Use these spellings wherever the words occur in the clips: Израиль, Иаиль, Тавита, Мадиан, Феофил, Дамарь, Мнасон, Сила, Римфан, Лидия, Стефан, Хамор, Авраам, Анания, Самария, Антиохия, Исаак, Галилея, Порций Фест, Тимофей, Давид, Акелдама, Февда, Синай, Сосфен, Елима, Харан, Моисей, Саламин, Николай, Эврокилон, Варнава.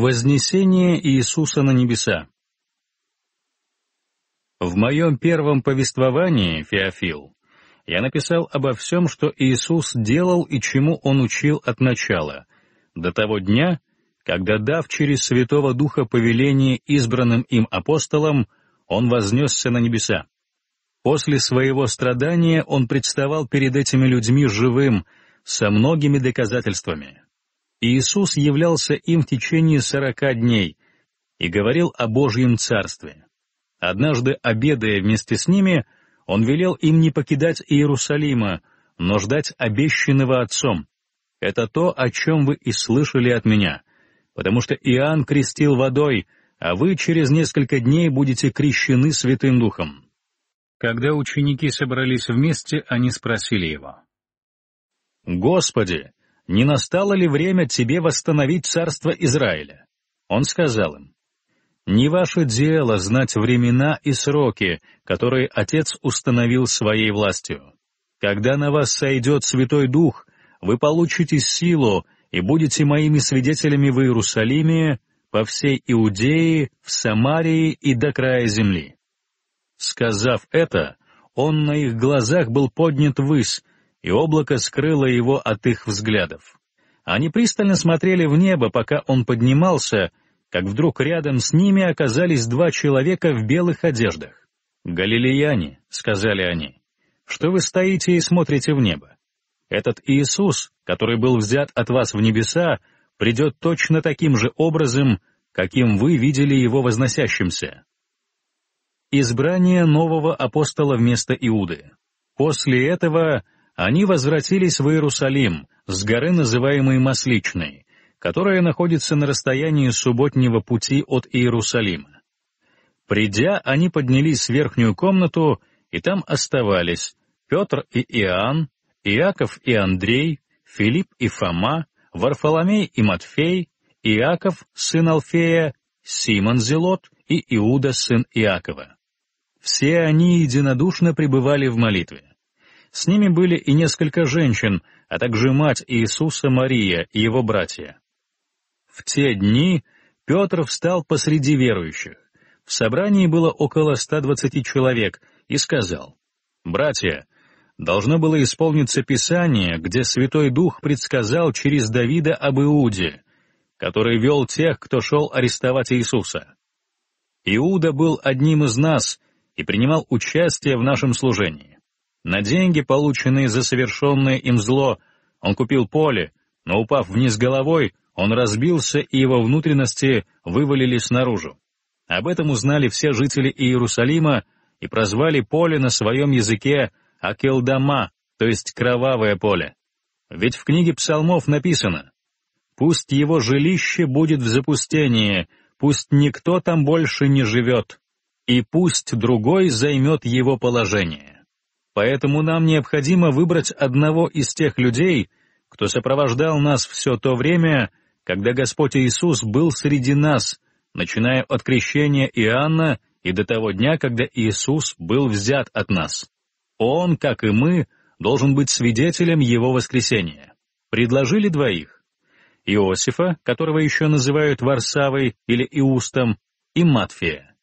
Вознесение Иисуса на небеса. В моем первом повествовании, Феофил, я написал обо всем, что Иисус делал и чему Он учил от начала, до того дня, когда, дав через Святого Духа повеление избранным им апостолам, Он вознесся на небеса. После своего страдания Он представал перед этими людьми живым, со многими доказательствами. Иисус являлся им в течение 40 дней и говорил о Божьем Царстве. Однажды, обедая вместе с ними, Он велел им не покидать Иерусалима, но ждать обещанного Отцом. Это то, о чем вы и слышали от меня, потому что Иоанн крестил водой, а вы через несколько дней будете крещены Святым Духом. Когда ученики собрались вместе, они спросили Его: «Господи, не настало ли время Тебе восстановить царство Израиля?» Он сказал им: «Не ваше дело знать времена и сроки, которые Отец установил Своей властью. Когда на вас сойдет Святой Дух, вы получите силу и будете Моими свидетелями в Иерусалиме, по всей Иудее, в Самарии и до края земли». Сказав это, Он на их глазах был поднят ввысь, и облако скрыло Его от их взглядов. Они пристально смотрели в небо, пока Он поднимался, как вдруг рядом с ними оказались 2 человека в белых одеждах. «Галилеяне», — сказали они, — «что вы стоите и смотрите в небо? Этот Иисус, который был взят от вас в небеса, придет точно таким же образом, каким вы видели Его возносящимся». Избрание нового апостола вместо Иуды. После этого они возвратились в Иерусалим с горы, называемой Масличной, которая находится на расстоянии субботнего пути от Иерусалима. Придя, они поднялись в верхнюю комнату, и там оставались Петр и Иоанн, Иаков и Андрей, Филипп и Фома, Варфоломей и Матфей, Иаков, сын Алфея, Симон Зелот и Иуда, сын Иакова. Все они единодушно пребывали в молитве. С ними были и несколько женщин, а также мать Иисуса Мария и его братья. В те дни Петр встал посреди верующих. В собрании было около 120 человек, и сказал: «Братья, должно было исполниться Писание, где Святой Дух предсказал через Давида об Иуде, который вел тех, кто шел арестовать Иисуса. Иуда был одним из нас и принимал участие в нашем служении. На деньги, полученные за совершенное им зло, он купил поле, но, упав вниз головой, он разбился, и его внутренности вывалились наружу. Об этом узнали все жители Иерусалима и прозвали поле на своем языке Акелдама, то есть кровавое поле. Ведь в книге Псалмов написано: «Пусть его жилище будет в запустении, пусть никто там больше не живет, и пусть другой займет его положение». Поэтому нам необходимо выбрать одного из тех людей, кто сопровождал нас все то время, когда Господь Иисус был среди нас, начиная от крещения Иоанна и до того дня, когда Иисус был взят от нас. Он, как и мы, должен быть свидетелем Его воскресения». Предложили 2: Иосифа, которого еще называют Варсавой или Иустом, и Матфея.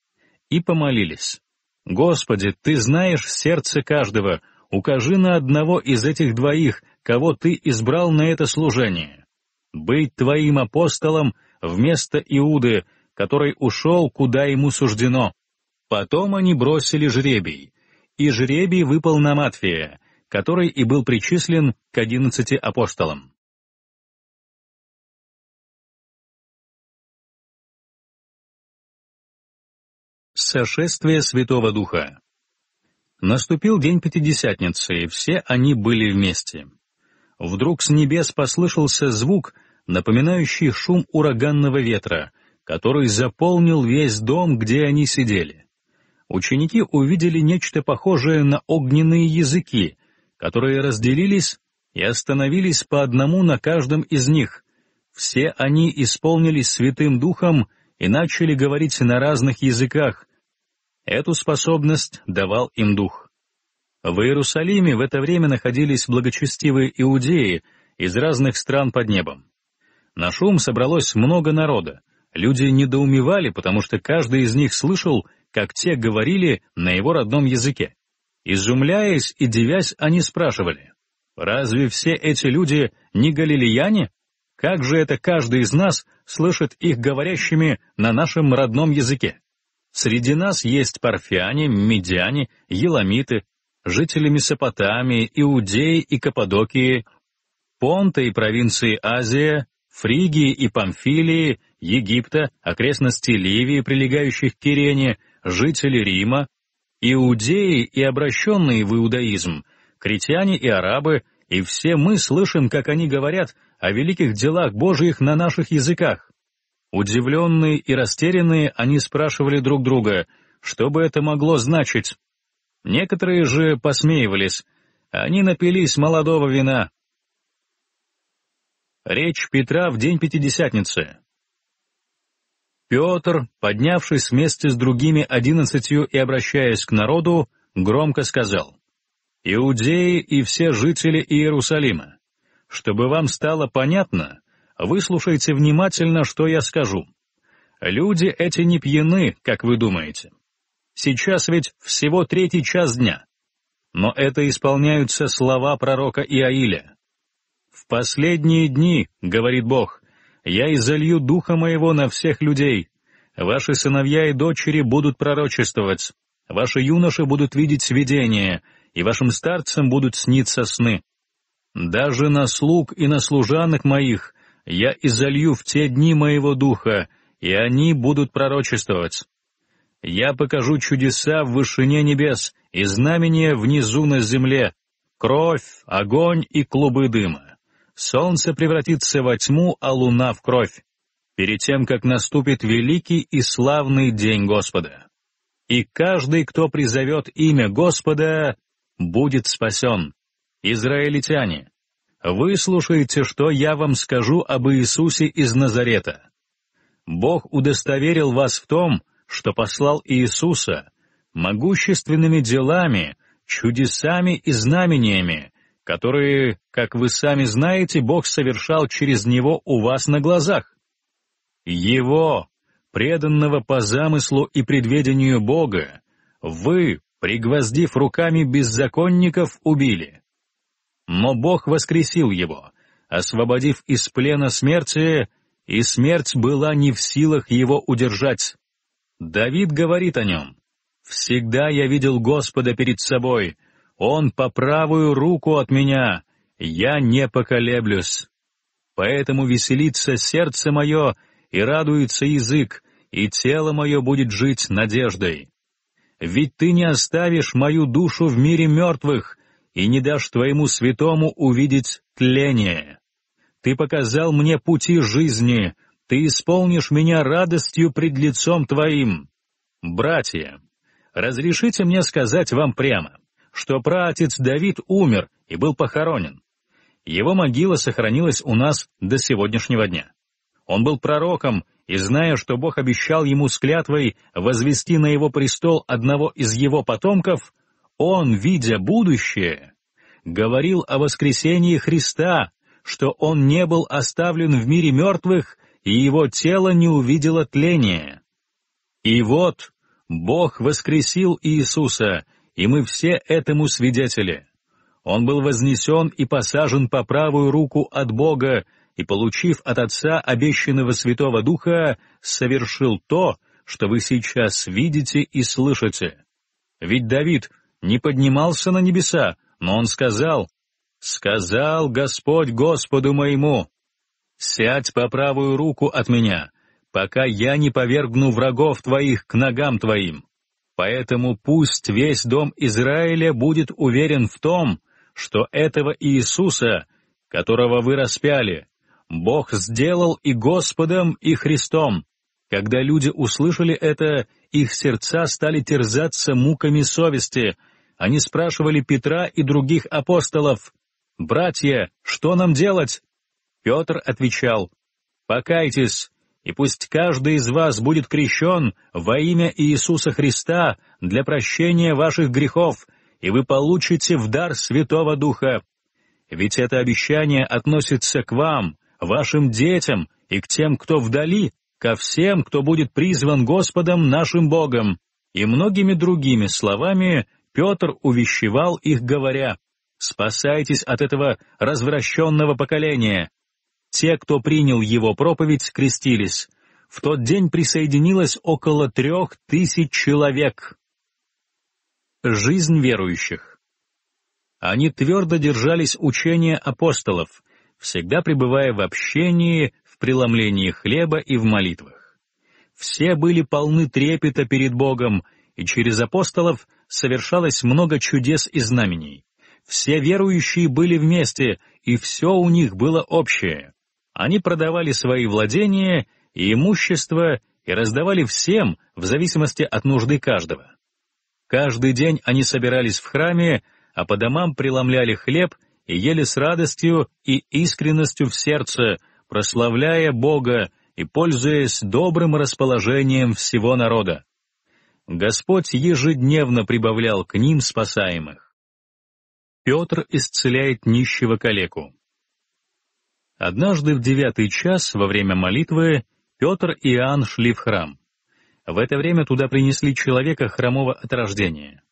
И помолились: «Господи, Ты знаешь сердце каждого, укажи на одного из этих 2, кого Ты избрал на это служение. Быть Твоим апостолом вместо Иуды, который ушел, куда ему суждено». Потом они бросили жребий, и жребий выпал на Матфея, который и был причислен к 11 апостолам. Сошествие Святого Духа. Наступил день Пятидесятницы, и все они были вместе. Вдруг с небес послышался звук, напоминающий шум ураганного ветра, который заполнил весь дом, где они сидели. Ученики увидели нечто похожее на огненные языки, которые разделились и остановились по одному на каждом из них. Все они исполнились Святым Духом и начали говорить на разных языках. Эту способность давал им Дух. В Иерусалиме в это время находились благочестивые иудеи из разных стран под небом. На шум собралось много народа, Люди недоумевали, потому что каждый из них слышал, как те говорили на его родном языке. Изумляясь и дивясь, они спрашивали: «Разве все эти люди не галилеяне? Как же это каждый из нас слышит их говорящими на нашем родном языке? Среди нас есть парфяне, медяне, еламиты, жители Месопотамии, Иудеи и Каппадокии, Понта и провинции Азия, Фригии и Памфилии, Египта, окрестностей Ливии, прилегающих к Кирене, жители Рима, иудеи и обращенные в иудаизм, критяне и арабы, и все мы слышим, как они говорят о великих делах Божьих на наших языках». Удивленные и растерянные, они спрашивали друг друга, что бы это могло значить. Некоторые же посмеивались, они напились молодого вина. Речь Петра в день Пятидесятницы. Петр, поднявшись вместе с другими 11 и обращаясь к народу, громко сказал: «Иудеи и все жители Иерусалима, чтобы вам стало понятно, выслушайте внимательно, что я скажу. Люди эти не пьяны, как вы думаете. Сейчас ведь всего 3 час дня. Но это исполняются слова пророка Иаиля. В последние дни, говорит Бог, я изолью духа моего на всех людей. Ваши сыновья и дочери будут пророчествовать, ваши юноши будут видеть видения, и вашим старцам будут сниться сны. Даже на слуг и на служанок моих я изолью в те дни моего духа, и они будут пророчествовать. Я покажу чудеса в вышине небес и знамения внизу на земле, кровь, огонь и клубы дыма. Солнце превратится во тьму, а луна в кровь, перед тем, как наступит великий и славный день Господа. И каждый, кто призовет имя Господа, будет спасен. Израильтяне, выслушайте, что я вам скажу об Иисусе из Назарета. Бог удостоверил вас в том, что послал Иисуса могущественными делами, чудесами и знамениями, которые, как вы сами знаете, Бог совершал через него у вас на глазах. Его, преданного по замыслу и предведению Бога, вы, пригвоздив руками беззаконников, убили. Но Бог воскресил его, освободив из плена смерти, и смерть была не в силах его удержать. Давид говорит о нем: «Всегда я видел Господа перед собой, Он по правую руку от меня, я не поколеблюсь. Поэтому веселится сердце мое, и радуется язык, и тело мое будет жить надеждой. Ведь ты не оставишь мою душу в мире мертвых и не дашь твоему святому увидеть тление. Ты показал мне пути жизни, ты исполнишь меня радостью пред лицом твоим. Братья, разрешите мне сказать вам прямо, что праотец Давид умер и был похоронен. Его могила сохранилась у нас до сегодняшнего дня. Он был пророком, и, зная, что Бог обещал ему с клятвой возвести на его престол одного из его потомков, он, видя будущее, говорил о воскресении Христа, что он не был оставлен в мире мертвых, и его тело не увидело тления. И вот Бог воскресил Иисуса, и мы все этому свидетели. Он был вознесен и посажен по правую руку от Бога, и, получив от Отца обещанного Святого Духа, совершил то, что вы сейчас видите и слышите. Ведь Давид не поднимался на небеса, но он сказал: «Сказал Господь Господу моему: сядь по правую руку от меня, пока я не повергну врагов твоих к ногам твоим». Поэтому пусть весь дом Израиля будет уверен в том, что этого Иисуса, которого вы распяли, Бог сделал и Господом, и Христом». Когда люди услышали это, их сердца стали терзаться муками совести. Они спрашивали Петра и других апостолов: «Братья, что нам делать?» Петр отвечал: «Покайтесь, и пусть каждый из вас будет крещен во имя Иисуса Христа для прощения ваших грехов, и вы получите в дар Святого Духа. Ведь это обещание относится к вам, вашим детям и к тем, кто вдали, ко всем, кто будет призван Господом нашим Богом». И многими другими словами Петр увещевал их, говоря: «Спасайтесь от этого развращенного поколения». Те, кто принял его проповедь, крестились. В тот день присоединилось около 3000 человек. Жизнь верующих. Они твердо держались учения апостолов, всегда пребывая в общении, в преломлении хлеба и в молитвах. Все были полны трепета перед Богом, и через апостолов совершалось много чудес и знамений. Все верующие были вместе, и все у них было общее. Они продавали свои владения и имущество и раздавали всем в зависимости от нужды каждого. Каждый день они собирались в храме, а по домам преломляли хлеб и ели с радостью и искренностью в сердце, прославляя Бога и пользуясь добрым расположением всего народа. Господь ежедневно прибавлял к ним спасаемых. Петр исцеляет нищего калеку. Однажды в 9 час во время молитвы Петр и Иоанн шли в храм. В это время туда принесли человека хромого от рождения.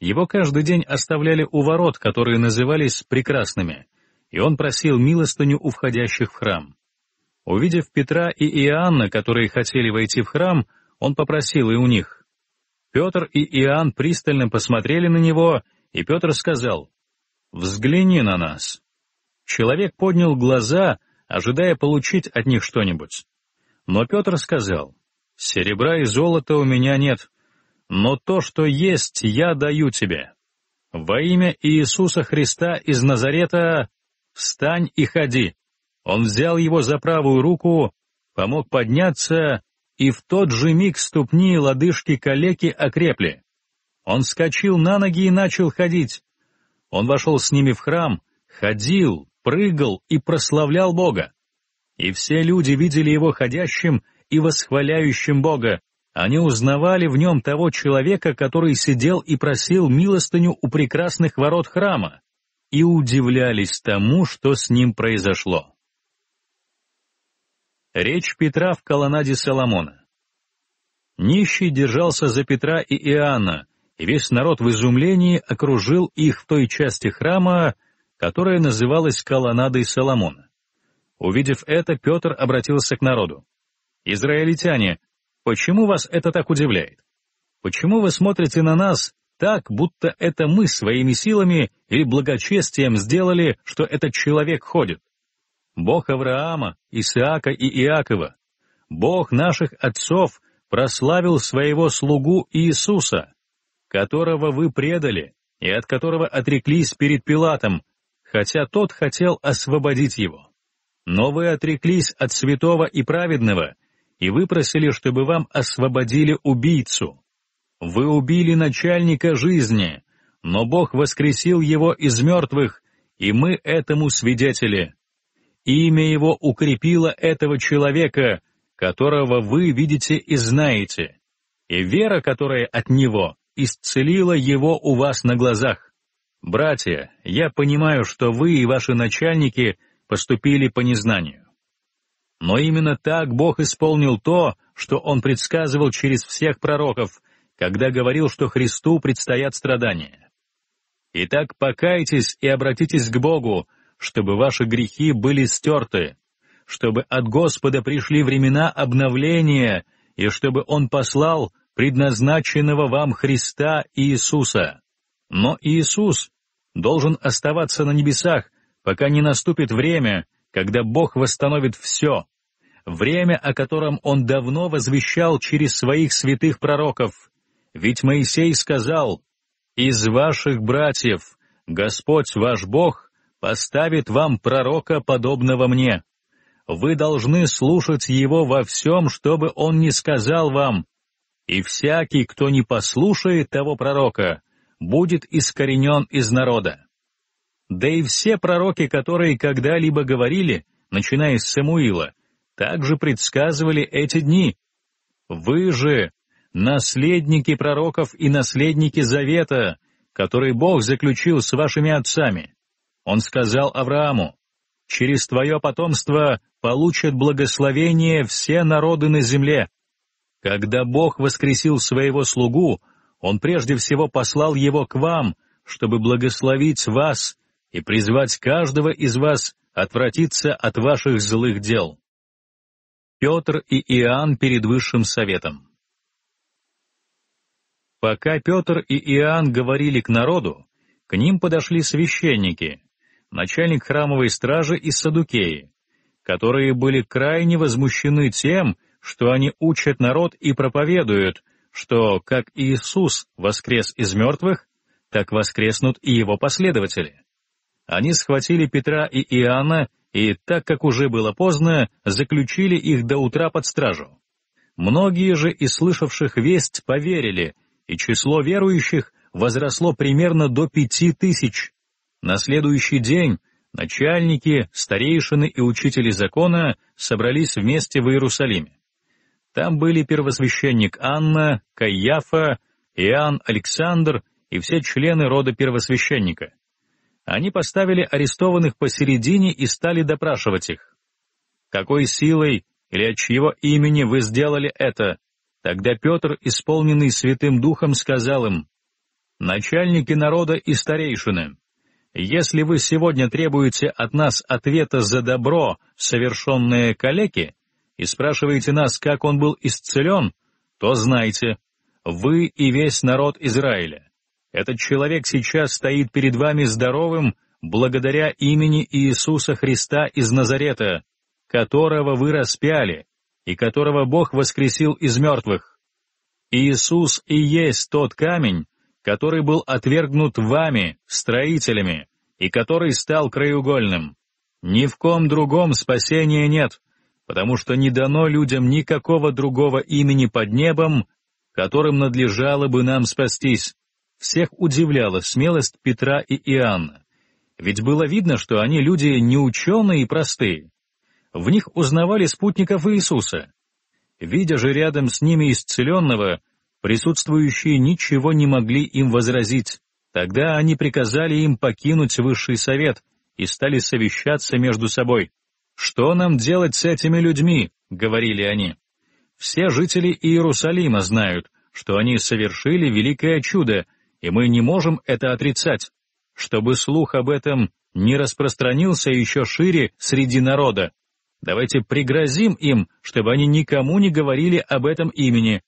Его каждый день оставляли у ворот, которые назывались «прекрасными», и он просил милостыню у входящих в храм. Увидев Петра и Иоанна, которые хотели войти в храм, он попросил и у них. Петр и Иоанн пристально посмотрели на него, и Петр сказал: «Взгляни на нас». Человек поднял глаза, ожидая получить от них что-нибудь. Но Петр сказал: «Серебра и золота у меня нет, но то, что есть, я даю тебе. Во имя Иисуса Христа из Назарета встань и ходи». Он взял его за правую руку, помог подняться, и в тот же миг ступни и лодыжки калеки окрепли. Он вскочил на ноги и начал ходить. Он вошел с ними в храм, ходил, прыгал и прославлял Бога. И все люди видели его ходящим и восхваляющим Бога. Они узнавали в нем того человека, который сидел и просил милостыню у прекрасных ворот храма, и удивлялись тому, что с ним произошло. Речь Петра в колоннаде Соломона. Нищий держался за Петра и Иоанна, и весь народ в изумлении окружил их в той части храма, которая называлась колоннадой Соломона. Увидев это, Петр обратился к народу: «Израильтяне, почему вас это так удивляет? Почему вы смотрите на нас так, будто это мы своими силами или благочестием сделали, что этот человек ходит? Бог Авраама, Исаака и Иакова, Бог наших отцов прославил своего слугу Иисуса, которого вы предали и от которого отреклись перед Пилатом, хотя тот хотел освободить его. Но вы отреклись от святого и праведного, и вы просили, чтобы вам освободили убийцу. Вы убили начальника жизни, но Бог воскресил его из мертвых, и мы этому свидетели. Имя его укрепило этого человека, которого вы видите и знаете, и вера, которая от него, исцелила его у вас на глазах. Братья, я понимаю, что вы и ваши начальники поступили по незнанию. Но именно так Бог исполнил то, что Он предсказывал через всех пророков, когда говорил, что Христу предстоят страдания. Итак, покайтесь и обратитесь к Богу, чтобы ваши грехи были стерты, чтобы от Господа пришли времена обновления и чтобы Он послал предназначенного вам Христа Иисуса. Но Иисус должен оставаться на небесах, пока не наступит время, когда Бог восстановит все, время, о котором Он давно возвещал через своих святых пророков. Ведь Моисей сказал: «Из ваших братьев Господь ваш Бог поставит вам пророка, подобного мне. Вы должны слушать его во всем, чтобы он не сказал вам, и всякий, кто не послушает того пророка, будет искоренен из народа». Да и все пророки, которые когда-либо говорили, начиная с Самуила, также предсказывали эти дни. Вы же наследники пророков и наследники завета, который Бог заключил с вашими отцами. Он сказал Аврааму: через твое потомство получат благословение все народы на земле. Когда Бог воскресил своего слугу, Он прежде всего послал его к вам, чтобы благословить вас и призвать каждого из вас отвратиться от ваших злых дел. Петр и Иоанн перед Высшим Советом. Пока Петр и Иоанн говорили к народу, к ним подошли священники, начальник храмовой стражи и саддукеи, которые были крайне возмущены тем, что они учат народ и проповедуют, что как Иисус воскрес из мертвых, так воскреснут и его последователи. Они схватили Петра и Иоанна и, так как уже было поздно, заключили их до утра под стражу. Многие же из слышавших весть поверили, и число верующих возросло примерно до 5000. На следующий день начальники, старейшины и учители закона собрались вместе в Иерусалиме. Там были первосвященник Анна, Каиафа, Иоанн Александр и все члены рода первосвященника. Они поставили арестованных посередине и стали допрашивать их. «Какой силой или от чьего имени вы сделали это?» Тогда Петр, исполненный Святым Духом, сказал им: «Начальники народа и старейшины, если вы сегодня требуете от нас ответа за добро, совершенное калеке, и спрашиваете нас, как он был исцелен, то знайте, вы и весь народ Израиля. Этот человек сейчас стоит перед вами здоровым благодаря имени Иисуса Христа из Назарета, которого вы распяли и которого Бог воскресил из мертвых. Иисус и есть тот камень, который был отвергнут вами, строителями, и который стал краеугольным. Ни в ком другом спасения нет, потому что не дано людям никакого другого имени под небом, которым надлежало бы нам спастись». Всех удивляла смелость Петра и Иоанна, ведь было видно, что они люди неученые и простые. В них узнавали спутников Иисуса. Видя же рядом с ними исцеленного, присутствующие ничего не могли им возразить. Тогда они приказали им покинуть Высший Совет и стали совещаться между собой. «Что нам делать с этими людьми?» — говорили они. «Все жители Иерусалима знают, что они совершили великое чудо, и мы не можем это отрицать, чтобы слух об этом не распространился еще шире среди народа. Давайте пригрозим им, чтобы они никому не говорили об этом имени».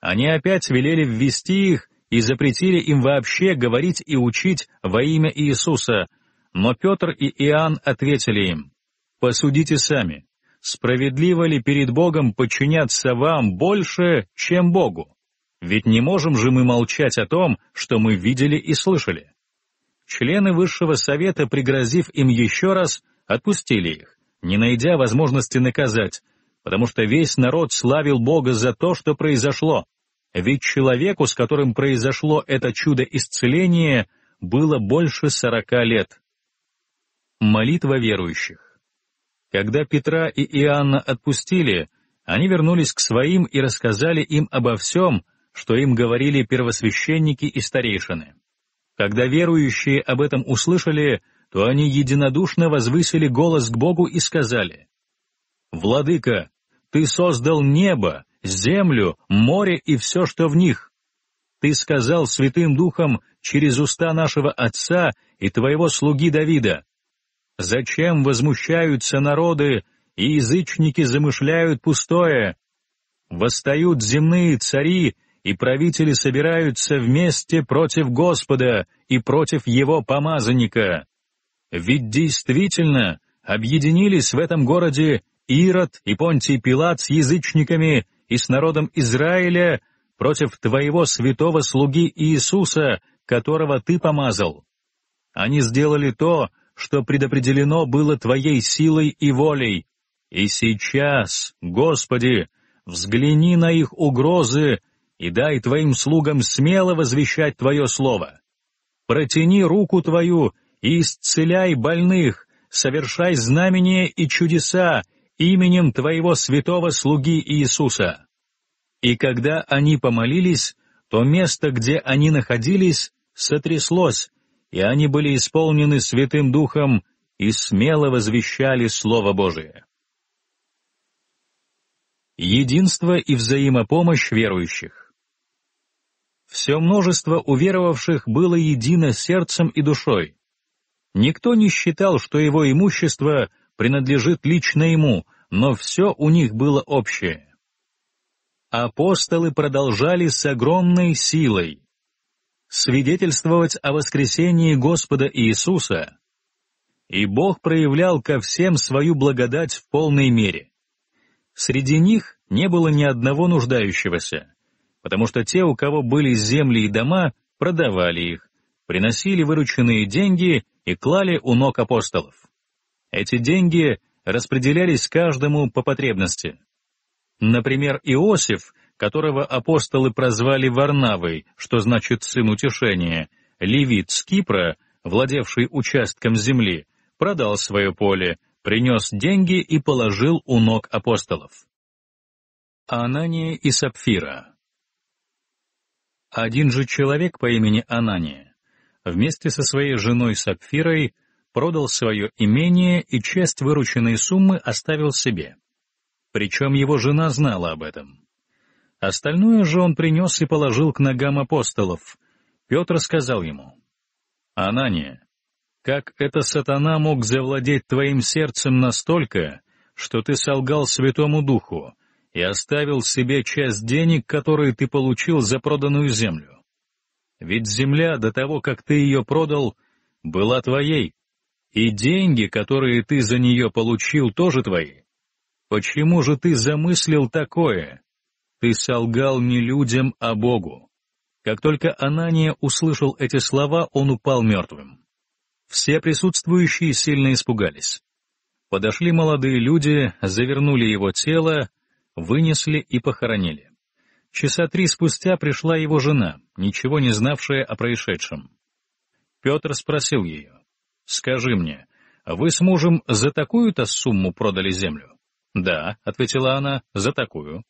Они опять велели ввести их и запретили им вообще говорить и учить во имя Иисуса, но Петр и Иоанн ответили им: «Посудите сами, справедливо ли перед Богом подчиняться вам больше, чем Богу? Ведь не можем же мы молчать о том, что мы видели и слышали». Члены Высшего Совета, пригрозив им еще раз, отпустили их, не найдя возможности наказать, потому что весь народ славил Бога за то, что произошло. Ведь человеку, с которым произошло это чудо исцеления, было больше 40 лет. Молитва верующих. Когда Петра и Иоанна отпустили, они вернулись к своим и рассказали им обо всем, что им говорили первосвященники и старейшины. Когда верующие об этом услышали, то они единодушно возвысили голос к Богу и сказали: «Владыка, Ты создал небо, землю, море и все, что в них. Ты сказал Святым Духом через уста нашего Отца и Твоего слуги Давида: зачем возмущаются народы, и язычники замышляют пустое? Восстают земные цари, и правители собираются вместе против Господа и против Его помазанника. Ведь действительно объединились в этом городе Ирод и Понтий Пилат с язычниками и с народом Израиля против Твоего святого слуги Иисуса, которого Ты помазал. Они сделали то, что предопределено было Твоей силой и волей. И сейчас, Господи, взгляни на их угрозы и дай Твоим слугам смело возвещать Твое слово. Протяни руку Твою и исцеляй больных, совершай знамения и чудеса именем Твоего святого слуги Иисуса». И когда они помолились, то место, где они находились, сотряслось, и они были исполнены Святым Духом и смело возвещали Слово Божие. Единство и взаимопомощь верующих. Все множество уверовавших было едино сердцем и душой. Никто не считал, что его имущество принадлежит лично ему, но все у них было общее. Апостолы продолжали с огромной силой свидетельствовать о воскресении Господа Иисуса, и Бог проявлял ко всем свою благодать в полной мере. Среди них не было ни одного нуждающегося, потому что те, у кого были земли и дома, продавали их, приносили вырученные деньги и клали у ног апостолов. Эти деньги распределялись каждому по потребности. Например, Иосиф, которого апостолы прозвали Варнавой, что значит «сын утешения», левит с Кипра, владевший участком земли, продал свое поле, принес деньги и положил у ног апостолов. Анания и Сапфира. Один же человек по имени Анания вместе со своей женой Сапфирой продал свое имение и часть вырученной суммы оставил себе. Причем его жена знала об этом. Остальное же он принес и положил к ногам апостолов. Петр сказал ему: «Анания, как это сатана мог завладеть твоим сердцем настолько, что ты солгал Святому Духу и оставил себе часть денег, которые ты получил за проданную землю? Ведь земля до того, как ты ее продал, была твоей, и деньги, которые ты за нее получил, тоже твои. Почему же ты замыслил такое? Ты солгал не людям, а Богу». Как только Анания услышал эти слова, он упал мертвым. Все присутствующие сильно испугались. Подошли молодые люди, завернули его тело, вынесли и похоронили. Часа 3 спустя пришла его жена, ничего не знавшая о происшедшем. Петр спросил ее: «Скажи мне, вы с мужем за такую-то сумму продали землю?» «Да», — ответила она, — «за такую».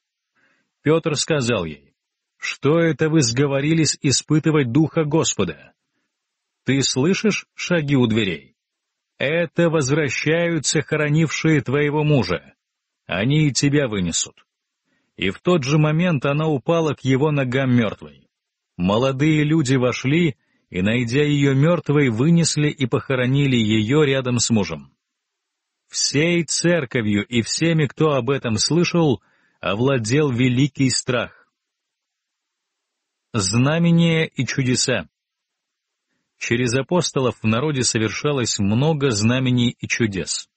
Петр сказал ей: «Что это вы сговорились испытывать Духа Господа? Ты слышишь шаги у дверей? Это возвращаются хоронившие твоего мужа. Они и тебя вынесут». И в тот же момент она упала к его ногам мертвой. Молодые люди вошли и, найдя ее мертвой, вынесли и похоронили ее рядом с мужем. Всей церковью и всеми, кто об этом слышал, овладел великий страх. Знамения и чудеса. Через апостолов в народе совершалось много знамений и чудес.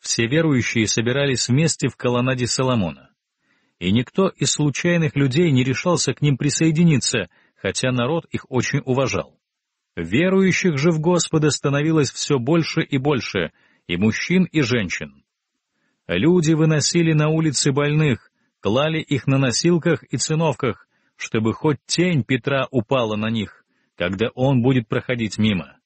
Все верующие собирались вместе в колоннаде Соломона. И никто из случайных людей не решался к ним присоединиться, хотя народ их очень уважал. Верующих же в Господа становилось все больше и больше, и мужчин, и женщин. Люди выносили на улицы больных, клали их на носилках и циновках, чтобы хоть тень Петра упала на них, когда он будет проходить мимо.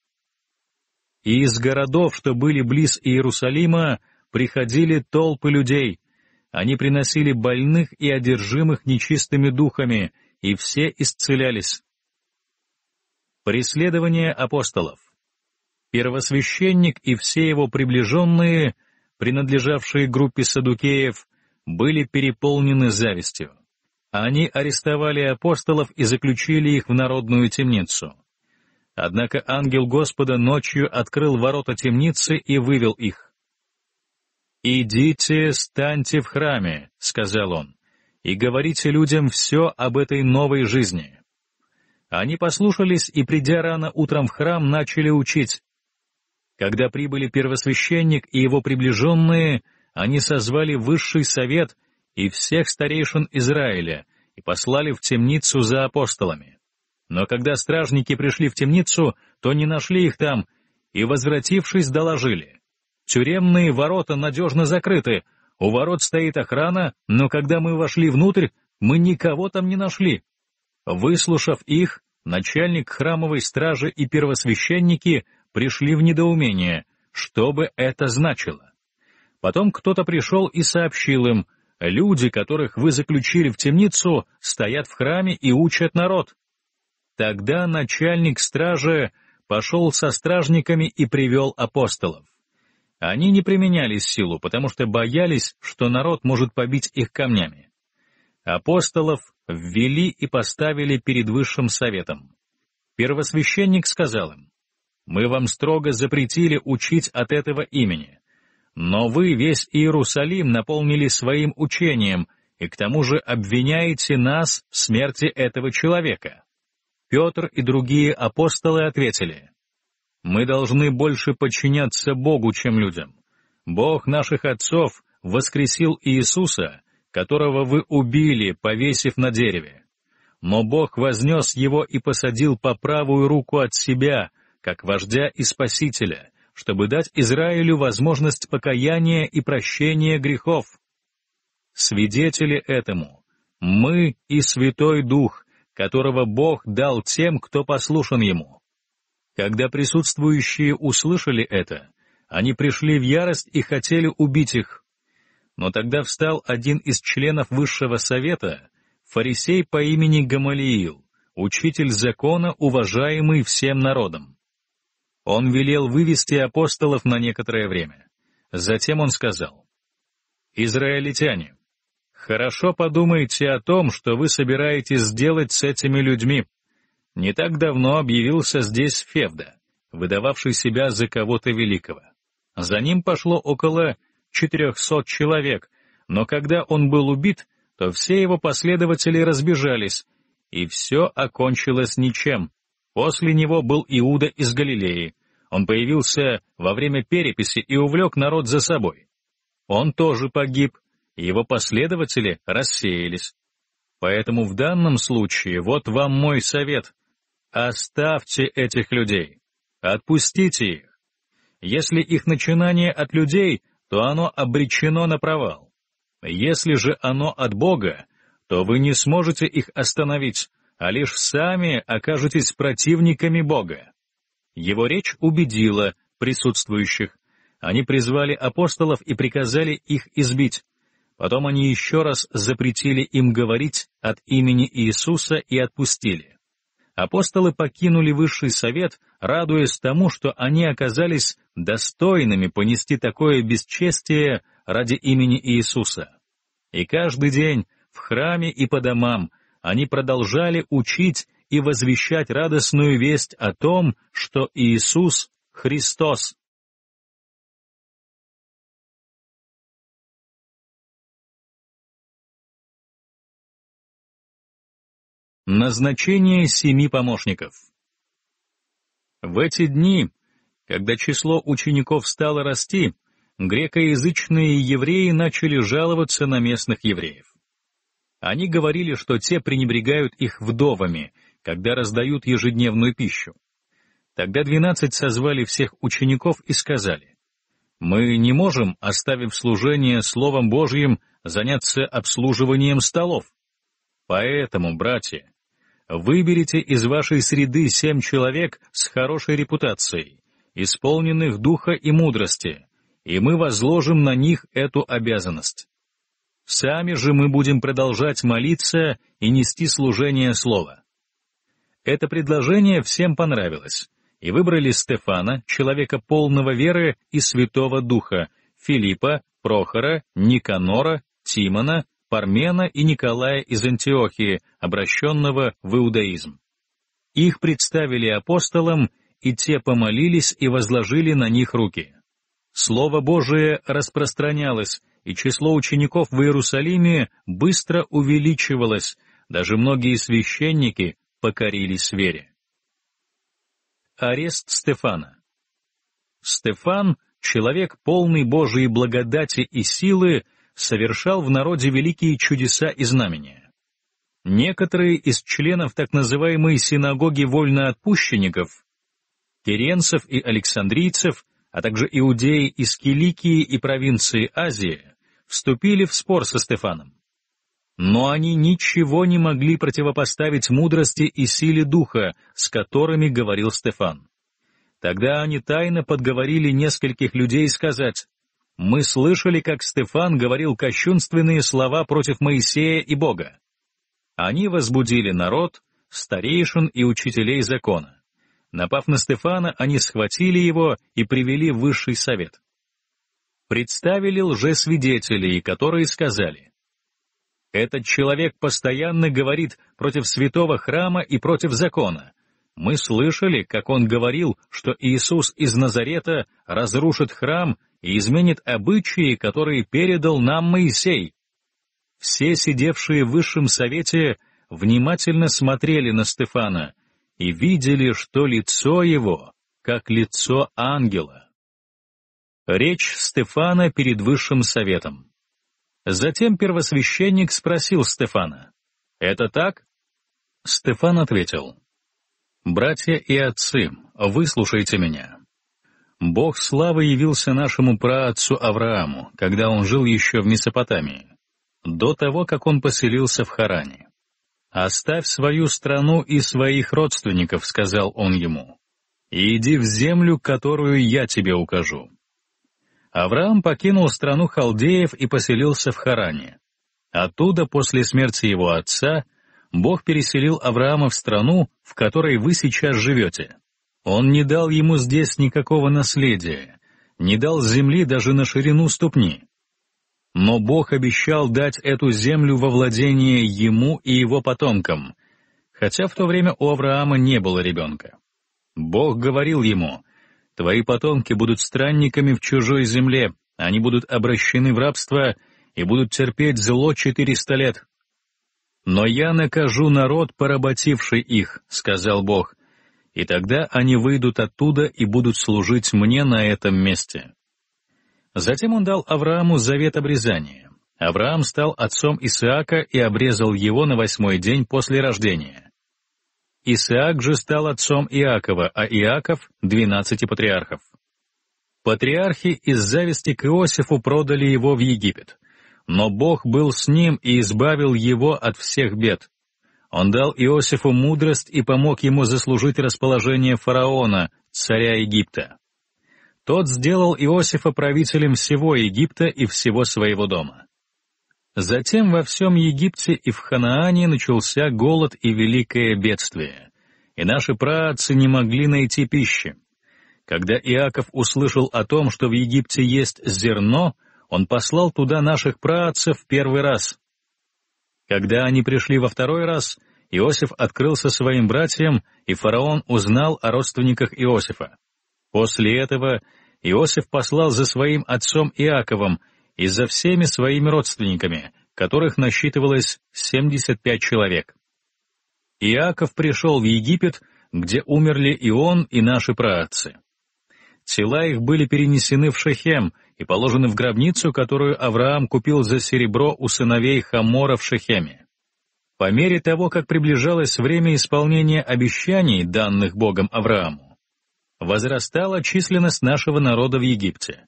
И из городов, что были близ Иерусалима, приходили толпы людей. Они приносили больных и одержимых нечистыми духами, и все исцелялись. Преследование апостолов. Первосвященник и все его приближенные, принадлежавшие группе саддукеев, были переполнены завистью. Они арестовали апостолов и заключили их в народную темницу. Однако ангел Господа ночью открыл ворота темницы и вывел их. «Идите, станьте в храме», — сказал он, — «и говорите людям все об этой новой жизни». Они послушались и, придя рано утром в храм, начали учить. Когда прибыли первосвященник и его приближенные, они созвали высший совет и всех старейшин Израиля, и послали в темницу за апостолами. Но когда стражники пришли в темницу, то не нашли их там, и, возвратившись, доложили: «Тюремные ворота надежно закрыты, у ворот стоит охрана, но когда мы вошли внутрь, мы никого там не нашли». Выслушав их, начальник храмовой стражи и первосвященники пришли в недоумение, что бы это значило. Потом кто-то пришел и сообщил им: «Люди, которых вы заключили в темницу, стоят в храме и учат народ». Тогда начальник стражи пошел со стражниками и привел апостолов. Они не применяли силу, потому что боялись, что народ может побить их камнями. Апостолов ввели и поставили перед Высшим Советом. Первосвященник сказал им: «Мы вам строго запретили учить от этого имени, но вы весь Иерусалим наполнили своим учением и к тому же обвиняете нас в смерти этого человека». Петр и другие апостолы ответили: «Мы должны больше подчиняться Богу, чем людям. Бог наших отцов воскресил Иисуса, которого вы убили, повесив на дереве. Но Бог вознес его и посадил по правую руку от себя, как вождя и спасителя, чтобы дать Израилю возможность покаяния и прощения грехов. Свидетели этому мы и Святой Дух, которого Бог дал тем, кто послушен ему». Когда присутствующие услышали это, они пришли в ярость и хотели убить их. Но тогда встал один из членов Высшего Совета, фарисей по имени Гамалиил, учитель закона, уважаемый всем народом. Он велел вывести апостолов на некоторое время. Затем он сказал: «Израильтяне, хорошо подумайте о том, что вы собираетесь сделать с этими людьми. Не так давно объявился здесь Февда, выдававший себя за кого-то великого. За ним пошло около 400 человек, но когда он был убит, то все его последователи разбежались, и все окончилось ничем. После него был Иуда из Галилеи. Он появился во время переписи и увлек народ за собой. Он тоже погиб, и его последователи рассеялись. Поэтому в данном случае вот вам мой совет. Оставьте этих людей, отпустите их. Если их начинание от людей, то оно обречено на провал. Если же оно от Бога, то вы не сможете их остановить, а лишь сами окажетесь противниками Бога». Его речь убедила присутствующих. Они призвали апостолов и приказали их избить. Потом они еще раз запретили им говорить от имени Иисуса и отпустили. Апостолы покинули Высший Совет, радуясь тому, что они оказались достойными понести такое бесчестие ради имени Иисуса. И каждый день в храме и по домам они продолжали учить и возвещать радостную весть о том, что Иисус — Христос. Назначение 7 помощников. В эти дни, когда число учеников стало расти, грекоязычные евреи начали жаловаться на местных евреев. Они говорили, что те пренебрегают их вдовами, когда раздают ежедневную пищу. Тогда 12 созвали всех учеников и сказали: «Мы не можем, оставив служение Словом Божьим, заняться обслуживанием столов. Поэтому, братья, выберите из вашей среды 7 человек с хорошей репутацией, исполненных духа и мудрости, и мы возложим на них эту обязанность. Сами же мы будем продолжать молиться и нести служение слова». Это предложение всем понравилось, и выбрали Стефана, человека полного веры и Святого Духа, Филиппа, Прохора, Никанора, Тимона, Пармена и Николая из Антиохии, обращенного в иудаизм. Их представили апостолам, и те помолились и возложили на них руки. Слово Божие распространялось, и число учеников в Иерусалиме быстро увеличивалось, даже многие священники покорились вере. Арест Стефана. Стефан, человек полный Божьей благодати и силы, совершал в народе великие чудеса и знамения. Некоторые из членов так называемой синагоги вольноотпущенников, киренцев и александрийцев, а также иудеи из Киликии и провинции Азии, вступили в спор со Стефаном. Но они ничего не могли противопоставить мудрости и силе духа, с которыми говорил Стефан. Тогда они тайно подговорили нескольких людей сказать: «Мы слышали, как Стефан говорил кощунственные слова против Моисея и Бога». Они возбудили народ, старейшин и учителей закона. Напав на Стефана, они схватили его и привели в Высший Совет. представили лжесвидетелей, которые сказали: «Этот человек постоянно говорит против святого храма и против закона. Мы слышали, как он говорил, что Иисус из Назарета разрушит храм и изменит обычаи, которые передал нам Моисей». Все сидевшие в высшем совете внимательно смотрели на Стефана и видели, что лицо его как лицо ангела. Речь Стефана перед высшим советом. Затем первосвященник спросил Стефана: «Это так?» Стефан ответил: «Братья и отцы, выслушайте меня. Бог славы явился нашему праотцу Аврааму, когда он жил еще в Месопотамии, до того, как он поселился в Харане. «Оставь свою страну и своих родственников», — сказал он ему, — «и иди в землю, которую я тебе укажу». Авраам покинул страну халдеев и поселился в Харане. Оттуда, после смерти его отца, Бог переселил Авраама в страну, в которой вы сейчас живете. Он не дал ему здесь никакого наследия, не дал земли даже на ширину ступни. Но Бог обещал дать эту землю во владение ему и его потомкам, хотя в то время у Авраама не было ребенка. Бог говорил ему: «Твои потомки будут странниками в чужой земле, они будут обращены в рабство и будут терпеть зло 400 лет. Но я накажу народ, поработивший их, — сказал Бог, — и тогда они выйдут оттуда и будут служить мне на этом месте». Затем он дал Аврааму завет обрезания. Авраам стал отцом Исаака и обрезал его на 8-й день после рождения. Исаак же стал отцом Иакова, а Иаков — 12 патриархов. Патриархи из зависти к Иосифу продали его в Египет, но Бог был с ним и избавил его от всех бед. Он дал Иосифу мудрость и помог ему заслужить расположение фараона, царя Египта. Тот сделал Иосифа правителем всего Египта и всего своего дома. Затем во всем Египте и в Ханаане начался голод и великое бедствие, и наши праотцы не могли найти пищи. Когда Иаков услышал о том, что в Египте есть зерно, он послал туда наших праотцев в первый раз. Когда они пришли во второй раз, Иосиф открылся своим братьям, и фараон узнал о родственниках Иосифа. После этого Иосиф послал за своим отцом Иаковом и за всеми своими родственниками, которых насчитывалось 75 человек. Иаков пришел в Египет, где умерли и он, и наши праотцы. Тела их были перенесены в Шехем и положены в гробницу, которую Авраам купил за серебро у сыновей Хамора в Шехеме. По мере того, как приближалось время исполнения обещаний, данных Богом Аврааму, возрастала численность нашего народа в Египте.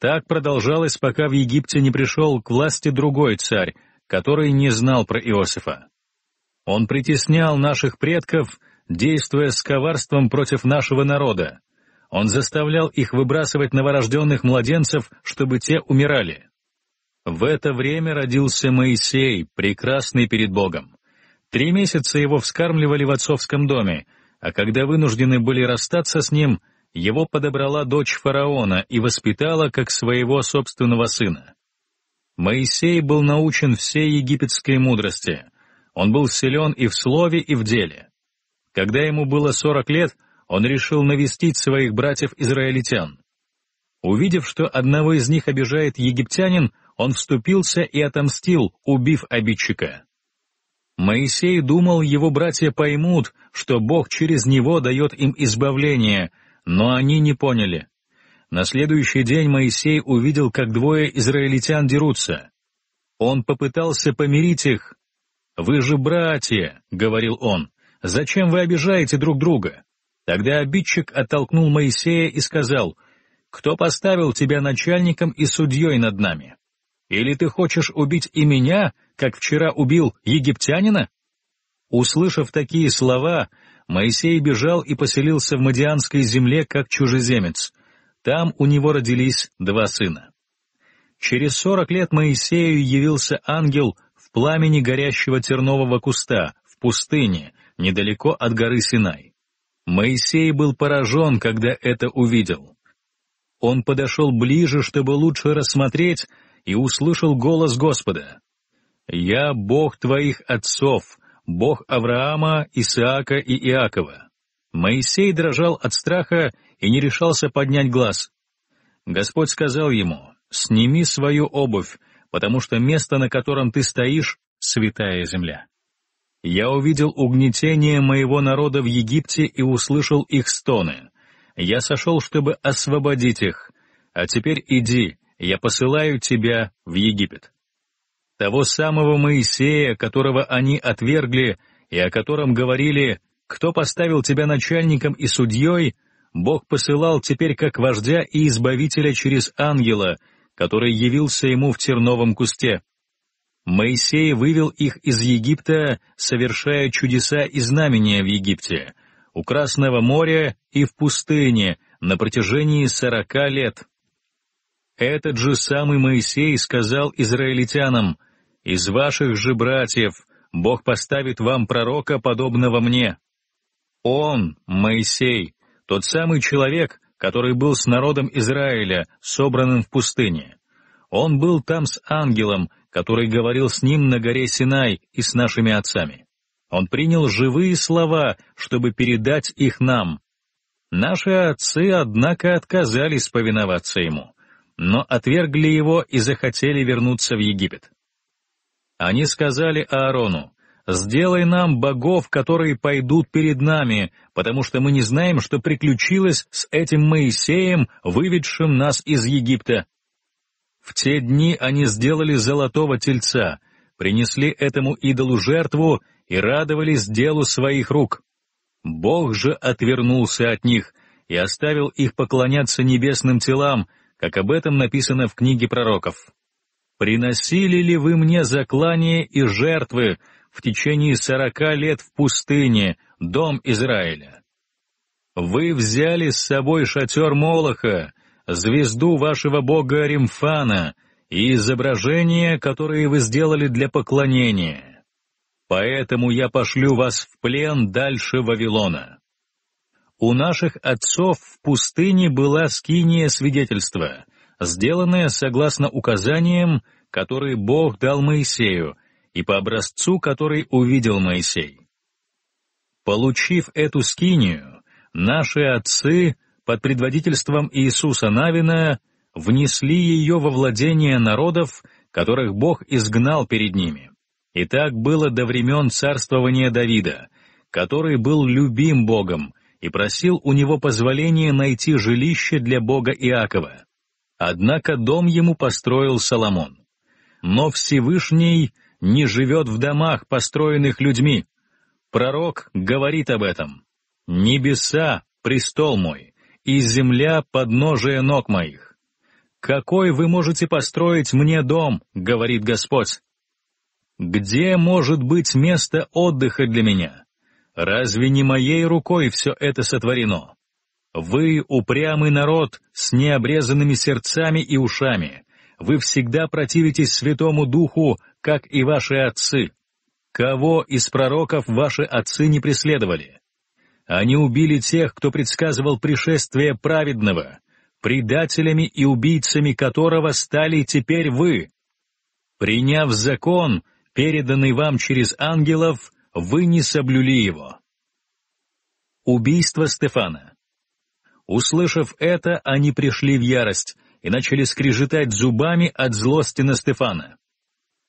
Так продолжалось, пока в Египте не пришел к власти другой царь, который не знал про Иосифа. Он притеснял наших предков, действуя с коварством против нашего народа. Он заставлял их выбрасывать новорожденных младенцев, чтобы те умирали. В это время родился Моисей, прекрасный перед Богом. 3 месяца его вскармливали в отцовском доме, а когда вынуждены были расстаться с ним, его подобрала дочь фараона и воспитала как своего собственного сына. Моисей был научен всей египетской мудрости, он был силен и в слове, и в деле. Когда ему было 40 лет, он решил навестить своих братьев-израильтян. Увидев, что одного из них обижает египтянин, он вступился и отомстил, убив обидчика. Моисей думал, его братья поймут, что Бог через него дает им избавление, но они не поняли. На следующий день Моисей увидел, как 2 израильтян дерутся. Он попытался помирить их. «Вы же братья», — говорил он, — «зачем вы обижаете друг друга?» Тогда обидчик оттолкнул Моисея и сказал: «Кто поставил тебя начальником и судьей над нами? Или ты хочешь убить и меня, как вчера убил египтянина?» Услышав такие слова, Моисей бежал и поселился в Мадианской земле как чужеземец. Там у него родились 2 сына. Через 40 лет Моисею явился ангел в пламени горящего тернового куста в пустыне, недалеко от горы Синай. Моисей был поражен, когда это увидел. Он подошел ближе, чтобы лучше рассмотреть, и услышал голос Господа. «Я Бог твоих отцов, Бог Авраама, Исаака и Иакова». Моисей дрожал от страха и не решался поднять глаз. Господь сказал ему: «Сними свою обувь, потому что место, на котором ты стоишь, — святая земля». «Я увидел угнетение моего народа в Египте и услышал их стоны. Я сошел, чтобы освободить их. А теперь иди, я посылаю тебя в Египет». Того самого Моисея, которого они отвергли и о котором говорили: «Кто поставил тебя начальником и судьей?», Бог посылал теперь как вождя и избавителя через ангела, который явился ему в терновом кусте. Моисей вывел их из Египта, совершая чудеса и знамения в Египте, у Красного моря и в пустыне на протяжении 40 лет. Этот же самый Моисей сказал израильтянам: «Из ваших же братьев Бог поставит вам пророка, подобного мне». Он, Моисей, тот самый человек, который был с народом Израиля, собранным в пустыне. Он был там с ангелом, который говорил с ним на горе Синай и с нашими отцами. Он принял живые слова, чтобы передать их нам. Наши отцы, однако, отказались повиноваться ему, но отвергли его и захотели вернуться в Египет. Они сказали Аарону: «Сделай нам богов, которые пойдут перед нами, потому что мы не знаем, что приключилось с этим Моисеем, выведшим нас из Египта». В те дни они сделали золотого тельца, принесли этому идолу жертву и радовались делу своих рук. Бог же отвернулся от них и оставил их поклоняться небесным телам, как об этом написано в книге пророков. «Приносили ли вы мне заклания и жертвы в течение 40 лет в пустыне, дом Израиля? Вы взяли с собой шатер Молоха, звезду вашего бога Римфана и изображения, которые вы сделали для поклонения. Поэтому я пошлю вас в плен дальше Вавилона». У наших отцов в пустыне была скиния свидетельства, сделанная согласно указаниям, которые Бог дал Моисею, и по образцу, который увидел Моисей. Получив эту скинию, наши отцы под предводительством Иисуса Навина внесли ее во владение народов, которых Бог изгнал перед ними. И так было до времен царствования Давида, который был любим Богом и просил у него позволения найти жилище для бога Иакова. Однако дом ему построил Соломон. Но Всевышний не живет в домах, построенных людьми. Пророк говорит об этом: «Небеса — престол мой, и земля — подножие ног моих. Какой вы можете построить мне дом, — говорит Господь? Где может быть место отдыха для меня? Разве не моей рукой все это сотворено? Вы — упрямый народ с необрезанными сердцами и ушами. Вы всегда противитесь Святому Духу, как и ваши отцы. Кого из пророков ваши отцы не преследовали? Они убили тех, кто предсказывал пришествие праведного, предателями и убийцами которого стали теперь вы. Приняв закон, переданный вам через ангелов, вы не соблюли его». Убийство Стефана. Услышав это, они пришли в ярость и начали скрежетать зубами от злости на Стефана.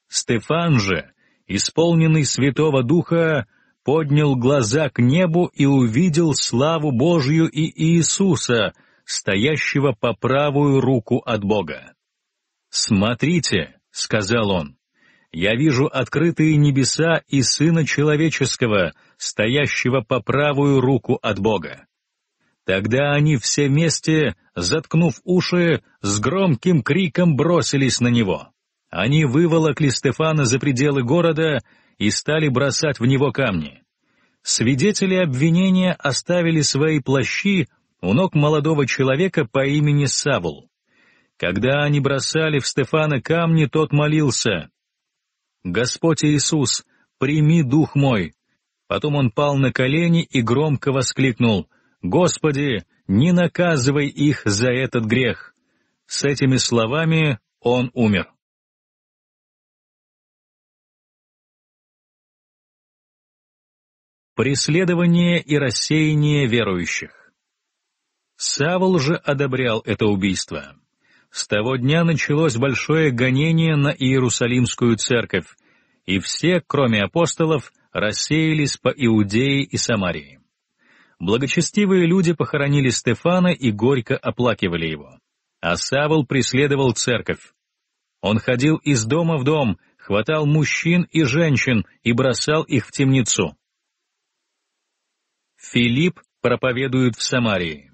Стефан же, исполненный Святого Духа, поднял глаза к небу и увидел славу Божью и Иисуса, стоящего по правую руку от Бога. «Смотрите, — сказал он, — я вижу открытые небеса и Сына Человеческого, стоящего по правую руку от Бога». Тогда они все вместе, заткнув уши, с громким криком бросились на него. Они выволокли Стефана за пределы города и стали бросать в него камни. Свидетели обвинения оставили свои плащи у ног молодого человека по имени Савл. Когда они бросали в Стефана камни, тот молился: «Господь Иисус, прими дух мой». Потом он пал на колени и громко воскликнул: «Господи, не наказывай их за этот грех». С этими словами он умер. Преследование и рассеяние верующих. Савл же одобрял это убийство. С того дня началось большое гонение на Иерусалимскую церковь, и все, кроме апостолов, рассеялись по Иудее и Самарии. Благочестивые люди похоронили Стефана и горько оплакивали его. А Савл преследовал церковь. Он ходил из дома в дом, хватал мужчин и женщин и бросал их в темницу. Филипп проповедует в Самарии.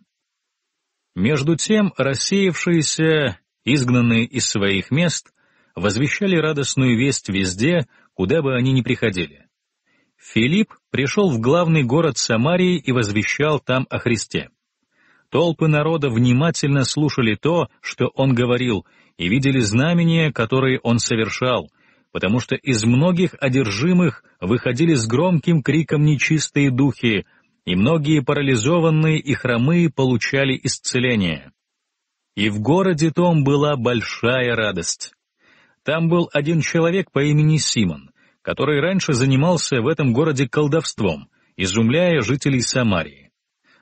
Между тем рассеявшиеся, изгнанные из своих мест, возвещали радостную весть везде, куда бы они ни приходили. Филипп пришел в главный город Самарии и возвещал там о Христе. Толпы народа внимательно слушали то, что он говорил, и видели знамения, которые он совершал, потому что из многих одержимых выходили с громким криком нечистые духи, и многие парализованные и хромые получали исцеление. И в городе том была большая радость. Там был один человек по имени Симон, который раньше занимался в этом городе колдовством, изумляя жителей Самарии.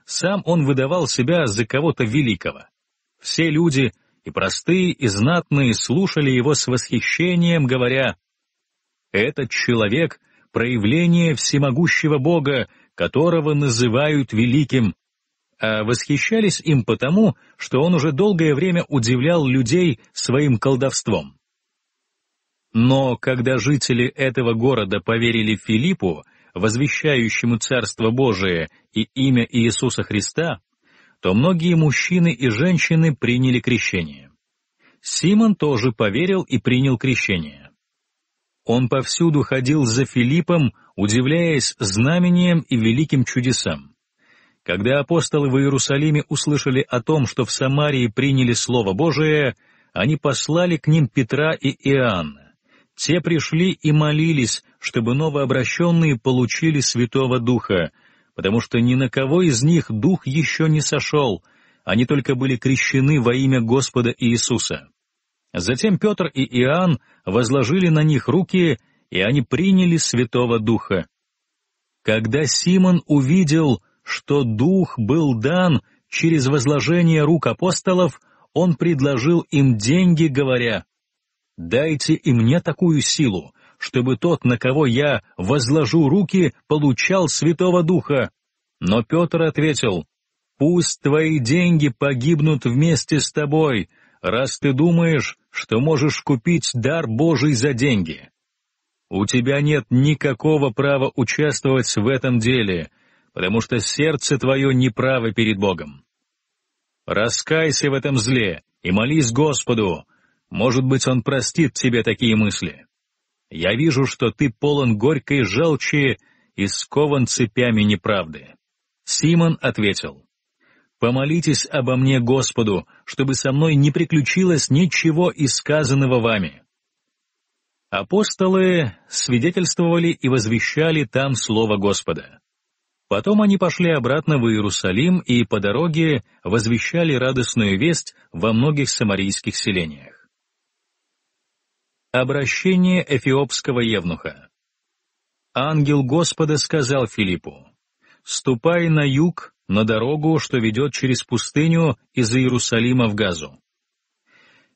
Сам он выдавал себя за кого-то великого. Все люди, и простые, и знатные, слушали его с восхищением, говоря: «Этот человек — проявление всемогущего Бога, которого называют великим», а восхищались им потому, что он уже долгое время удивлял людей своим колдовством. Но когда жители этого города поверили Филиппу, возвещающему Царство Божие и имя Иисуса Христа, то многие мужчины и женщины приняли крещение. Симон тоже поверил и принял крещение. Он повсюду ходил за Филиппом, удивляясь знамениям и великим чудесам. Когда апостолы в Иерусалиме услышали о том, что в Самарии приняли Слово Божие, они послали к ним Петра и Иоанна. Те пришли и молились, чтобы новообращенные получили Святого Духа, потому что ни на кого из них Дух еще не сошел, они только были крещены во имя Господа Иисуса. Затем Петр и Иоанн возложили на них руки, и они приняли Святого Духа. Когда Симон увидел, что Дух был дан через возложение рук апостолов, он предложил им деньги, говоря: «Дайте и мне такую силу, чтобы тот, на кого я возложу руки, получал Святого Духа». Но Петр ответил: «Пусть твои деньги погибнут вместе с тобой, раз ты думаешь, что можешь купить дар Божий за деньги. У тебя нет никакого права участвовать в этом деле, потому что сердце твое неправо перед Богом. Раскайся в этом зле и молись Господу, может быть, Он простит тебе такие мысли. Я вижу, что ты полон горькой желчи и скован цепями неправды». Симон ответил: «Помолитесь обо мне Господу, чтобы со мной не приключилось ничего из сказанного вами». Апостолы свидетельствовали и возвещали там слово Господа. Потом они пошли обратно в Иерусалим и по дороге возвещали радостную весть во многих самарийских селениях. Обращение эфиопского евнуха. Ангел Господа сказал Филиппу: «Ступай на юг, на дорогу, что ведет через пустыню из Иерусалима в Газу».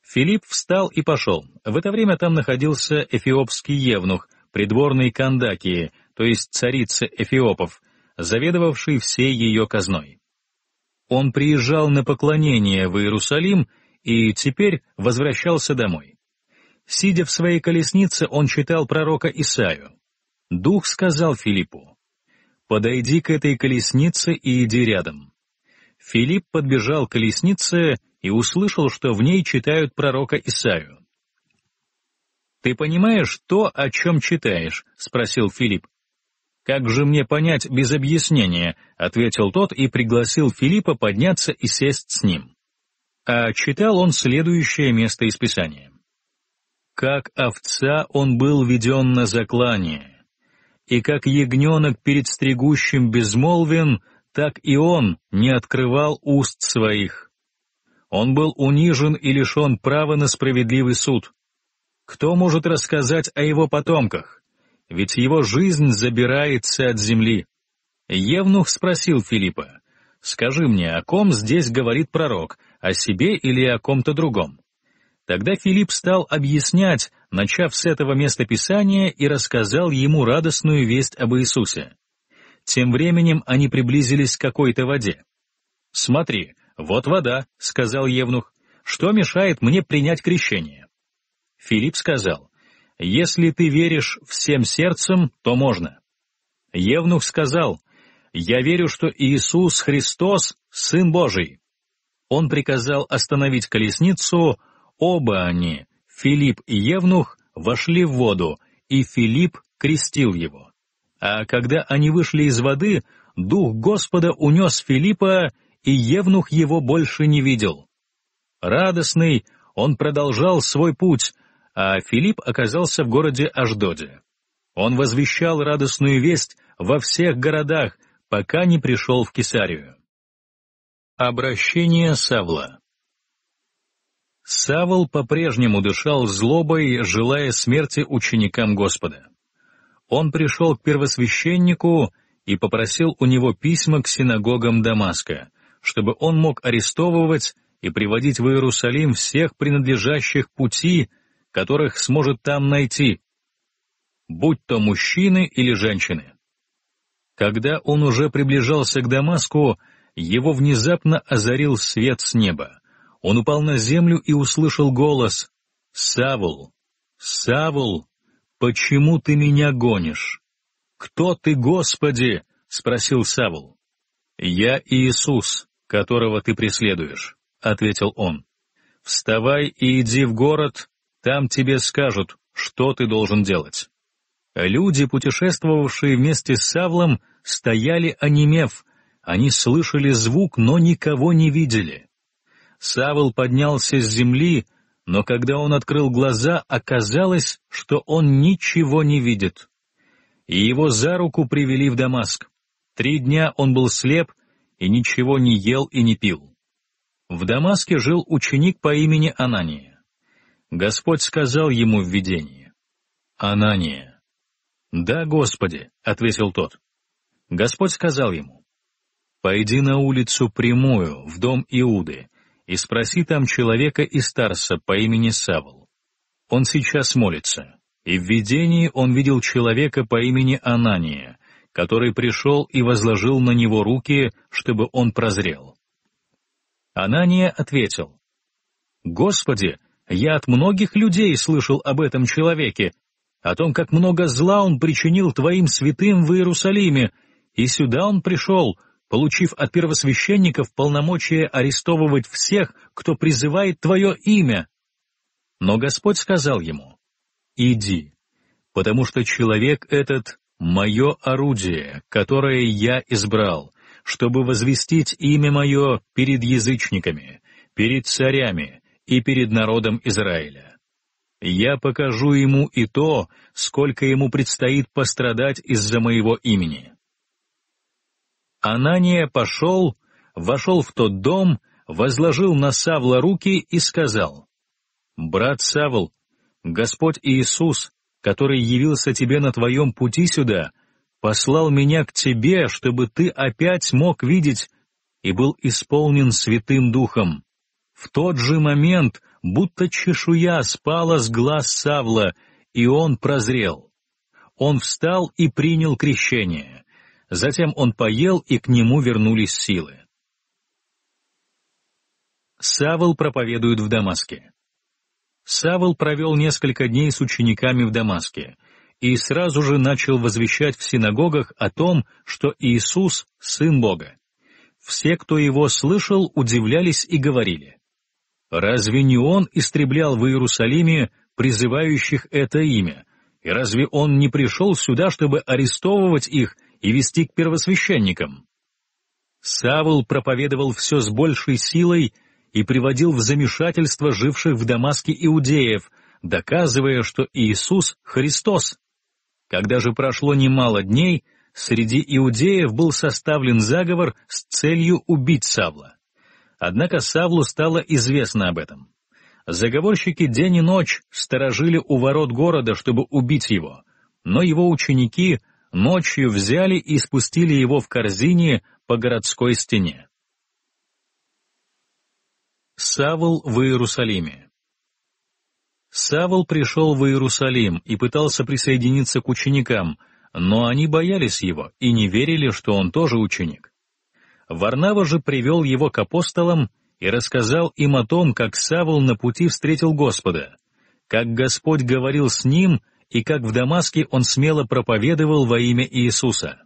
Филипп встал и пошел. В это время там находился эфиопский евнух, придворный Кандакии, то есть царица эфиопов, заведовавший всей ее казной. Он приезжал на поклонение в Иерусалим и теперь возвращался домой. Сидя в своей колеснице, он читал пророка Исаию. Дух сказал Филиппу: «Подойди к этой колеснице и иди рядом». Филипп подбежал к колеснице и услышал, что в ней читают пророка Исаию. «Ты понимаешь то, о чем читаешь?» — спросил Филипп. «Как же мне понять без объяснения?» — ответил тот и пригласил Филиппа подняться и сесть с ним. А читал он следующее место из Писания: «Как овца он был веден на заклание, и как ягненок перед стригущим безмолвен, так и он не открывал уст своих. Он был унижен и лишен права на справедливый суд. Кто может рассказать о его потомках? Ведь его жизнь забирается от земли. Евнух спросил Филиппа: «Скажи мне, о ком здесь говорит пророк, о себе или о ком-то другом?» Тогда Филипп стал объяснять, начав с этого места Писания, и рассказал ему радостную весть об Иисусе. Тем временем они приблизились к какой-то воде. «Смотри, вот вода», — сказал евнух, — «что мешает мне принять крещение?» Филипп сказал: «Если ты веришь всем сердцем, то можно». Евнух сказал: «Я верю, что Иисус Христос — Сын Божий». Он приказал остановить колесницу. Оба они, Филипп и евнух, вошли в воду, и Филипп крестил его. А когда они вышли из воды, Дух Господа унес Филиппа, и евнух его больше не видел. Радостный, он продолжал свой путь, а Филипп оказался в городе Ашдоде. Он возвещал радостную весть во всех городах, пока не пришел в Кесарию. Обращение Савла. Савл по-прежнему дышал злобой, желая смерти ученикам Господа. Он пришел к первосвященнику и попросил у него письма к синагогам Дамаска, чтобы он мог арестовывать и приводить в Иерусалим всех принадлежащих пути, которых сможет там найти, будь то мужчины или женщины. Когда он уже приближался к Дамаску, его внезапно озарил свет с неба. Он упал на землю и услышал голос: «Савл, Савл, почему ты меня гонишь?» «Кто ты, Господи?» — спросил Савл. «Я Иисус, которого ты преследуешь», — ответил он. «Вставай и иди в город, там тебе скажут, что ты должен делать». Люди, путешествовавшие вместе с Савлом, стояли онемев. Они слышали звук, но никого не видели. Савл поднялся с земли, но когда он открыл глаза, оказалось, что он ничего не видит. И его за руку привели в Дамаск. 3 дня он был слеп и ничего не ел и не пил. В Дамаске жил ученик по имени Анания. Господь сказал ему в видении: «Анания». «Да, Господи», — ответил тот. Господь сказал ему: «Пойди на улицу прямую, в дом Иуды, и спроси там человека из Тарса по имени Савл. Он сейчас молится». И в видении он видел человека по имени Анания, который пришел и возложил на него руки, чтобы он прозрел. Анания ответил: «Господи, я от многих людей слышал об этом человеке, о том, как много зла он причинил твоим святым в Иерусалиме, и сюда он пришел, получив от первосвященников полномочия арестовывать всех, кто призывает твое имя». Но Господь сказал ему: «Иди, потому что человек этот — мое орудие, которое я избрал, чтобы возвестить имя мое перед язычниками, перед царями и перед народом Израиля. Я покажу ему и то, сколько ему предстоит пострадать из-за моего имени». Анания пошел, вошел в тот дом, возложил на Савла руки и сказал: «Брат Савл, Господь Иисус, который явился тебе на твоем пути сюда, послал меня к тебе, чтобы ты опять мог видеть, и был исполнен Святым Духом». В тот же момент будто чешуя спала с глаз Савла, и он прозрел. Он встал и принял крещение. Затем он поел, и к нему вернулись силы. Савл проповедует в Дамаске. Савл провел несколько дней с учениками в Дамаске и сразу же начал возвещать в синагогах о том, что Иисус — Сын Бога. Все, кто его слышал, удивлялись и говорили: «Разве не он истреблял в Иерусалиме призывающих это имя? И разве он не пришел сюда, чтобы арестовывать их и вести к первосвященникам?» Савл проповедовал все с большей силой и приводил в замешательство живших в Дамаске иудеев, доказывая, что Иисус — Христос. Когда же прошло немало дней, среди иудеев был составлен заговор с целью убить Савла. Однако Савлу стало известно об этом. Заговорщики день и ночь сторожили у ворот города, чтобы убить его, но его ученики ночью взяли и спустили его в корзине по городской стене. Савл в Иерусалиме. Савл пришел в Иерусалим и пытался присоединиться к ученикам, но они боялись его и не верили, что он тоже ученик. Варнава же привел его к апостолам и рассказал им о том, как Савл на пути встретил Господа, как Господь говорил с ним и как в Дамаске он смело проповедовал во имя Иисуса.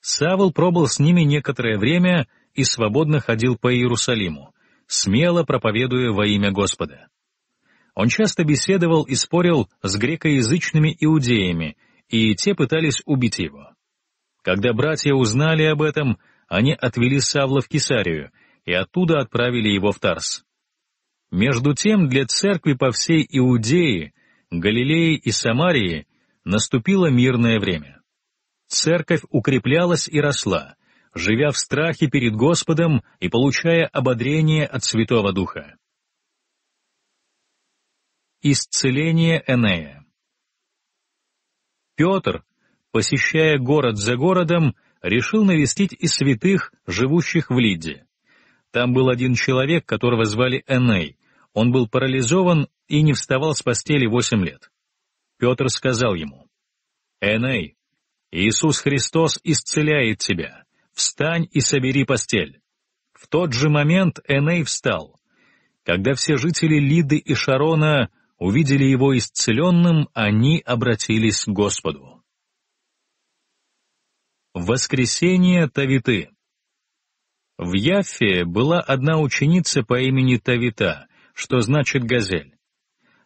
Савл пробыл с ними некоторое время и свободно ходил по Иерусалиму, смело проповедуя во имя Господа. Он часто беседовал и спорил с грекоязычными иудеями, и те пытались убить его. Когда братья узнали об этом, они отвели Савла в Кесарию и оттуда отправили его в Тарс. Между тем для церкви по всей Иудее, Галилее и Самарии наступило мирное время. Церковь укреплялась и росла, живя в страхе перед Господом и получая ободрение от Святого Духа. Исцеление Энея. Петр, посещая город за городом, решил навестить и святых, живущих в Лидии. Там был один человек, которого звали Эней. Он был парализован и не вставал с постели 8 лет. Петр сказал ему: «Эней, Иисус Христос исцеляет тебя. Встань и собери постель». В тот же момент Эней встал. Когда все жители Лиды и Шарона увидели его исцеленным, они обратились к Господу. Воскресение Тавиты. В Яффе была одна ученица по имени Тавита, что значит «газель».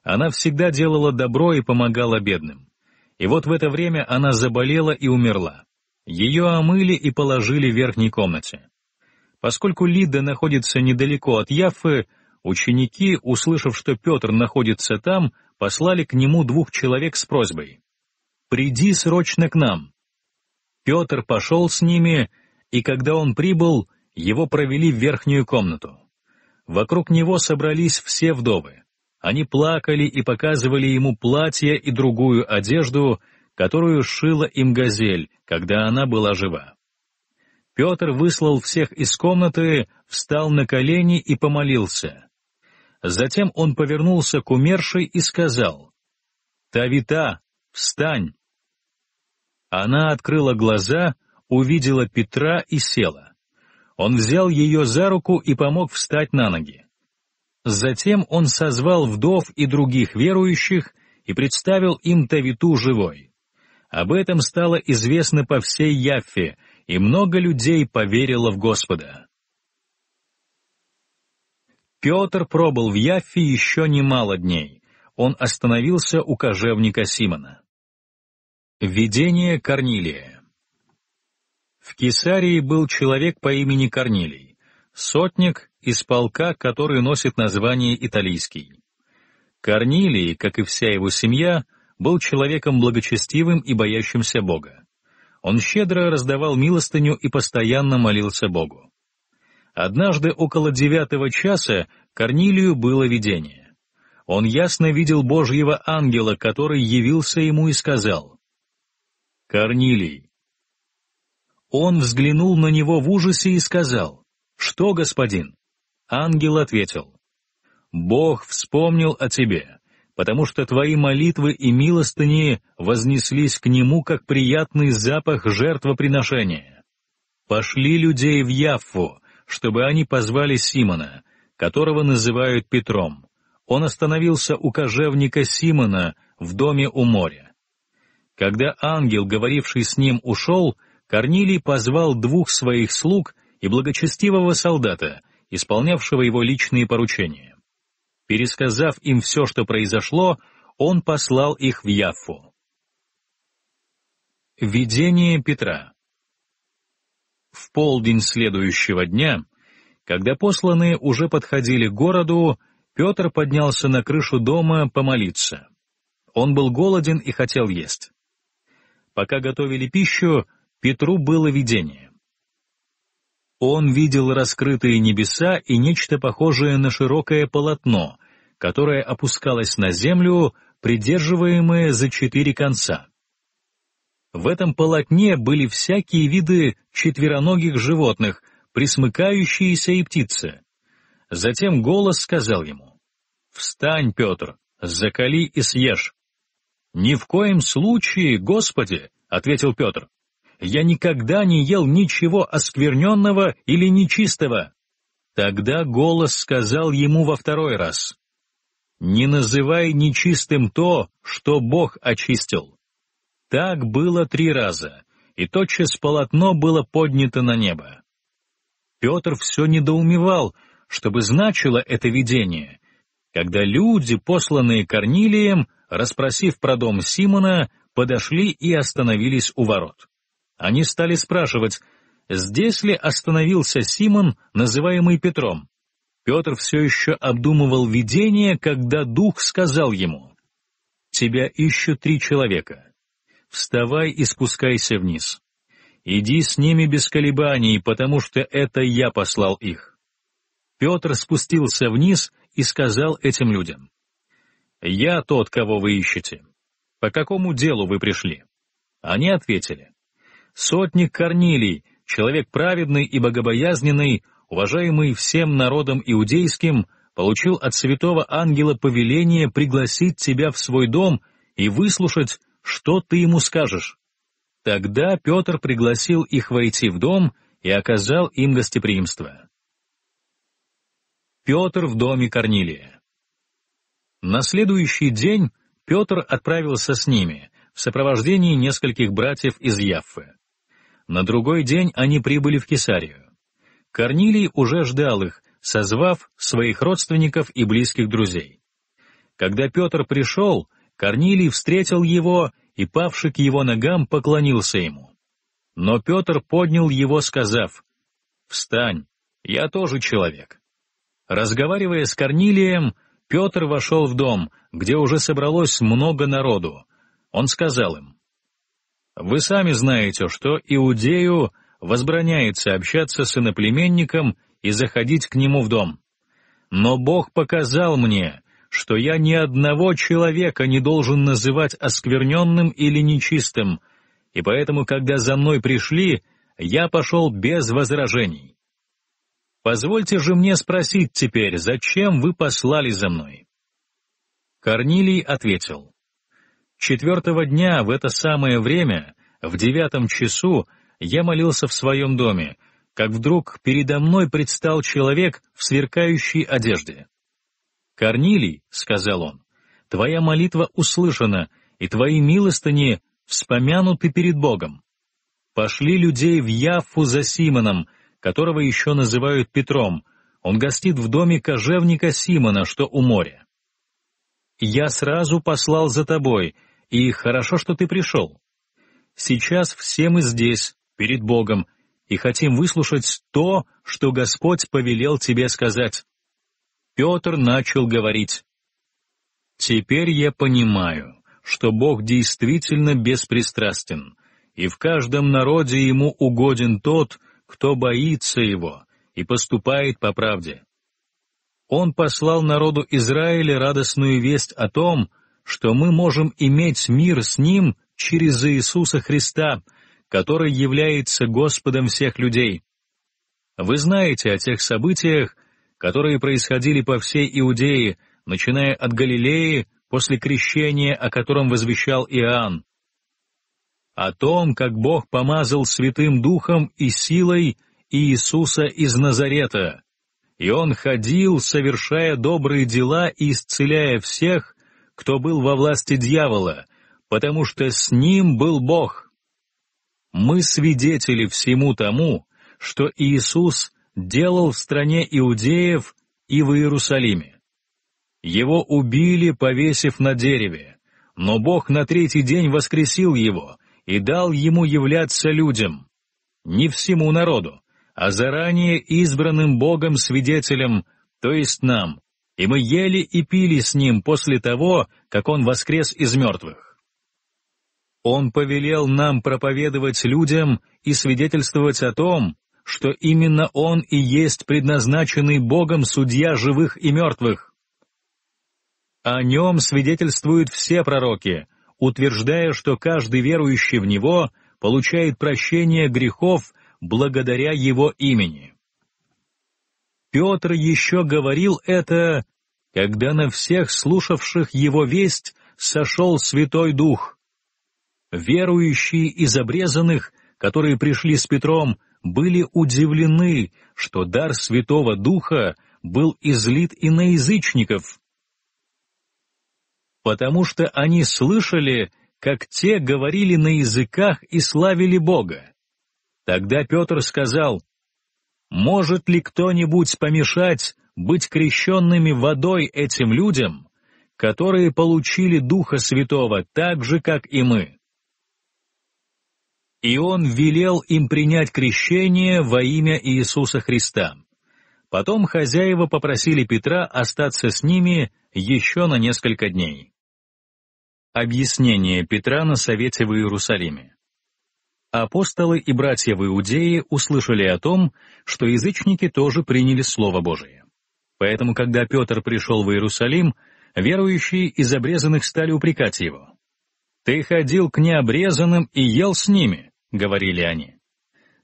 Она всегда делала добро и помогала бедным. И вот в это время она заболела и умерла. Ее омыли и положили в верхней комнате. Поскольку Лидда находится недалеко от Яффы, ученики, услышав, что Петр находится там, послали к нему 2 человека с просьбой: «Приди срочно к нам». Петр пошел с ними, и когда он прибыл, его провели в верхнюю комнату. Вокруг него собрались все вдовы. Они плакали и показывали ему платье и другую одежду, которую сшила им газель, когда она была жива. Петр выслал всех из комнаты, встал на колени и помолился. Затем он повернулся к умершей и сказал: «Тавита, встань!» Она открыла глаза, увидела Петра и села. Он взял ее за руку и помог встать на ноги. Затем он созвал вдов и других верующих и представил им Тавиту живой. Об этом стало известно по всей Яффе, и много людей поверило в Господа. Петр пробыл в Яффе еще немало дней. Он остановился у кожевника Симона. Видение Корнилия. В Кесарии был человек по имени Корнилий, сотник из полка, который носит название «Италийский». Корнилий, как и вся его семья, был человеком благочестивым и боящимся Бога. Он щедро раздавал милостыню и постоянно молился Богу. Однажды около 9 часа Корнилию было видение. Он ясно видел Божьего ангела, который явился ему и сказал: «Корнилий». Он взглянул на него в ужасе и сказал: «Что, господин?» Ангел ответил: «Бог вспомнил о тебе, потому что твои молитвы и милостыни вознеслись к нему, как приятный запах жертвоприношения. Пошли людей в Яффу, чтобы они позвали Симона, которого называют Петром. Он остановился у кожевника Симона в доме у моря». Когда ангел, говоривший с ним, ушел, Корнилий позвал 2 своих слуг и благочестивого солдата, исполнявшего его личные поручения. Пересказав им все, что произошло, он послал их в Яффу. Видение Петра. В полдень следующего дня, когда посланные уже подходили к городу, Петр поднялся на крышу дома помолиться. Он был голоден и хотел есть. Пока готовили пищу, Петру было видение. Он видел раскрытые небеса и нечто похожее на широкое полотно, которое опускалось на землю, придерживаемое за четыре конца. В этом полотне были всякие виды четвероногих животных, присмыкающиеся и птицы. Затем голос сказал ему: «Встань, Петр, заколи и съешь». «Ни в коем случае, Господи», — ответил Петр, — «я никогда не ел ничего оскверненного или нечистого». Тогда голос сказал ему во второй раз: «Не называй нечистым то, что Бог очистил». Так было три раза, и тотчас полотно было поднято на небо. Петр все недоумевал, что бы значило это видение, когда люди, посланные Корнилием, расспросив про дом Симона, подошли и остановились у ворот. Они стали спрашивать, здесь ли остановился Симон, называемый Петром. Петр все еще обдумывал видение, когда Дух сказал ему: «Тебя ищут три человека. Вставай и спускайся вниз. Иди с ними без колебаний, потому что это я послал их». Петр спустился вниз и сказал этим людям: «Я тот, кого вы ищете. По какому делу вы пришли?» Они ответили: «Сотник Корнилий, человек праведный и богобоязненный, уважаемый всем народом иудейским, получил от святого ангела повеление пригласить тебя в свой дом и выслушать, что ты ему скажешь». Тогда Петр пригласил их войти в дом и оказал им гостеприимство. Петр в доме Корнилия. На следующий день Петр отправился с ними в сопровождении нескольких братьев из Яффы. На другой день они прибыли в Кесарию. Корнилий уже ждал их, созвав своих родственников и близких друзей. Когда Петр пришел, Корнилий встретил его и, павши к его ногам, поклонился ему. Но Петр поднял его, сказав: «Встань, я тоже человек». Разговаривая с Корнилием, Петр вошел в дом, где уже собралось много народу. Он сказал им: «Вы сами знаете, что Иудею возбраняется общаться с иноплеменником и заходить к нему в дом. Но Бог показал мне, что я ни одного человека не должен называть оскверненным или нечистым, и поэтому, когда за мной пришли, я пошел без возражений. Позвольте же мне спросить теперь, зачем вы послали за мной?» Корнилий ответил: «Четвертого дня в это самое время, в 9 часу, я молился в своем доме, как вдруг передо мной предстал человек в сверкающей одежде. Корнилий, — сказал он, — твоя молитва услышана, и твои милостыни вспомянуты перед Богом. Пошли людей в Яффу за Симоном, которого еще называют Петром. Он гостит в доме кожевника Симона, что у моря. Я сразу послал за тобой, и хорошо, что ты пришел. Сейчас все мы здесь, перед Богом, и хотим выслушать то, что Господь повелел тебе сказать». Петр начал говорить: «Теперь я понимаю, что Бог действительно беспристрастен, и в каждом народе ему угоден тот, кто боится его и поступает по правде. Он послал народу Израиля радостную весть о том, что мы можем иметь мир с ним через Иисуса Христа, который является Господом всех людей. Вы знаете о тех событиях, которые происходили по всей Иудее, начиная от Галилеи после крещения, о котором возвещал Иоанн. О том, как Бог помазал Святым Духом и силой Иисуса из Назарета, и он ходил, совершая добрые дела и исцеляя всех, кто был во власти дьявола, потому что с ним был Бог. Мы свидетели всему тому, что Иисус делал в стране иудеев и в Иерусалиме. Его убили, повесив на дереве, но Бог на третий день воскресил его и дал ему являться людям, не всему народу, а заранее избранным Богом свидетелям, то есть нам, и мы ели и пили с ним после того, как он воскрес из мертвых. Он повелел нам проповедовать людям и свидетельствовать о том, что именно Он и есть предназначенный Богом Судья живых и мертвых. О Нем свидетельствуют все пророки, утверждая, что каждый верующий в Него получает прощение грехов благодаря Его имени. Петр еще говорил это, когда на всех слушавших Его весть сошел Святой Дух. Верующие из обрезанных, которые пришли с Петром, были удивлены, что дар Святого Духа был излит и на язычников, потому что они слышали, как те говорили на языках и славили Бога. Тогда Петр сказал: «Может ли кто-нибудь помешать быть крещенными водой этим людям, которые получили Духа Святого так же, как и мы?» И он велел им принять крещение во имя Иисуса Христа. Потом хозяева попросили Петра остаться с ними еще на несколько дней. Объяснение Петра на совете в Иерусалиме. Апостолы и братья в Иудее услышали о том, что язычники тоже приняли Слово Божие. Поэтому, когда Петр пришел в Иерусалим, верующие из обрезанных стали упрекать его. «Ты ходил к необрезанным и ел с ними», — говорили они.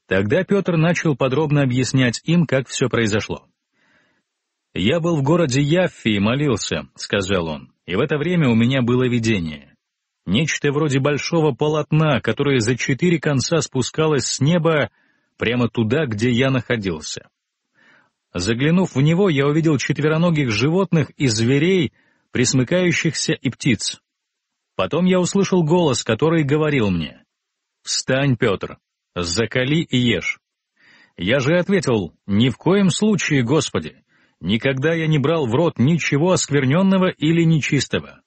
Тогда Петр начал подробно объяснять им, как все произошло. «Я был в городе Яффе и молился», — сказал он, — «и в это время у меня было видение. Нечто вроде большого полотна, которое за 4 конца спускалось с неба прямо туда, где я находился. Заглянув в него, я увидел четвероногих животных и зверей, пресмыкающихся и птиц. Потом я услышал голос, который говорил мне: «Встань, Петр, закали и ешь». Я же ответил: «Ни в коем случае, Господи, никогда я не брал в рот ничего оскверненного или нечистого».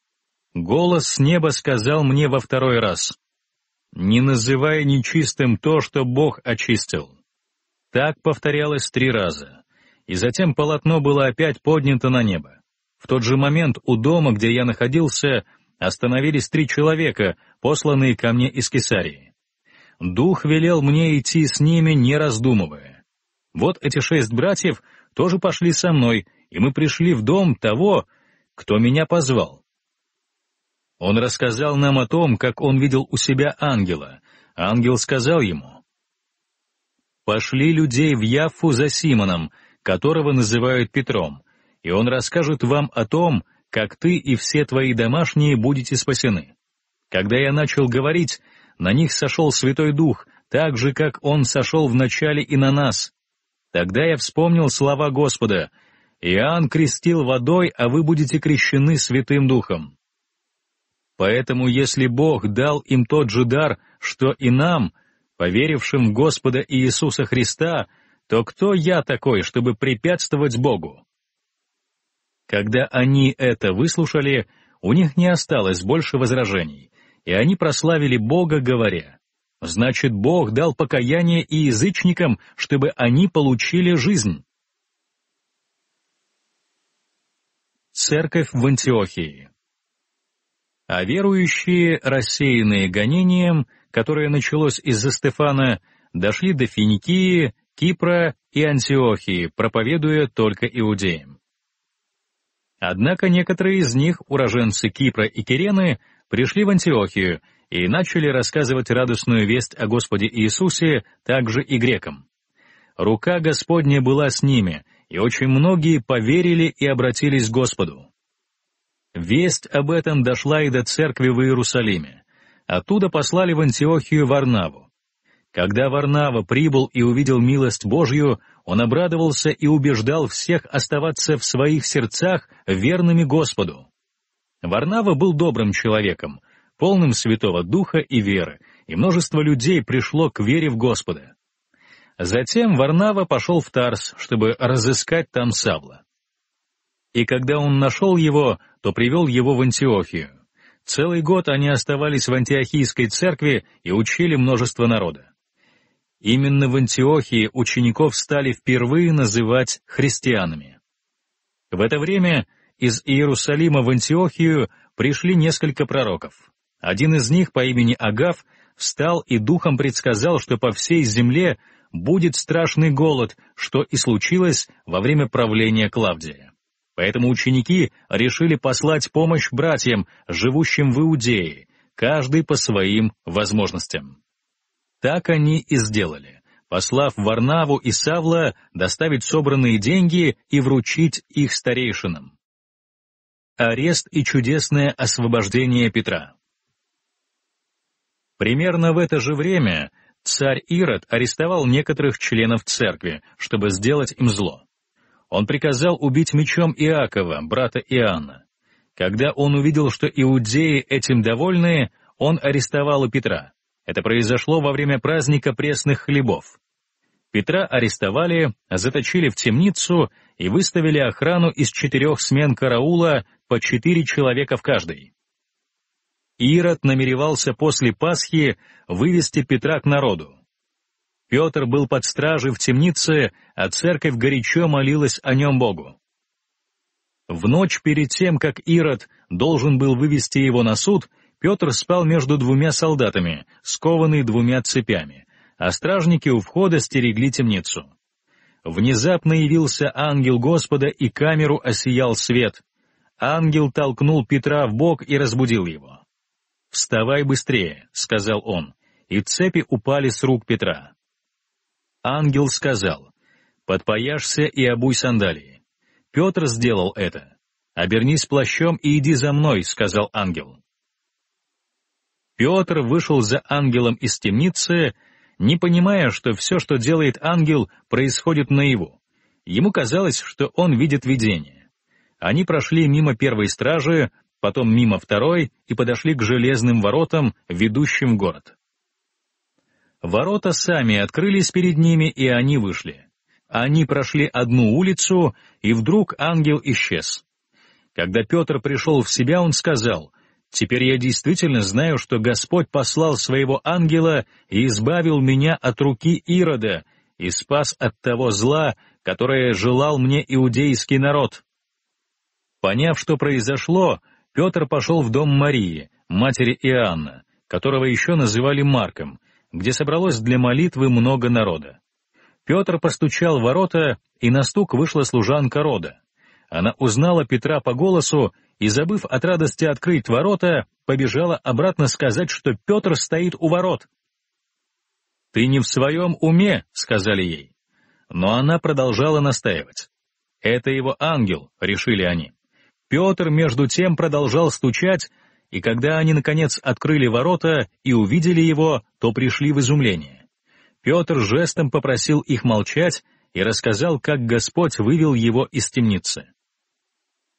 Голос с неба сказал мне во второй раз: «Не называй нечистым то, что Бог очистил». Так повторялось 3 раза, и затем полотно было опять поднято на небо. В тот же момент у дома, где я находился, остановились 3 человека, посланные ко мне из Кесарии. Дух велел мне идти с ними, не раздумывая. Вот эти 6 братьев тоже пошли со мной, и мы пришли в дом того, кто меня позвал. Он рассказал нам о том, как он видел у себя ангела. Ангел сказал ему: «Пошли людей в Яффу за Симоном, которого называют Петром, и он расскажет вам о том, как ты и все твои домашние будете спасены». Когда я начал говорить, на них сошел Святой Дух, так же, как Он сошел в начале и на нас. Тогда я вспомнил слова Господа: «Иоанн крестил водой, а вы будете крещены Святым Духом». Поэтому, если Бог дал им тот же дар, что и нам, поверившим в Господа Иисуса Христа, то кто я такой, чтобы препятствовать Богу? Когда они это выслушали, у них не осталось больше возражений, и они прославили Бога, говоря: «Значит, Бог дал покаяние и язычникам, чтобы они получили жизнь». Церковь в Антиохии. А верующие, рассеянные гонением, которое началось из-за Стефана, дошли до Финикии, Кипра и Антиохии, проповедуя только иудеям. Однако некоторые из них, уроженцы Кипра и Кирены, пришли в Антиохию и начали рассказывать радостную весть о Господе Иисусе также и грекам. Рука Господня была с ними, и очень многие поверили и обратились к Господу. Весть об этом дошла и до церкви в Иерусалиме. Оттуда послали в Антиохию Варнаву. Когда Варнава прибыл и увидел милость Божью, он обрадовался и убеждал всех оставаться в своих сердцах верными Господу. Варнава был добрым человеком, полным Святого Духа и веры, и множество людей пришло к вере в Господа. Затем Варнава пошел в Тарс, чтобы разыскать там Савла. И когда он нашел его, то привел его в Антиохию. Целый год они оставались в Антиохийской церкви и учили множество народа. Именно в Антиохии учеников стали впервые называть христианами. В это время из Иерусалима в Антиохию пришли несколько пророков. Один из них по имени Агав встал и духом предсказал, что по всей земле будет страшный голод, что и случилось во время правления Клавдия. Поэтому ученики решили послать помощь братьям, живущим в Иудее, каждый по своим возможностям. Так они и сделали, послав Варнаву и Савла доставить собранные деньги и вручить их старейшинам. Арест и чудесное освобождение Петра. Примерно в это же время царь Ирод арестовал некоторых членов церкви, чтобы сделать им зло. Он приказал убить мечом Иакова, брата Иоанна. Когда он увидел, что иудеи этим довольны, он арестовал и Петра. Это произошло во время праздника пресных хлебов. Петра арестовали, заточили в темницу и выставили охрану из 4 смен караула по 4 человека в каждой. Ирод намеревался после Пасхи вывести Петра к народу. Петр был под стражей в темнице, а церковь горячо молилась о нем Богу. В ночь перед тем, как Ирод должен был вывести его на суд, Петр спал между 2 солдатами, скованный 2 цепями, а стражники у входа стерегли темницу. Внезапно явился ангел Господа, и камеру осиял свет. Ангел толкнул Петра в бок и разбудил его. «Вставай быстрее», — сказал он, и цепи упали с рук Петра. Ангел сказал: «Подпояшься и обуй сандалии». Петр сделал это. «Обернись плащом и иди за мной», — сказал ангел. Петр вышел за ангелом из темницы, не понимая, что все, что делает ангел, происходит наяву. Ему казалось, что он видит видение. Они прошли мимо первой стражи, потом мимо второй и подошли к железным воротам, ведущим в город. Ворота сами открылись перед ними, и они вышли. Они прошли одну улицу, и вдруг ангел исчез. Когда Петр пришел в себя, он сказал: «Теперь я действительно знаю, что Господь послал своего ангела и избавил меня от руки Ирода и спас от того зла, которое желал мне иудейский народ». Поняв, что произошло, Петр пошел в дом Марии, матери Иоанна, которого еще называли Марком, где собралось для молитвы много народа. Петр постучал в ворота, и на стук вышла служанка рода. Она узнала Петра по голосу и, забыв от радости открыть ворота, побежала обратно сказать, что Петр стоит у ворот. «Ты не в своем уме», — сказали ей. Но она продолжала настаивать. «Это его ангел», — решили они. Петр между тем продолжал стучать, и когда они, наконец, открыли ворота и увидели его, то пришли в изумление. Петр жестом попросил их молчать и рассказал, как Господь вывел его из темницы.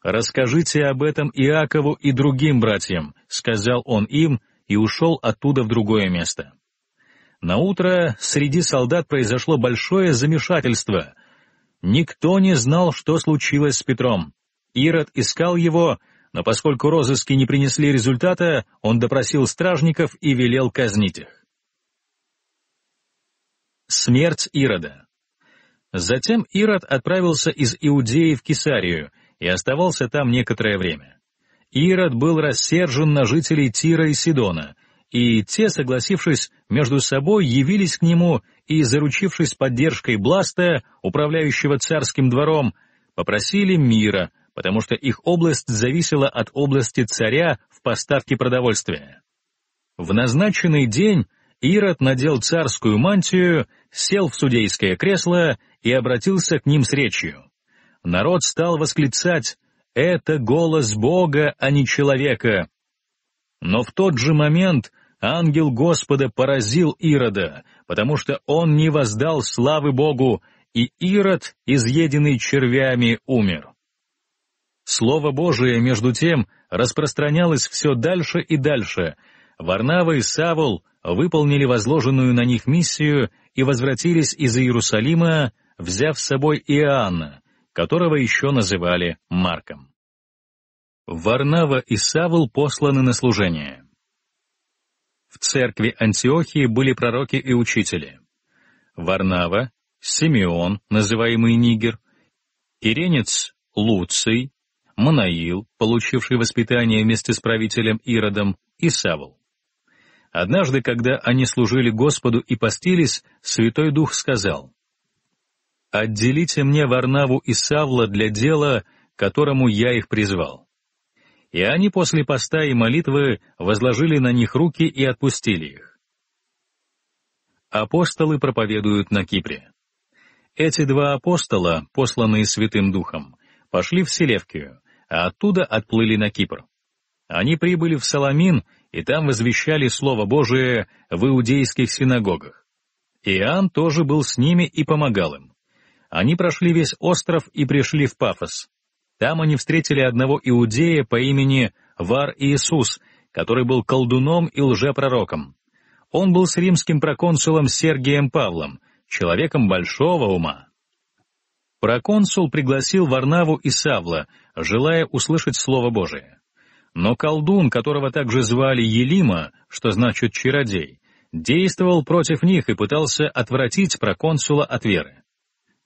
«Расскажите об этом Иакову и другим братьям», — сказал он им и ушел оттуда в другое место. Наутро среди солдат произошло большое замешательство. Никто не знал, что случилось с Петром. Ирод искал его, но поскольку розыски не принесли результата, он допросил стражников и велел казнить их. Смерть Ирода. Затем Ирод отправился из Иудеи в Кесарию и оставался там некоторое время. Ирод был рассержен на жителей Тира и Сидона, и те, согласившись между собой, явились к нему и, заручившись поддержкой Бласта, управляющего царским двором, попросили мира, потому что их область зависела от области царя в поставке продовольствия. В назначенный день Ирод надел царскую мантию, сел в судейское кресло и обратился к ним с речью. Народ стал восклицать: «Это голос Бога, а не человека». Но в тот же момент ангел Господа поразил Ирода, потому что он не воздал славы Богу, и Ирод, изъеденный червями, умер. Слово Божие, между тем, распространялось все дальше и дальше. Варнава и Савл выполнили возложенную на них миссию и возвратились из Иерусалима, взяв с собой Иоанна, которого еще называли Марком. Варнава и Савл посланы на служение. В церкви Антиохии были пророки и учители. Варнава, Симеон, называемый Нигер, Иренец Луций, Манаил, получивший воспитание вместе с правителем Иродом, и Савл. Однажды, когда они служили Господу и постились, Святой Дух сказал: «Отделите мне Варнаву и Савла для дела, которому я их призвал». И они после поста и молитвы возложили на них руки и отпустили их. Апостолы проповедуют на Кипре. Эти два апостола, посланные Святым Духом, пошли в Селевкию, а оттуда отплыли на Кипр. Они прибыли в Саламин, и там возвещали Слово Божие в иудейских синагогах. Иоанн тоже был с ними и помогал им. Они прошли весь остров и пришли в Пафос. Там они встретили одного иудея по имени Вар-Иисус, который был колдуном и лжепророком. Он был с римским проконсулом Сергием Павлом, человеком большого ума. Проконсул пригласил Варнаву и Савла, желая услышать Слово Божие. Но колдун, которого также звали Елима, что значит «чародей», действовал против них и пытался отвратить проконсула от веры.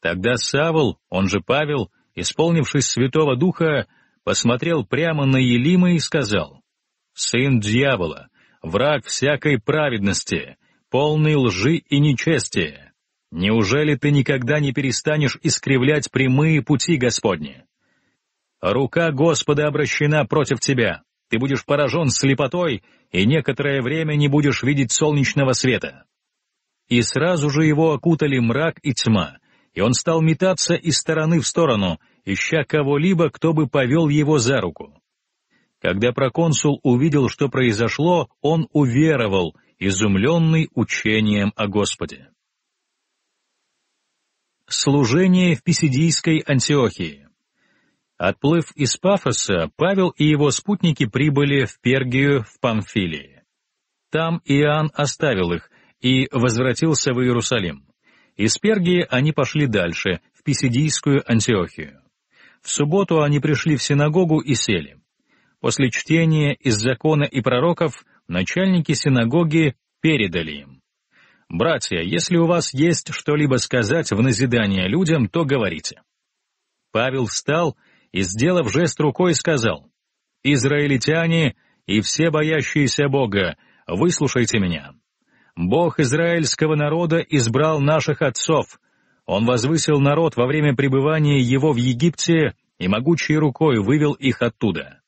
Тогда Савл, он же Павел, исполнившись Святого Духа, посмотрел прямо на Елима и сказал: «Сын дьявола, враг всякой праведности, полный лжи и нечестия, неужели ты никогда не перестанешь искривлять прямые пути Господни? Рука Господа обращена против тебя, ты будешь поражен слепотой и некоторое время не будешь видеть солнечного света». И сразу же его окутали мрак и тьма, и он стал метаться из стороны в сторону, ища кого-либо, кто бы повел его за руку. Когда проконсул увидел, что произошло, он уверовал, изумленный учением о Господе. Служение в Писидийской Антиохии. Отплыв из Пафоса, Павел и его спутники прибыли в Пергию в Памфилии. Там Иоанн оставил их и возвратился в Иерусалим. Из Пергии они пошли дальше, в Писидийскую Антиохию. В субботу они пришли в синагогу и сели. После чтения из закона и пророков начальники синагоги передали им: «Братья, если у вас есть что-либо сказать в назидание людям, то говорите». Павел встал и, сделав жест рукой, сказал: «Израильтяне и все боящиеся Бога, выслушайте меня. Бог израильского народа избрал наших отцов. Он возвысил народ во время пребывания его в Египте и могучей рукой вывел их оттуда.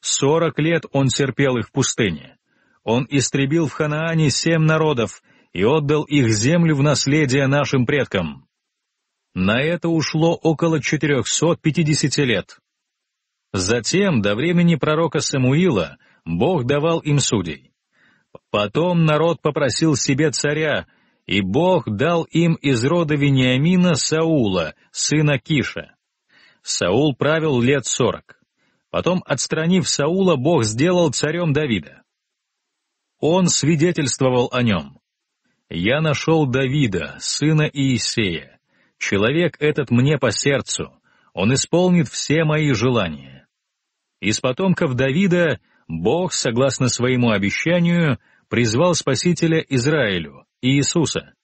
40 лет он терпел их в пустыне. Он истребил в Ханаане 7 народов и отдал их землю в наследие нашим предкам. На это ушло около 450 лет. Затем, до времени пророка Самуила, Бог давал им судей. Потом народ попросил себе царя, и Бог дал им из рода Вениамина Саула, сына Киша. Саул правил лет 40. Потом, отстранив Саула, Бог сделал царем Давида. Он свидетельствовал о нем: «Я нашел Давида, сына Иисея. Человек этот мне по сердцу, он исполнит все мои желания». Из потомков Давида Бог, согласно своему обещанию, призвал Спасителя Израилю, Иисуса.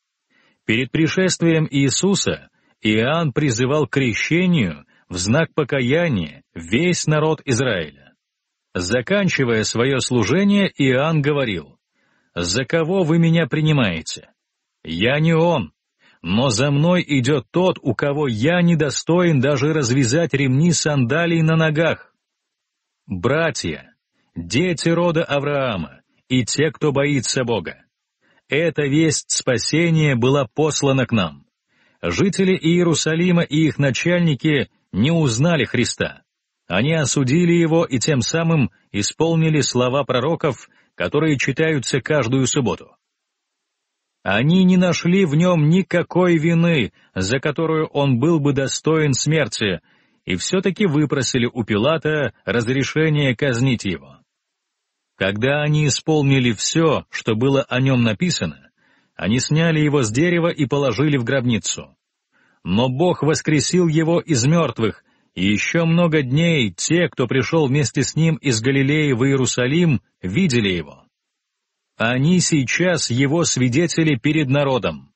Перед пришествием Иисуса Иоанн призывал к крещению в знак покаяния весь народ Израиля. Заканчивая свое служение, Иоанн говорил: «За кого вы меня принимаете? Я не он. Но за мной идет тот, у кого я недостоин даже развязать ремни сандалий на ногах». Братья, дети рода Авраама и те, кто боится Бога, эта весть спасения была послана к нам. Жители Иерусалима и их начальники не узнали Христа. Они осудили его и тем самым исполнили слова пророков, которые читаются каждую субботу. Они не нашли в нем никакой вины, за которую он был бы достоин смерти, и все-таки выпросили у Пилата разрешение казнить его. Когда они исполнили все, что было о нем написано, они сняли его с дерева и положили в гробницу. Но Бог воскресил его из мертвых, и еще много дней те, кто пришел вместе с ним из Галилеи в Иерусалим, видели его. Они сейчас его свидетели перед народом.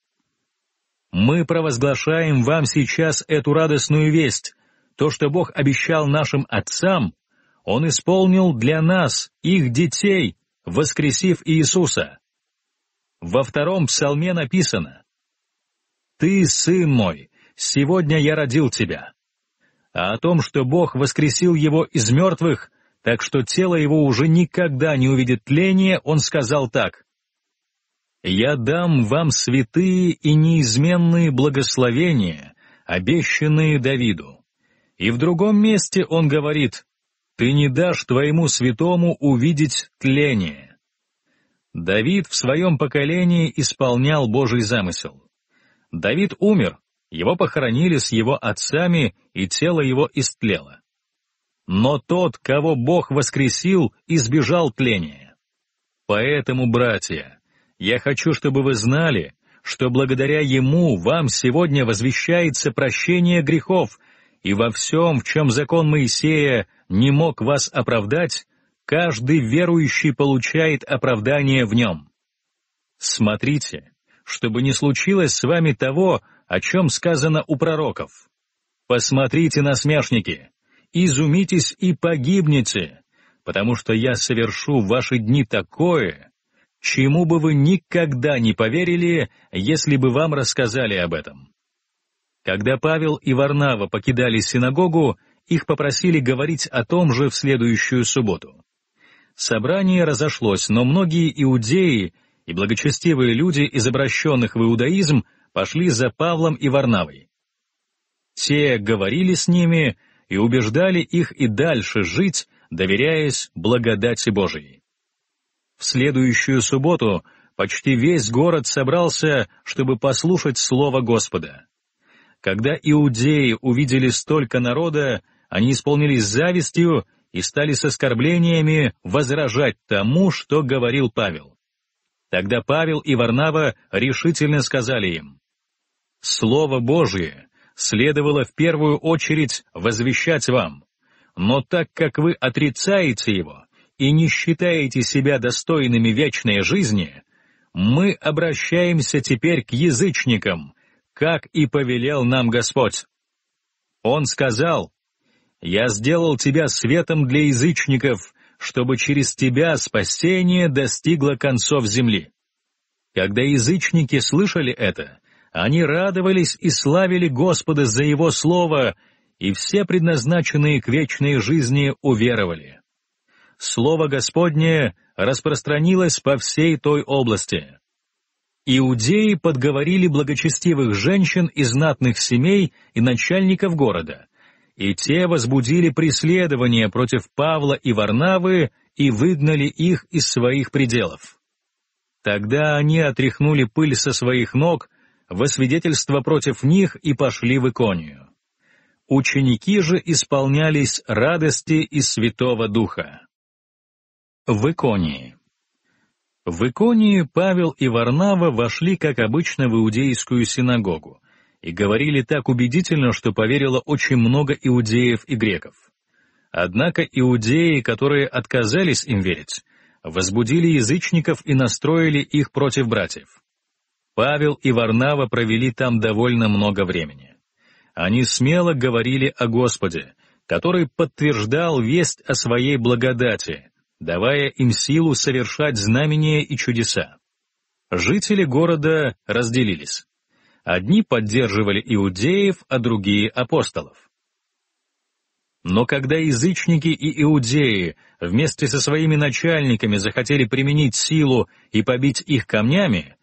Мы провозглашаем вам сейчас эту радостную весть: то, что Бог обещал нашим отцам, Он исполнил для нас, их детей, воскресив Иисуса. Во втором псалме написано: «Ты, сын мой, сегодня я родил тебя». А о том, что Бог воскресил его из мертвых, так что тело его уже никогда не увидит тления, он сказал так: «Я дам вам святые и неизменные благословения, обещанные Давиду». И в другом месте он говорит: «Ты не дашь твоему святому увидеть тление». Давид в своем поколении исполнял Божий замысел. Давид умер, его похоронили с его отцами, и тело его истлело. Но тот, кого Бог воскресил, избежал тления. Поэтому, братья, я хочу, чтобы вы знали, что благодаря Ему вам сегодня возвещается прощение грехов, и во всем, в чем закон Моисея не мог вас оправдать, каждый верующий получает оправдание в нем. Смотрите, чтобы не случилось с вами того, о чем сказано у пророков. «Посмотрите, насмешники, изумитесь и погибнете, потому что я совершу в ваши дни такое, чему бы вы никогда не поверили, если бы вам рассказали об этом». Когда Павел и Варнава покидали синагогу, их попросили говорить о том же в следующую субботу. Собрание разошлось, но многие иудеи и благочестивые люди из обращенных в иудаизм пошли за Павлом и Варнавой. Те говорили с ними и убеждали их и дальше жить, доверяясь благодати Божией. В следующую субботу почти весь город собрался, чтобы послушать слово Господа. Когда иудеи увидели столько народа, они исполнились завистью и стали с оскорблениями возражать тому, что говорил Павел. Тогда Павел и Варнава решительно сказали им: «Слово Божие следовало в первую очередь возвещать вам, но так как вы отрицаете его и не считаете себя достойными вечной жизни, мы обращаемся теперь к язычникам, как и повелел нам Господь. Он сказал: «Я сделал тебя светом для язычников, чтобы через тебя спасение достигло концов земли». Когда язычники слышали это, они радовались и славили Господа за Его слово, и все предназначенные к вечной жизни уверовали. Слово Господне распространилось по всей той области. Иудеи подговорили благочестивых женщин из знатных семей и начальников города, и те возбудили преследование против Павла и Варнавы и выгнали их из своих пределов. Тогда они отряхнули пыль со своих ног во свидетельство против них и пошли в Иконию. Ученики же исполнялись радости и Святого Духа». В Иконии. В Иконии Павел и Варнава вошли, как обычно, в иудейскую синагогу и говорили так убедительно, что поверило очень много иудеев и греков. Однако иудеи, которые отказались им верить, возбудили язычников и настроили их против братьев. Павел и Варнава провели там довольно много времени. Они смело говорили о Господе, который подтверждал весть о своей благодати, давая им силу совершать знамения и чудеса. Жители города разделились. Одни поддерживали иудеев, а другие — апостолов. Но когда язычники и иудеи вместе со своими начальниками захотели применить силу и побить их камнями,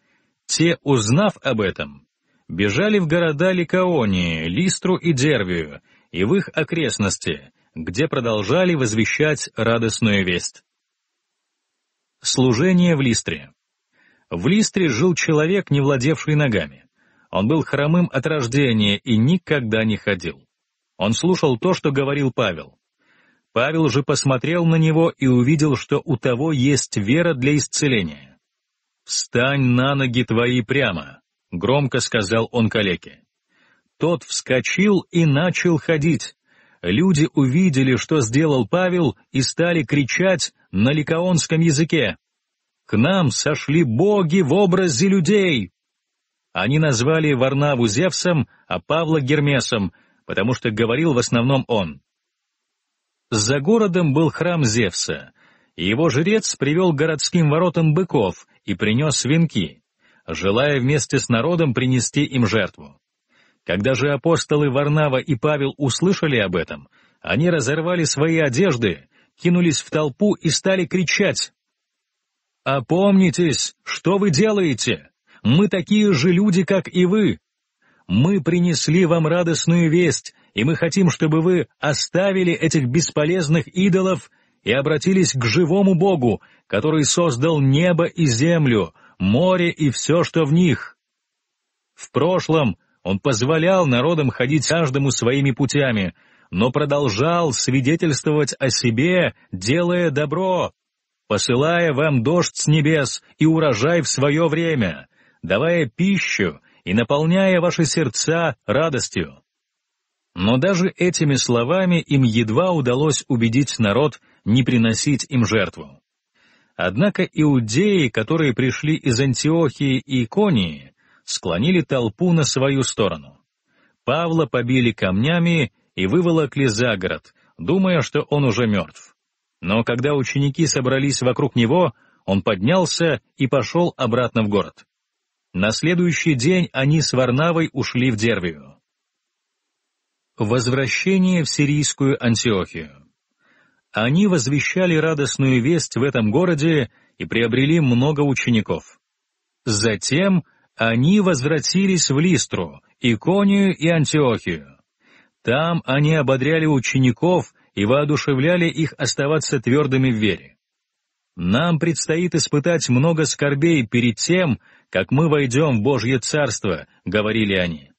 те, узнав об этом, бежали в города Ликаонии, Листру и Дербию, и в их окрестности, где продолжали возвещать радостную весть. Служение в Листре. В Листре жил человек, не владевший ногами. Он был хромым от рождения и никогда не ходил. Он слушал то, что говорил Павел. Павел же посмотрел на него и увидел, что у того есть вера для исцеления. «Встань на ноги твои прямо», — громко сказал он калеке. Тот вскочил и начал ходить. Люди увидели, что сделал Павел, и стали кричать на ликаонском языке: «К нам сошли боги в образе людей!» Они назвали Варнаву Зевсом, а Павла Гермесом, потому что говорил в основном он. За городом был храм Зевса, и его жрец привел к городским воротам быков и принес венки, желая вместе с народом принести им жертву. Когда же апостолы Варнава и Павел услышали об этом, они разорвали свои одежды, кинулись в толпу и стали кричать: «Опомнитесь, что вы делаете? Мы такие же люди, как и вы. Мы принесли вам радостную весть, и мы хотим, чтобы вы оставили этих бесполезных идолов и обратились к живому Богу, который создал небо и землю, море и все, что в них. В прошлом он позволял народам ходить каждому своими путями, но продолжал свидетельствовать о себе, делая добро, посылая вам дождь с небес и урожай в свое время, давая пищу и наполняя ваши сердца радостью». Но даже этими словами им едва удалось убедить народ не приносить им жертву. Однако иудеи, которые пришли из Антиохии и Иконии, склонили толпу на свою сторону. Павла побили камнями и выволокли за город, думая, что он уже мертв. Но когда ученики собрались вокруг него, он поднялся и пошел обратно в город. На следующий день они с Варнавой ушли в Дербию. Возвращение в сирийскую Антиохию. Они возвещали радостную весть в этом городе и приобрели много учеников. Затем они возвратились в Листру, Иконию и Антиохию. Там они ободряли учеников и воодушевляли их оставаться твердыми в вере. «Нам предстоит испытать много скорбей перед тем, как мы войдем в Божье Царство», — говорили они.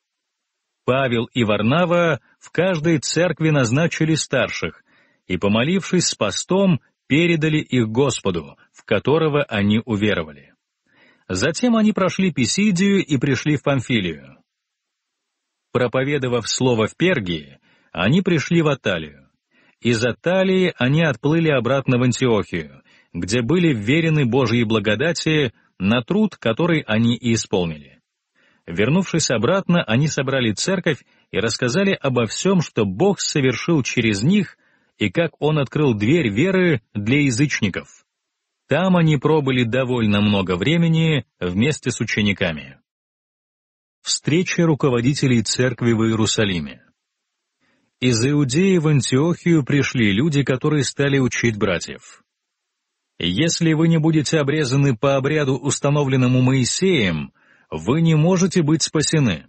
Павел и Варнава в каждой церкви назначили старших и, помолившись с постом, передали их Господу, в которого они уверовали. Затем они прошли Писидию и пришли в Памфилию. Проповедовав слово в Пергии, они пришли в Аталию. Из Аталии они отплыли обратно в Антиохию, где были вверены Божьей благодати на труд, который они и исполнили. Вернувшись обратно, они собрали церковь и рассказали обо всем, что Бог совершил через них и как Он открыл дверь веры для язычников. Там они пробыли довольно много времени вместе с учениками. Встреча руководителей церкви в Иерусалиме. Из Иудеи в Антиохию пришли люди, которые стали учить братьев: «Если вы не будете обрезаны по обряду, установленному Моисеем, вы не можете быть спасены».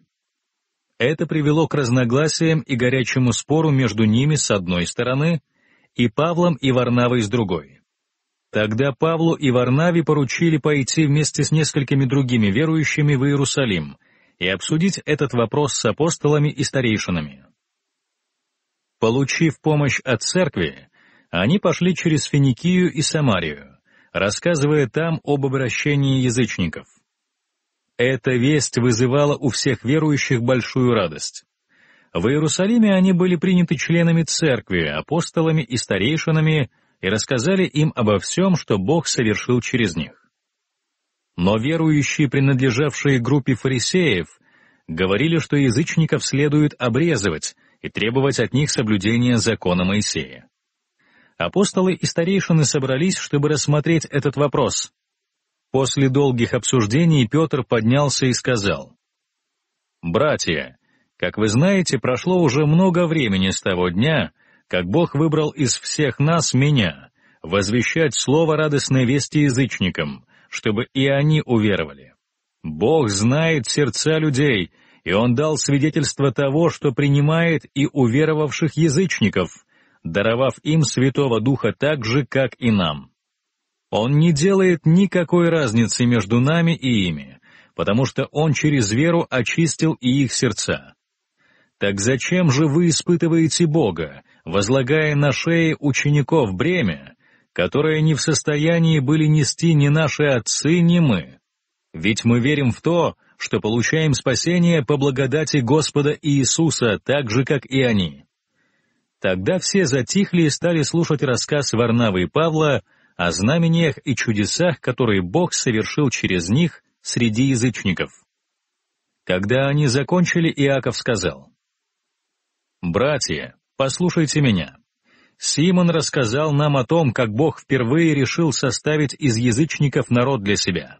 Это привело к разногласиям и горячему спору между ними с одной стороны и Павлом и Варнавой с другой. Тогда Павлу и Варнаве поручили пойти вместе с несколькими другими верующими в Иерусалим и обсудить этот вопрос с апостолами и старейшинами. Получив помощь от церкви, они пошли через Финикию и Самарию, рассказывая там об обращении язычников. Эта весть вызывала у всех верующих большую радость. В Иерусалиме они были приняты членами церкви, апостолами и старейшинами и рассказали им обо всем, что Бог совершил через них. Но верующие, принадлежавшие группе фарисеев, говорили, что язычников следует обрезывать и требовать от них соблюдения закона Моисея. Апостолы и старейшины собрались, чтобы рассмотреть этот вопрос. После долгих обсуждений Петр поднялся и сказал: «Братья, как вы знаете, прошло уже много времени с того дня, как Бог выбрал из всех нас меня, возвещать слово радостной вести язычникам, чтобы и они уверовали. Бог знает сердца людей, и Он дал свидетельство того, что принимает и уверовавших язычников, даровав им Святого Духа так же, как и нам. Он не делает никакой разницы между нами и ими, потому что Он через веру очистил и их сердца. Так зачем же вы испытываете Бога, возлагая на шеи учеников бремя, которое не в состоянии были нести ни наши отцы, ни мы? Ведь мы верим в то, что получаем спасение по благодати Господа Иисуса, так же, как и они». Тогда все затихли и стали слушать рассказ Варнавы и Павла о знамениях и чудесах, которые Бог совершил через них среди язычников. Когда они закончили, Иаков сказал: «Братья, послушайте меня. Симон рассказал нам о том, как Бог впервые решил составить из язычников народ для себя.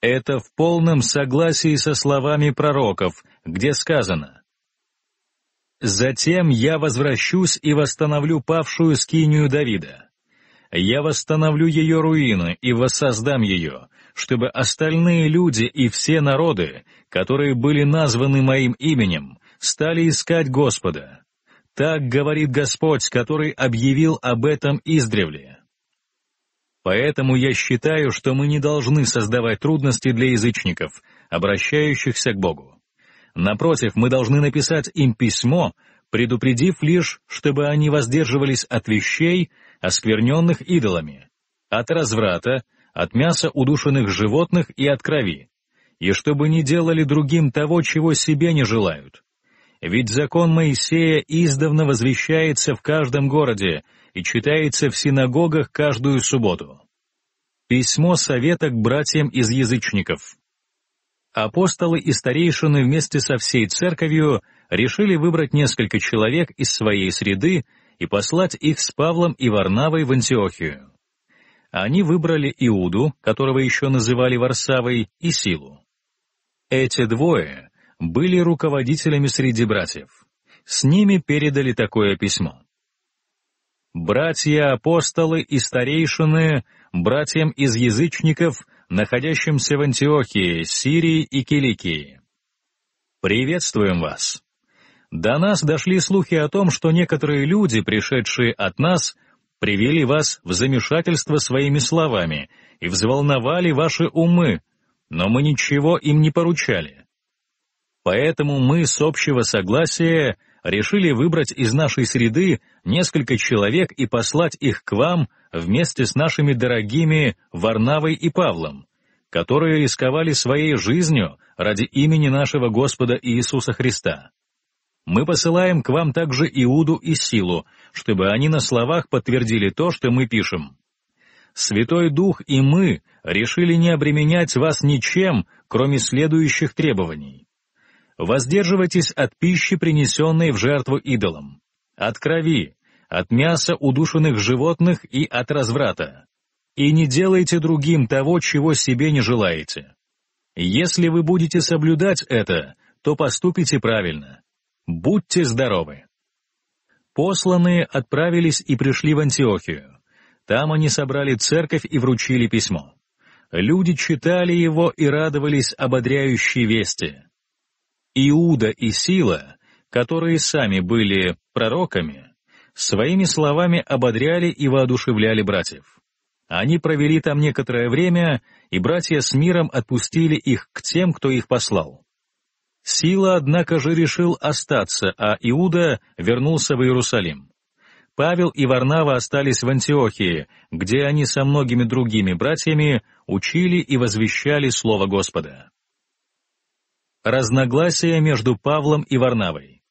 Это в полном согласии со словами пророков, где сказано: «Затем я возвращусь и восстановлю павшую скинию Давида. Я восстановлю ее руины и воссоздам ее, чтобы остальные люди и все народы, которые были названы моим именем, стали искать Господа. Так говорит Господь, который объявил об этом издревле». Поэтому я считаю, что мы не должны создавать трудности для язычников, обращающихся к Богу. Напротив, мы должны написать им письмо, предупредив лишь, чтобы они воздерживались от вещей, оскверненных идолами, от разврата, от мяса удушенных животных и от крови, и чтобы не делали другим того, чего себе не желают. Ведь закон Моисея издавна возвещается в каждом городе и читается в синагогах каждую субботу. Письмо совета к братьям из язычников. Апостолы и старейшины вместе со всей церковью решили выбрать несколько человек из своей среды и послать их с Павлом и Варнавой в Антиохию. Они выбрали Иуду, которого еще называли Варсавой, и Силу. Эти двое были руководителями среди братьев. С ними передали такое письмо. «Братья-апостолы и старейшины, братьям из язычников, находящимся в Антиохии, Сирии и Киликии. Приветствуем вас. До нас дошли слухи о том, что некоторые люди, пришедшие от нас, привели вас в замешательство своими словами и взволновали ваши умы, но мы ничего им не поручали. Поэтому мы с общего согласия решили выбрать из нашей среды несколько человек и послать их к вам вместе с нашими дорогими Варнавой и Павлом, которые рисковали своей жизнью ради имени нашего Господа Иисуса Христа. Мы посылаем к вам также Иуду и Силу, чтобы они на словах подтвердили то, что мы пишем. Святой Дух и мы решили не обременять вас ничем, кроме следующих требований. Воздерживайтесь от пищи, принесенной в жертву идолам, от крови, от мяса удушенных животных и от разврата, и не делайте другим того, чего себе не желаете. Если вы будете соблюдать это, то поступите правильно. Будьте здоровы». Посланные отправились и пришли в Антиохию. Там они собрали церковь и вручили письмо. Люди читали его и радовались ободряющей вести. Иуда и Сила, которые сами были пророками, своими словами ободряли и воодушевляли братьев. Они провели там некоторое время, и братья с миром отпустили их к тем, кто их послал. Сила, однако же, решил остаться, а Иуда вернулся в Иерусалим. Павел и Варнава остались в Антиохии, где они со многими другими братьями учили и возвещали слово Господа. Разногласия между Павлом и Варнавой.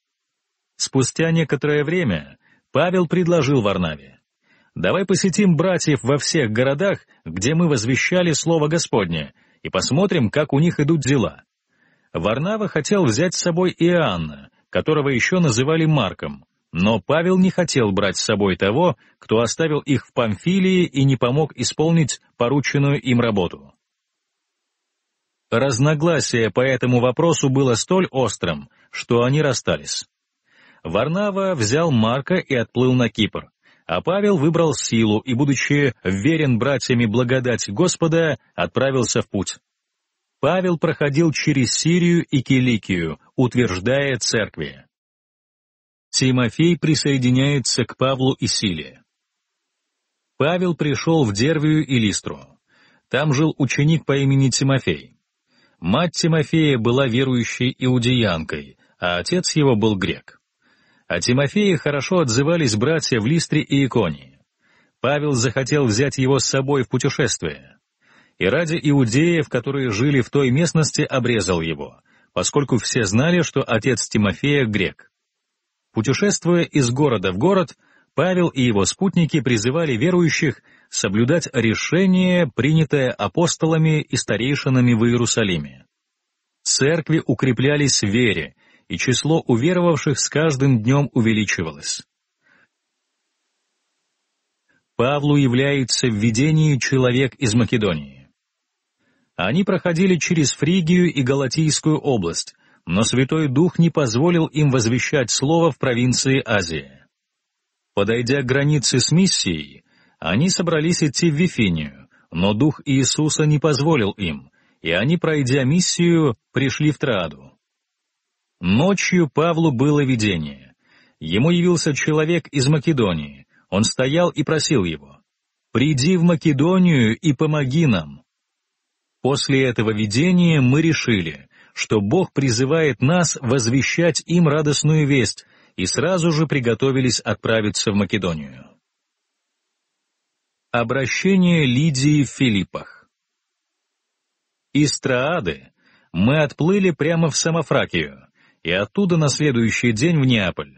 Спустя некоторое время Павел предложил Варнаве: «Давай посетим братьев во всех городах, где мы возвещали слово Господне, и посмотрим, как у них идут дела». Варнава хотел взять с собой Иоанна, которого еще называли Марком, но Павел не хотел брать с собой того, кто оставил их в Памфилии и не помог исполнить порученную им работу. Разногласие по этому вопросу было столь острым, что они расстались. Варнава взял Марка и отплыл на Кипр, а Павел выбрал Силу и, будучи верен братьями благодати Господа, отправился в путь. Павел проходил через Сирию и Киликию, утверждая церкви. Тимофей присоединяется к Павлу и Силе. Павел пришел в Дервию и Листру. Там жил ученик по имени Тимофей. Мать Тимофея была верующей иудеянкой, а отец его был грек. О Тимофее хорошо отзывались братья в Листре и Иконии. Павел захотел взять его с собой в путешествие. И ради иудеев, которые жили в той местности, обрезал его, поскольку все знали, что отец Тимофея — грек. Путешествуя из города в город, Павел и его спутники призывали верующих соблюдать решение, принятое апостолами и старейшинами в Иерусалиме. Церкви укреплялись в вере, и число уверовавших с каждым днем увеличивалось. Павлу является в видении человек из Македонии. Они проходили через Фригию и Галатийскую область, но Святой Дух не позволил им возвещать слово в провинции Азия. Подойдя к границе с миссией, они собрались идти в Вифинию, но Дух Иисуса не позволил им, и они, пройдя миссию, пришли в Троаду. Ночью Павлу было видение. Ему явился человек из Македонии. Он стоял и просил его: «Приди в Македонию и помоги нам». После этого видения мы решили, что Бог призывает нас возвещать им радостную весть, и сразу же приготовились отправиться в Македонию. Обращение Лидии в Филиппах. Из Троады мы отплыли прямо в Самофракию, и оттуда на следующий день в Неаполь.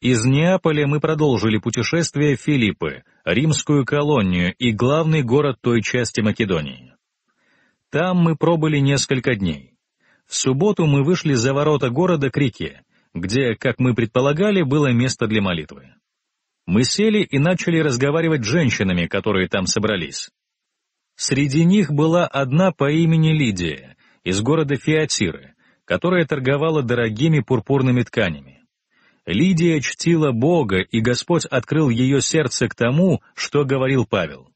Из Неаполя мы продолжили путешествие в Филиппы, римскую колонию и главный город той части Македонии. Там мы пробыли несколько дней. В субботу мы вышли за ворота города к реке, где, как мы предполагали, было место для молитвы. Мы сели и начали разговаривать с женщинами, которые там собрались. Среди них была одна по имени Лидия, из города Фиатиры, которая торговала дорогими пурпурными тканями. Лидия чтила Бога, и Господь открыл ее сердце к тому, что говорил Павел.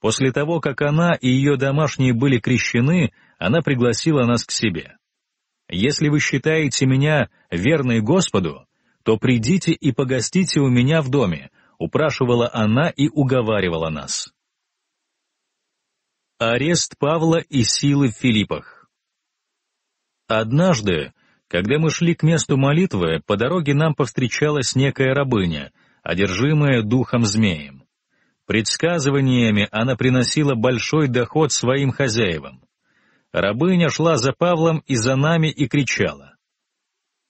После того, как она и ее домашние были крещены, она пригласила нас к себе. «Если вы считаете меня верной Господу, то придите и погостите у меня в доме», — упрашивала она и уговаривала нас. Арест Павла и Силы в Филиппах. Однажды, когда мы шли к месту молитвы, по дороге нам повстречалась некая рабыня, одержимая духом-змеем. Предсказываниями она приносила большой доход своим хозяевам. Рабыня шла за Павлом и за нами и кричала: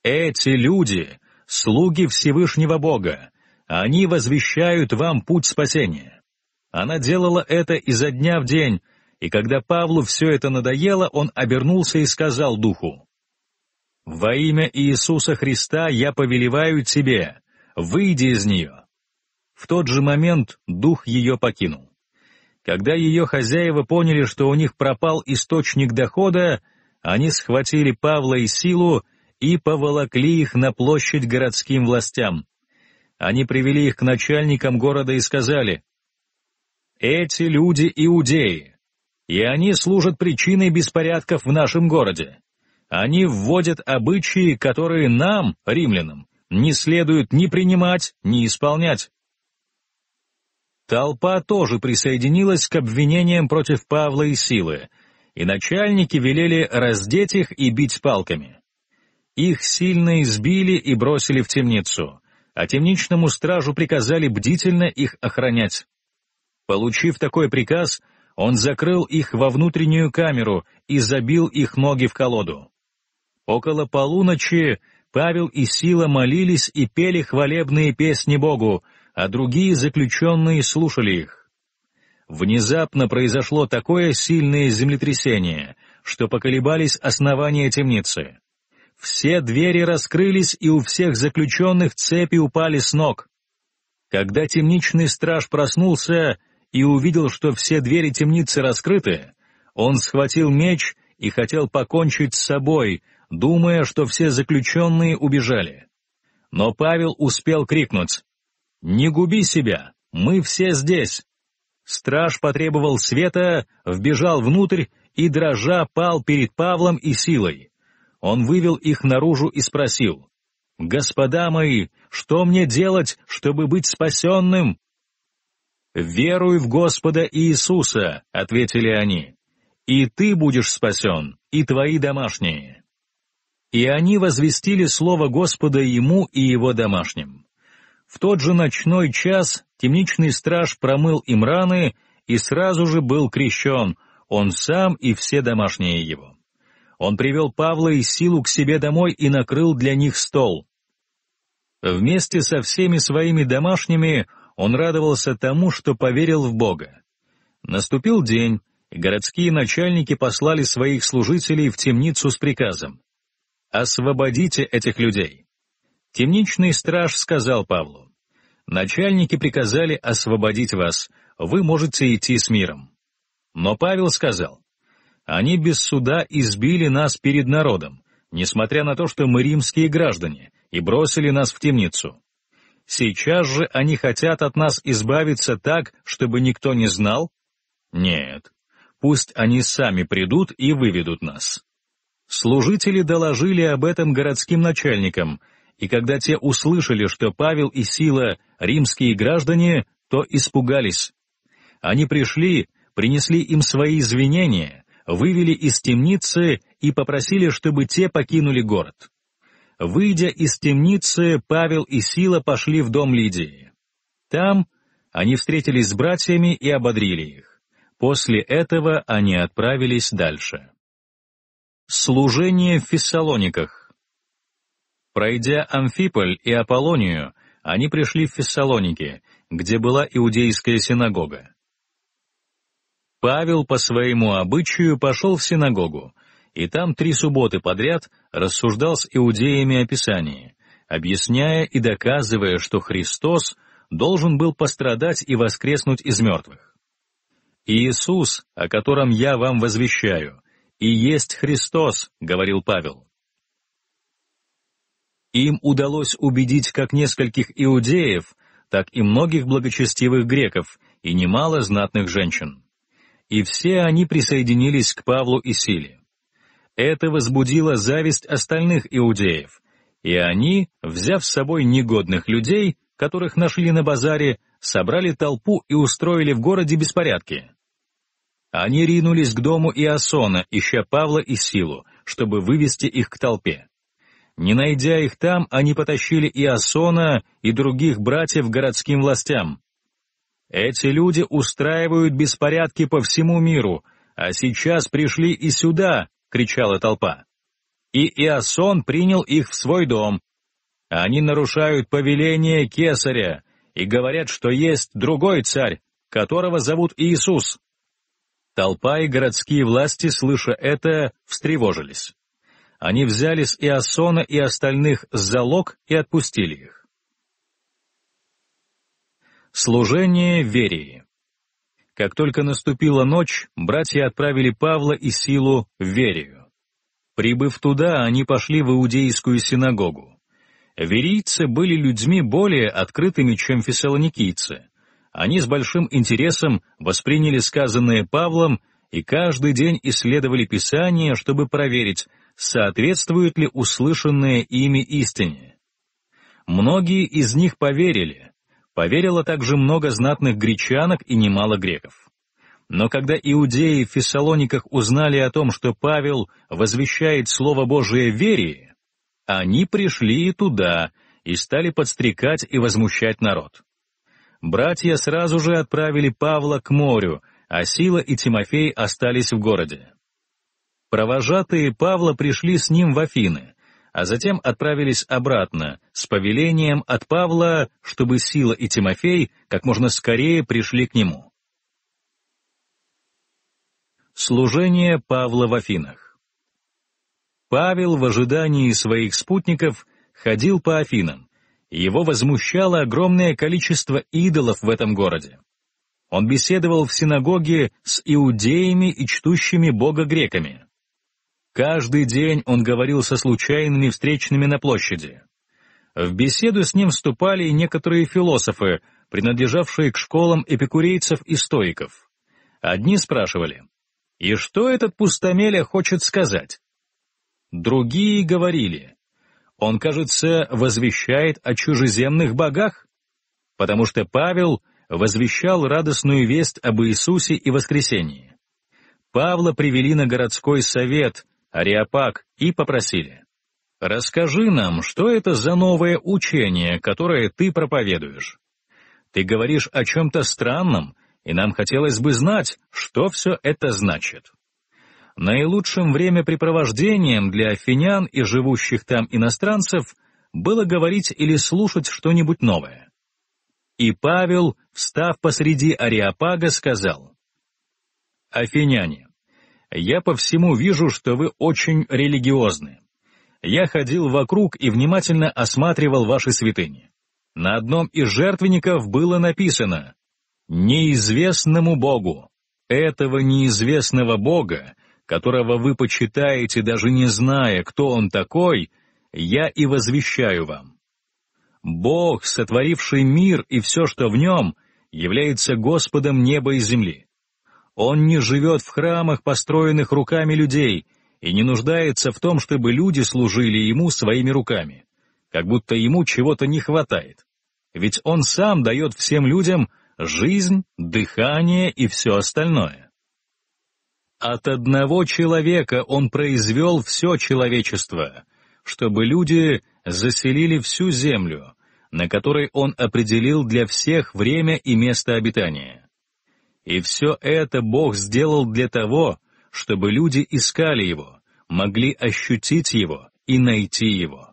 «Эти люди — слуги Всевышнего Бога, они возвещают вам путь спасения». Она делала это изо дня в день, и когда Павлу все это надоело, он обернулся и сказал духу: «Во имя Иисуса Христа я повелеваю тебе, выйди из нее». В тот же момент дух ее покинул. Когда ее хозяева поняли, что у них пропал источник дохода, они схватили Павла и Силу и поволокли их на площадь городским властям. Они привели их к начальникам города и сказали: «Эти люди иудеи, и они служат причиной беспорядков в нашем городе. Они вводят обычаи, которые нам, римлянам, не следует ни принимать, ни исполнять». Толпа тоже присоединилась к обвинениям против Павла и Силы, и начальники велели раздеть их и бить палками. Их сильно избили и бросили в темницу, а темничному стражу приказали бдительно их охранять. Получив такой приказ, он закрыл их во внутреннюю камеру и забил их ноги в колоду. Около полуночи Павел и Сила молились и пели хвалебные песни Богу, а другие заключенные слушали их. Внезапно произошло такое сильное землетрясение, что поколебались основания темницы. Все двери раскрылись, и у всех заключенных цепи упали с ног. Когда темничный страж проснулся и увидел, что все двери темницы раскрыты, он схватил меч и хотел покончить с собой, думая, что все заключенные убежали. Но Павел успел крикнуть: «Не губи себя, мы все здесь!» Страж потребовал света, вбежал внутрь и, дрожа, пал перед Павлом и Силой. Он вывел их наружу и спросил: «Господа мои, что мне делать, чтобы быть спасенным?» «Веруй в Господа Иисуса», — ответили они, — «и ты будешь спасен, и твои домашние». И они возвестили слово Господа ему и его домашним. В тот же ночной час темничный страж промыл им раны и сразу же был крещен, он сам и все домашние его. Он привел Павла и Силу к себе домой и накрыл для них стол. Вместе со всеми своими домашними он радовался тому, что поверил в Бога. Наступил день, и городские начальники послали своих служителей в темницу с приказом: «Освободите этих людей». Темничный страж сказал Павлу: начальники приказали освободить вас, вы можете идти с миром. Но Павел сказал: они без суда избили нас перед народом, несмотря на то, что мы римские граждане, и бросили нас в темницу. Сейчас же они хотят от нас избавиться так, чтобы никто не знал? Нет, пусть они сами придут и выведут нас. Служители доложили об этом городским начальникам, и когда те услышали, что Павел и Сила — римские граждане, то испугались. Они пришли, принесли им свои извинения, вывели из темницы и попросили, чтобы те покинули город. Выйдя из темницы, Павел и Сила пошли в дом Лидии. Там они встретились с братьями и ободрили их. После этого они отправились дальше. Служение в Фессалониках. Пройдя Амфиполь и Аполлонию, они пришли в Фессалоники, где была иудейская синагога. Павел по своему обычаю пошел в синагогу, и там 3 субботы подряд рассуждал с иудеями о Писании, объясняя и доказывая, что Христос должен был пострадать и воскреснуть из мертвых. «Иисус, о котором я вам возвещаю, и есть Христос», — говорил Павел. Им удалось убедить как нескольких иудеев, так и многих благочестивых греков и немало знатных женщин. И все они присоединились к Павлу и Силе. Это возбудило зависть остальных иудеев, и они, взяв с собой негодных людей, которых нашли на базаре, собрали толпу и устроили в городе беспорядки. Они ринулись к дому Иасона, ища Павла и Силу, чтобы вывести их к толпе. Не найдя их там, они потащили Иасона и других братьев городским властям. «Эти люди устраивают беспорядки по всему миру, а сейчас пришли и сюда», — кричала толпа. «И Иасон принял их в свой дом. Они нарушают повеление Кесаря и говорят, что есть другой царь, которого зовут Иисус». Толпа и городские власти, слыша это, встревожились. Они взяли с Иасона и остальных залог и отпустили их. Служение Верии. Как только наступила ночь, братья отправили Павла и Силу в Верию. Прибыв туда, они пошли в иудейскую синагогу. Верийцы были людьми более открытыми, чем фессалоникийцы. Они с большим интересом восприняли сказанное Павлом и каждый день исследовали Писание, чтобы проверить, соответствует ли услышанное ими истине. Многие из них поверили. Поверило также много знатных гречанок и немало греков. Но когда иудеи в Фессалониках узнали о том, что Павел возвещает Слово Божие Верии, они пришли и туда, и стали подстрекать и возмущать народ. Братья сразу же отправили Павла к морю, а Сила и Тимофей остались в городе. Провожатые Павла пришли с ним в Афины, а затем отправились обратно с повелением от Павла, чтобы Сила и Тимофей как можно скорее пришли к нему. Служение Павла в Афинах. Павел в ожидании своих спутников ходил по Афинам, и его возмущало огромное количество идолов в этом городе. Он беседовал в синагоге с иудеями и чтущими Бога греками. Каждый день он говорил со случайными встречными на площади. В беседу с ним вступали и некоторые философы, принадлежавшие к школам эпикурейцев и стоиков. Одни спрашивали: «И что этот пустомеля хочет сказать?» Другие говорили: «Он, кажется, возвещает о чужеземных богах», потому что Павел возвещал радостную весть об Иисусе и воскресении. Павла привели на городской совет, Ареопаг, и попросили: «Расскажи нам, что это за новое учение, которое ты проповедуешь? Ты говоришь о чем-то странном, и нам хотелось бы знать, что все это значит». Наилучшим времяпрепровождением для афинян и живущих там иностранцев было говорить или слушать что-нибудь новое. И Павел, встав посреди Ареопага, сказал: «Афиняне, я по всему вижу, что вы очень религиозны. Я ходил вокруг и внимательно осматривал ваши святыни. на одном из жертвенников было написано «Неизвестному Богу». Этого неизвестного Бога, которого вы почитаете, даже не зная, кто он такой, я и возвещаю вам. Бог, сотворивший мир и все, что в нем, является Господом неба и земли. Он не живет в храмах, построенных руками людей, и не нуждается в том, чтобы люди служили ему своими руками, как будто ему чего-то не хватает. Ведь он сам дает всем людям жизнь, дыхание и все остальное. От одного человека он произвел все человечество, чтобы люди заселили всю землю, на которой он определил для всех время и место обитания. И все это Бог сделал для того, чтобы люди искали его, могли ощутить его и найти его.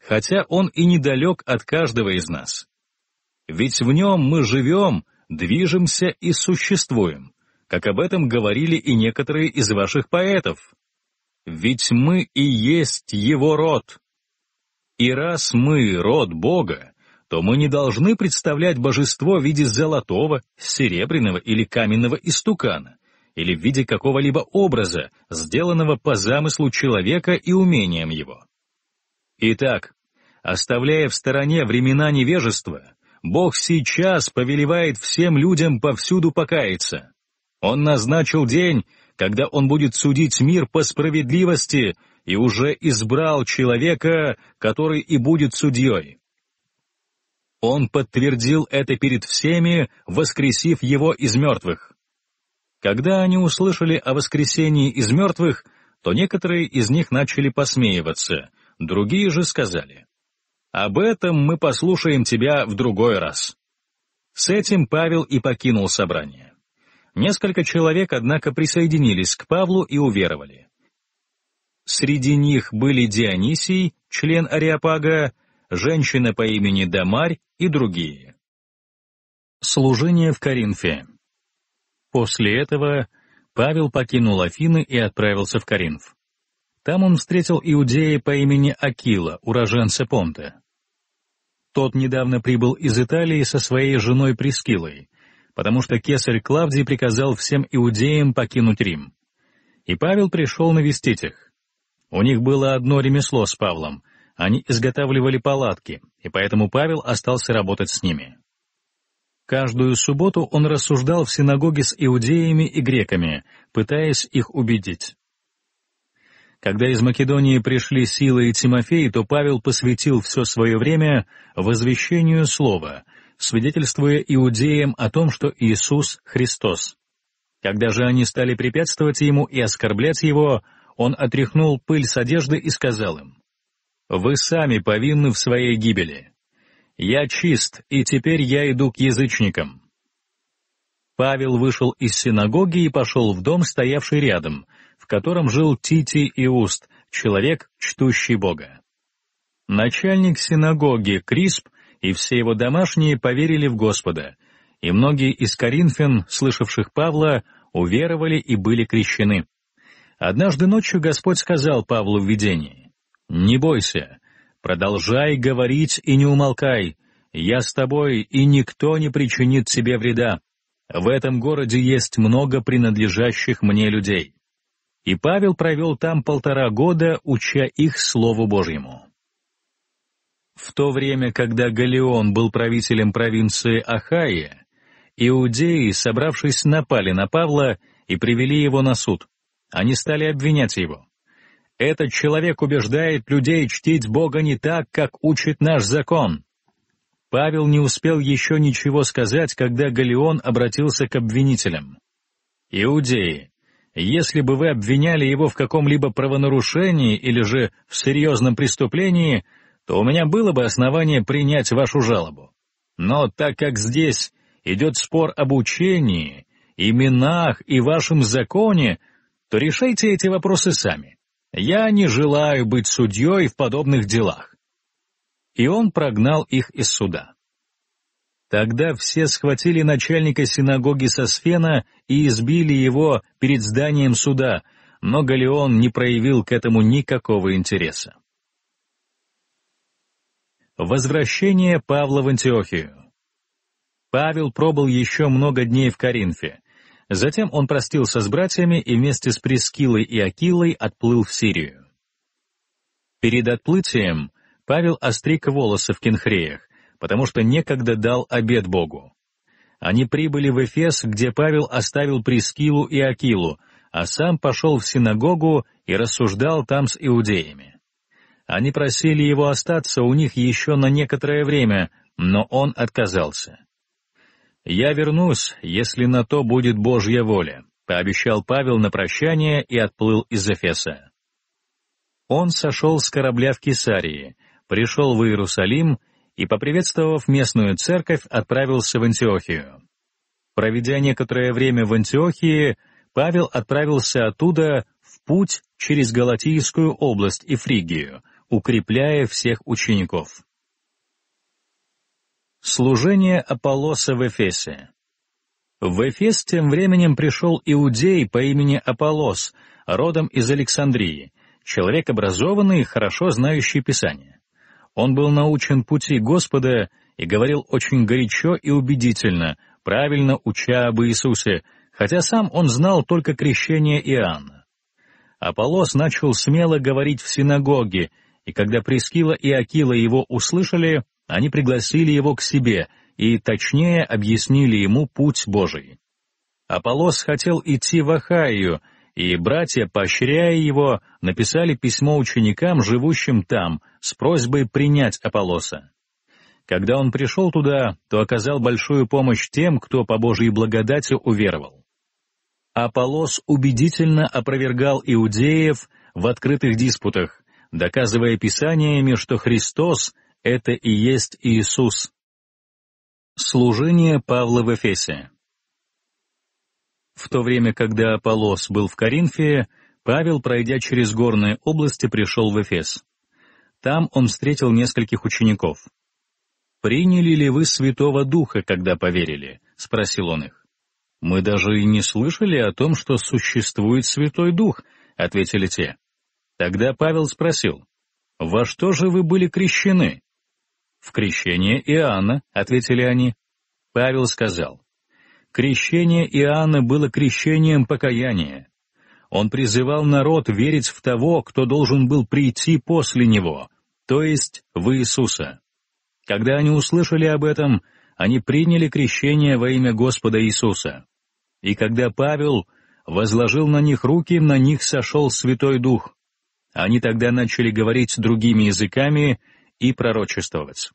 Хотя он и недалек от каждого из нас. Ведь в нем мы живем, движемся и существуем, как об этом говорили и некоторые из ваших поэтов. Ведь мы и есть его род. И раз мы род Бога, то мы не должны представлять божество в виде золотого, серебряного или каменного истукана, или в виде какого-либо образа, сделанного по замыслу человека и умениям его. Итак, оставляя в стороне времена невежества, Бог сейчас повелевает всем людям повсюду покаяться. Он назначил день, когда он будет судить мир по справедливости, и уже избрал человека, который и будет судьей. Он подтвердил это перед всеми, воскресив его из мертвых. Когда они услышали о воскресении из мертвых, то некоторые из них начали посмеиваться, другие же сказали: «Об этом мы послушаем тебя в другой раз». С этим Павел и покинул собрание. Несколько человек, однако, присоединились к Павлу и уверовали. Среди них были Дионисий, член Ареопага, женщина по имени Дамарь и другие. Служение в Коринфе. После этого Павел покинул Афины и отправился в Коринф. Там он встретил иудея по имени Акила, уроженца Понта. Тот недавно прибыл из Италии со своей женой Прискилой, потому что кесарь Клавдий приказал всем иудеям покинуть Рим. И Павел пришел навестить их. У них было одно ремесло с Павлом, они изготавливали палатки, и поэтому Павел остался работать с ними. Каждую субботу он рассуждал в синагоге с иудеями и греками, пытаясь их убедить. Когда из Македонии пришли Сила и Тимофей, то Павел посвятил все свое время возвещению слова, свидетельствуя иудеям о том, что Иисус — Христос. Когда же они стали препятствовать ему и оскорблять его, он отряхнул пыль с одежды и сказал им: «Вы сами повинны в своей гибели. Я чист, и теперь я иду к язычникам». Павел вышел из синагоги и пошел в дом, стоявший рядом, в котором жил Титий Иуст, человек, чтущий Бога. Начальник синагоги Крисп и все его домашние поверили в Господа, и многие из коринфян, слышавших Павла, уверовали и были крещены. Однажды ночью Господь сказал Павлу в видении: «Не бойся, продолжай говорить и не умолкай, я с тобой, и никто не причинит тебе вреда. В этом городе есть много принадлежащих мне людей». И Павел провел там 1,5 года, уча их Слову Божьему. В то время, когда Галион был правителем провинции Ахайя, иудеи, собравшись, напали на Павла и привели его на суд. Они стали обвинять его. «Этот человек убеждает людей чтить Бога не так, как учит наш закон». Павел не успел еще ничего сказать, когда Галион обратился к обвинителям: «Иудеи, если бы вы обвиняли его в каком-либо правонарушении или же в серьезном преступлении, то у меня было бы основание принять вашу жалобу. Но так как здесь идет спор об учении, именах и вашем законе, то решайте эти вопросы сами. Я не желаю быть судьей в подобных делах». И он прогнал их из суда. Тогда все схватили начальника синагоги Сосфена и избили его перед зданием суда, но Галион не проявил к этому никакого интереса. Возвращение Павла в Антиохию. Павел пробыл еще много дней в Коринфе. Затем он простился с братьями и вместе с Прескилой и Акилой отплыл в Сирию. Перед отплытием Павел остриг волосы в Кенхреях, потому что некогда дал обет Богу. Они прибыли в Эфес, где Павел оставил Прескилу и Акилу, а сам пошел в синагогу и рассуждал там с иудеями. Они просили его остаться у них еще на некоторое время, но он отказался. «Я вернусь, если на то будет Божья воля», — пообещал Павел на прощание и отплыл из Эфеса. Он сошел с корабля в Кесарии, пришел в Иерусалим и, поприветствовав местную церковь, отправился в Антиохию. Проведя некоторое время в Антиохии, Павел отправился оттуда в путь через Галатийскую область и Фригию, укрепляя всех учеников. Служение Аполлоса в Эфесе. В Эфес тем временем пришел иудей по имени Аполлос, родом из Александрии, человек образованный и хорошо знающий Писание. Он был научен пути Господа и говорил очень горячо и убедительно, правильно уча об Иисусе, хотя сам он знал только крещение Иоанна. Аполлос начал смело говорить в синагоге, и когда Прескила и Акила его услышали, они пригласили его к себе и точнее объяснили ему путь Божий. Аполлос хотел идти в Ахайю, и братья, поощряя его, написали письмо ученикам, живущим там, с просьбой принять Аполлоса. Когда он пришел туда, то оказал большую помощь тем, кто по Божьей благодати уверовал. Аполлос убедительно опровергал иудеев в открытых диспутах, доказывая Писаниями, что Христос — это и есть Иисус. Служение Павла в Эфесе. В то время, когда Аполлос был в Коринфе, Павел, пройдя через горные области, пришел в Эфес. Там он встретил нескольких учеников. «Приняли ли вы Святого Духа, когда поверили?» — спросил он их. «Мы даже и не слышали о том, что существует Святой Дух», — ответили те. Тогда Павел спросил: «Во что же вы были крещены?» «В крещение Иоанна», — ответили они. Павел сказал: «Крещение Иоанна было крещением покаяния. Он призывал народ верить в того, кто должен был прийти после него, то есть в Иисуса. Когда они услышали об этом, они приняли крещение во имя Господа Иисуса. И когда Павел возложил на них руки, на них сошел Святой Дух. Они тогда начали говорить другими языками и пророчествовать.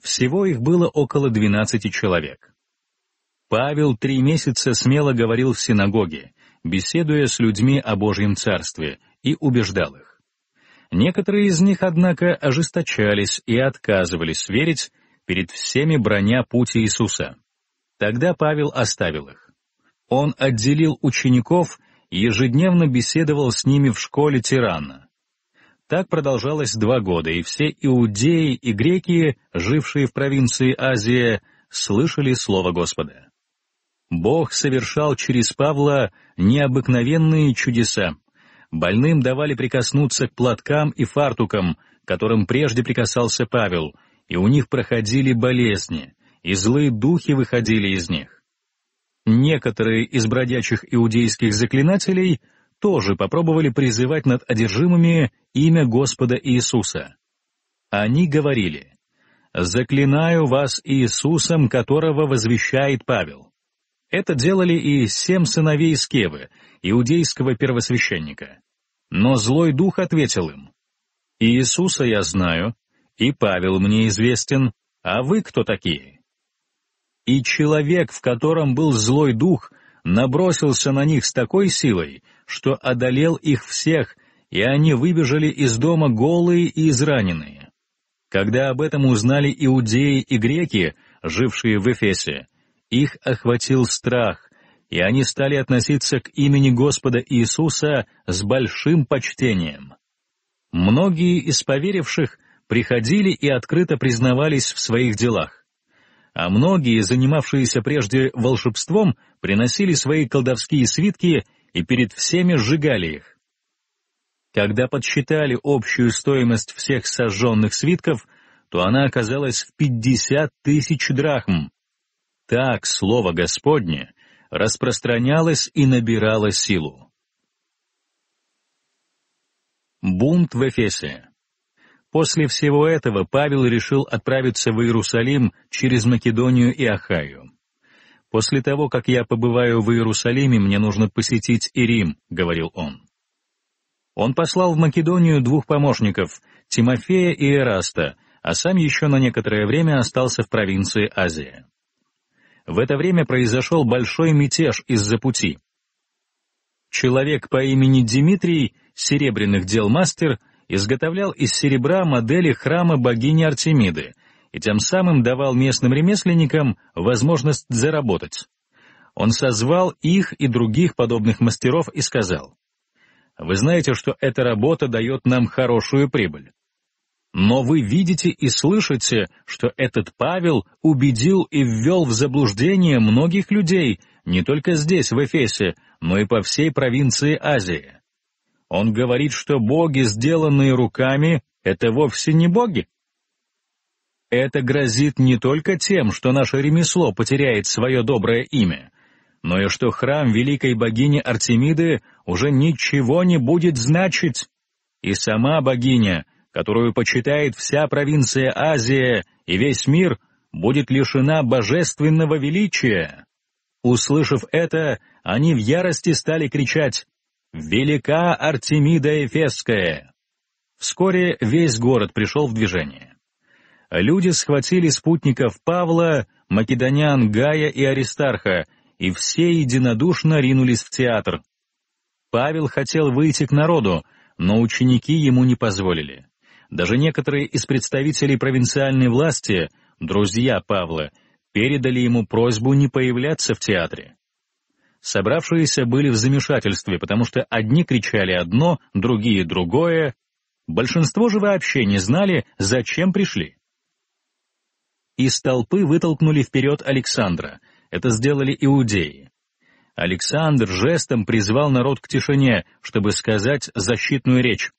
Всего их было около 12 человек. Павел 3 месяца смело говорил в синагоге, беседуя с людьми о Божьем Царстве, и убеждал их. Некоторые из них, однако, ожесточались и отказывались верить, перед всеми броня пути Иисуса. Тогда Павел оставил их. Он отделил учеников и ежедневно беседовал с ними в школе Тирана. Так продолжалось 2 года, и все иудеи и греки, жившие в провинции Азия, слышали слово Господа. Бог совершал через Павла необыкновенные чудеса. Больным давали прикоснуться к платкам и фартукам, которым прежде прикасался Павел, и у них проходили болезни, и злые духи выходили из них. Некоторые из бродячих иудейских заклинателей тоже попробовали призывать над одержимыми имя Господа Иисуса. Они говорили: «Заклинаю вас Иисусом, которого возвещает Павел». Это делали и 7 сыновей Скевы, иудейского первосвященника. Но злой дух ответил им: «Иисуса я знаю, и Павел мне известен, а вы кто такие?» И человек, в котором был злой дух, набросился на них с такой силой, что одолел их всех, и они выбежали из дома голые и израненные. Когда об этом узнали иудеи и греки, жившие в Эфесе, их охватил страх, и они стали относиться к имени Господа Иисуса с большим почтением. Многие из поверивших приходили и открыто признавались в своих делах. А многие, занимавшиеся прежде волшебством, приносили свои колдовские свитки и перед всеми сжигали их. Когда подсчитали общую стоимость всех сожженных свитков, то она оказалась в 50 000 драхм. Так слово Господне распространялось и набирало силу. Бунт в Эфесе. После всего этого Павел решил отправиться в Иерусалим через Македонию и Ахайю. «После того, как я побываю в Иерусалиме, мне нужно посетить и Рим», — говорил он. Он послал в Македонию 2 помощников, Тимофея и Эраста, а сам еще на некоторое время остался в провинции Азия. В это время произошел большой мятеж из-за пути. Человек по имени Димитрий, серебряных дел мастер, изготовлял из серебра модели храма богини Артемиды и тем самым давал местным ремесленникам возможность заработать. Он созвал их и других подобных мастеров и сказал: «Вы знаете, что эта работа дает нам хорошую прибыль. Но вы видите и слышите, что этот Павел убедил и ввел в заблуждение многих людей не только здесь, в Эфесе, но и по всей провинции Азии. Он говорит, что боги, сделанные руками, это вовсе не боги. Это грозит не только тем, что наше ремесло потеряет свое доброе имя, но и что храм великой богини Артемиды уже ничего не будет значить, и сама богиня, которую почитает вся провинция Азия и весь мир, будет лишена божественного величия». Услышав это, они в ярости стали кричать: «Велика Артемида Эфесская!» Вскоре весь город пришел в движение. Люди схватили спутников Павла, македонян Гая и Аристарха, и все единодушно ринулись в театр. Павел хотел выйти к народу, но ученики ему не позволили. Даже некоторые из представителей провинциальной власти, друзья Павла, передали ему просьбу не появляться в театре. Собравшиеся были в замешательстве, потому что одни кричали одно, другие другое. Большинство же вообще не знали, зачем пришли. Из толпы вытолкнули вперед Александра. Это сделали иудеи. Александр жестом призвал народ к тишине, чтобы сказать защитную речь.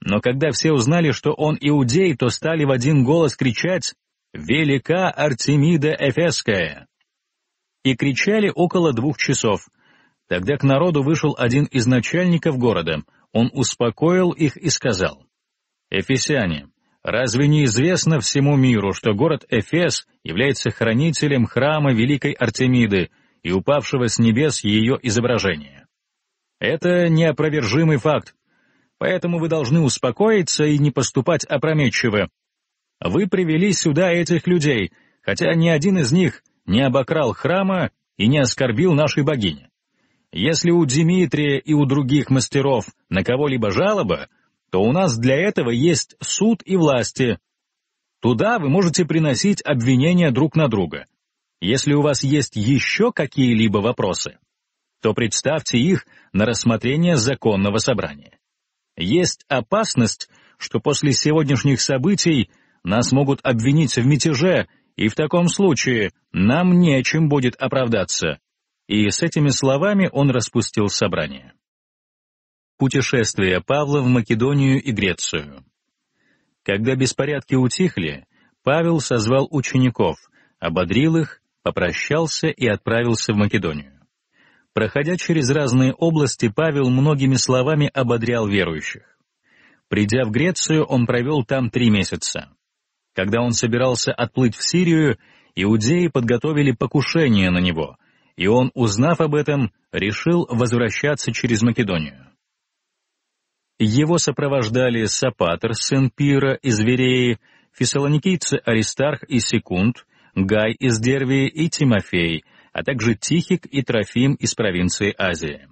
Но когда все узнали, что он иудей, то стали в один голос кричать: «Велика Артемида Эфесская!» И кричали около 2 часов. Тогда к народу вышел один из начальников города. Он успокоил их и сказал: «Эфесяне, разве не известно всему миру, что город Эфес является хранителем храма великой Артемиды и упавшего с небес ее изображения? Это неопровержимый факт, поэтому вы должны успокоиться и не поступать опрометчиво. Вы привели сюда этих людей, хотя ни один из них не обокрал храма и не оскорбил нашей богини. Если у Димитрия и у других мастеров на кого-либо жалоба, то у нас для этого есть суд и власти. Туда вы можете приносить обвинения друг на друга. Если у вас есть еще какие-либо вопросы, то представьте их на рассмотрение законного собрания. Есть опасность, что после сегодняшних событий нас могут обвинить в мятеже, и в таком случае нам нечем будет оправдаться». И с этими словами он распустил собрание. Путешествие Павла в Македонию и Грецию. Когда беспорядки утихли, Павел созвал учеников, ободрил их, попрощался и отправился в Македонию. Проходя через разные области, Павел многими словами ободрял верующих. Придя в Грецию, он провел там 3 месяца. Когда он собирался отплыть в Сирию, иудеи подготовили покушение на него, и он, узнав об этом, решил возвращаться через Македонию. Его сопровождали Сапатр, сын Пира из Вереи, фессалоникийцы Аристарх и Секунд, Гай из Дервии и Тимофей, а также Тихик и Трофим из провинции Азии.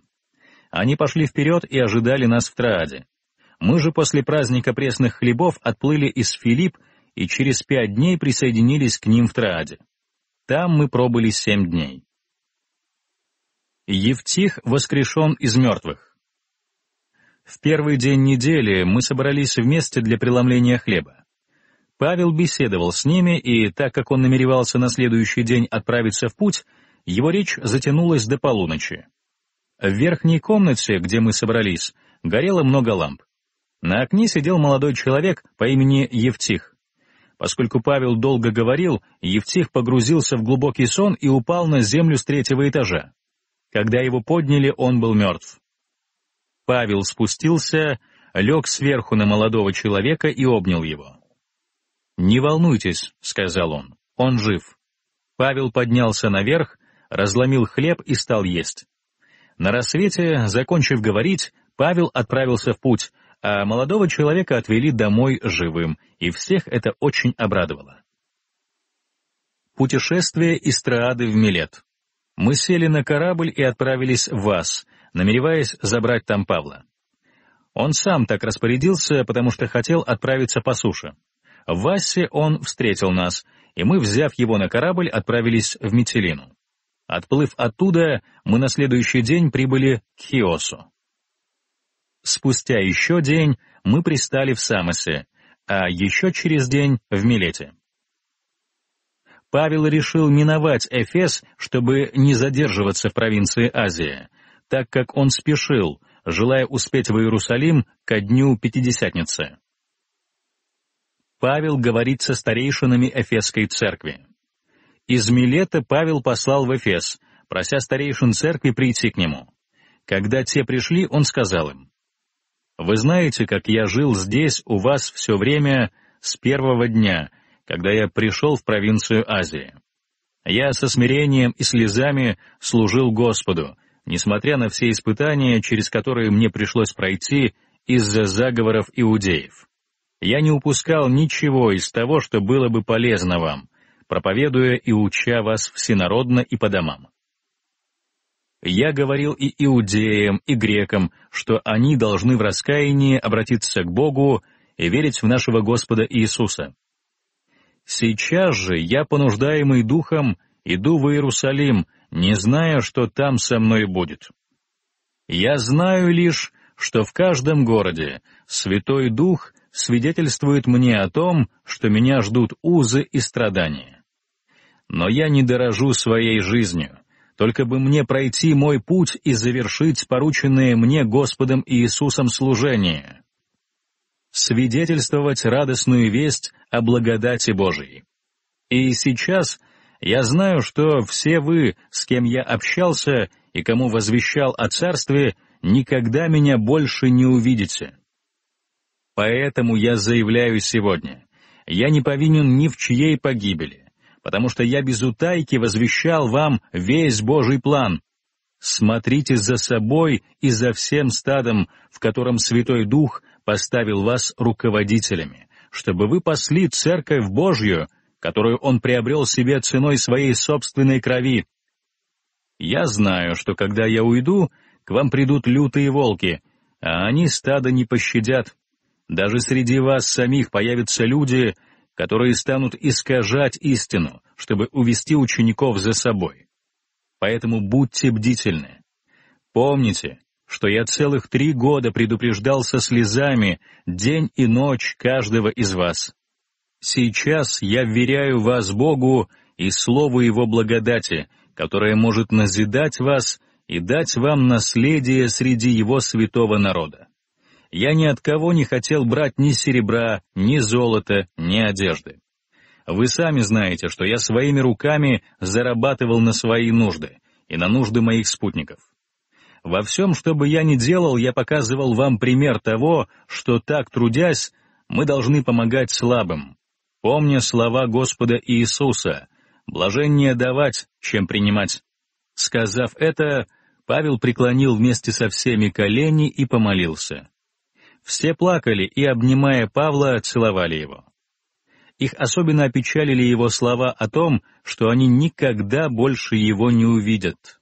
Они пошли вперед и ожидали нас в Трааде. Мы же после праздника пресных хлебов отплыли из Филипп и через 5 дней присоединились к ним в Трааде. Там мы пробыли 7 дней. Евтих воскрешен из мертвых. В первый день недели мы собрались вместе для преломления хлеба. Павел беседовал с ними, и так как он намеревался на следующий день отправиться в путь, его речь затянулась до полуночи. В верхней комнате, где мы собрались, горело много ламп. На окне сидел молодой человек по имени Евтих. Поскольку Павел долго говорил, Евтих погрузился в глубокий сон и упал на землю с третьего этажа. Когда его подняли, он был мертв. Павел спустился, лег сверху на молодого человека и обнял его. «Не волнуйтесь», — сказал он, — «он жив». Павел поднялся наверх, разломил хлеб и стал есть. На рассвете, закончив говорить, Павел отправился в путь, а молодого человека отвели домой живым, и всех это очень обрадовало. Путешествие из Троады в Милет. Мы сели на корабль и отправились в Ас, намереваясь забрать там Павла. Он сам так распорядился, потому что хотел отправиться по суше. В Ассе он встретил нас, и мы, взяв его на корабль, отправились в Митилину. Отплыв оттуда, мы на следующий день прибыли к Хиосу. Спустя еще день мы пристали в Самосе, а еще через день в Милете. Павел решил миновать Эфес, чтобы не задерживаться в провинции Азия, так как он спешил, желая успеть в Иерусалим ко дню Пятидесятницы. Павел говорит со старейшинами Эфесской церкви. Из Милета Павел послал в Эфес, прося старейшин церкви прийти к нему. Когда те пришли, он сказал им: «Вы знаете, как я жил здесь у вас все время с первого дня, когда я пришел в провинцию Азии. Я со смирением и слезами служил Господу, несмотря на все испытания, через которые мне пришлось пройти из-за заговоров иудеев. Я не упускал ничего из того, что было бы полезно вам, проповедуя и уча вас всенародно и по домам. Я говорил и иудеям, и грекам, что они должны в раскаянии обратиться к Богу и верить в нашего Господа Иисуса. Сейчас же я, понуждаемый Духом, иду в Иерусалим, не зная, что там со мной будет. Я знаю лишь, что в каждом городе Святой Дух свидетельствует мне о том, что меня ждут узы и страдания. Но я не дорожу своей жизнью. Только бы мне пройти мой путь и завершить порученное мне Господом Иисусом служение, свидетельствовать радостную весть о благодати Божией. И сейчас я знаю, что все вы, с кем я общался и кому возвещал о Царстве, никогда меня больше не увидите. Поэтому я заявляю сегодня, я не повинен ни в чьей погибели, потому что я без утайки возвещал вам весь Божий план. Смотрите за собой и за всем стадом, в котором Святой Дух поставил вас руководителями, чтобы вы пасли Церковь Божью, которую Он приобрел себе ценой своей собственной крови. Я знаю, что когда я уйду, к вам придут лютые волки, а они стадо не пощадят. Даже среди вас самих появятся люди, которые станут искажать истину, чтобы увести учеников за собой. Поэтому будьте бдительны. Помните, что я целых 3 года предупреждал со слезами день и ночь каждого из вас. Сейчас я вверяю вас Богу и слову Его благодати, которое может назидать вас и дать вам наследие среди Его святого народа. Я ни от кого не хотел брать ни серебра, ни золота, ни одежды. Вы сами знаете, что я своими руками зарабатывал на свои нужды и на нужды моих спутников. Во всем, что бы я ни делал, я показывал вам пример того, что так трудясь, мы должны помогать слабым, помня слова Господа Иисуса: «Блаженнее давать, чем принимать». Сказав это, Павел преклонил вместе со всеми колени и помолился. Все плакали и, обнимая Павла, целовали его. Их особенно опечалили его слова о том, что они никогда больше его не увидят.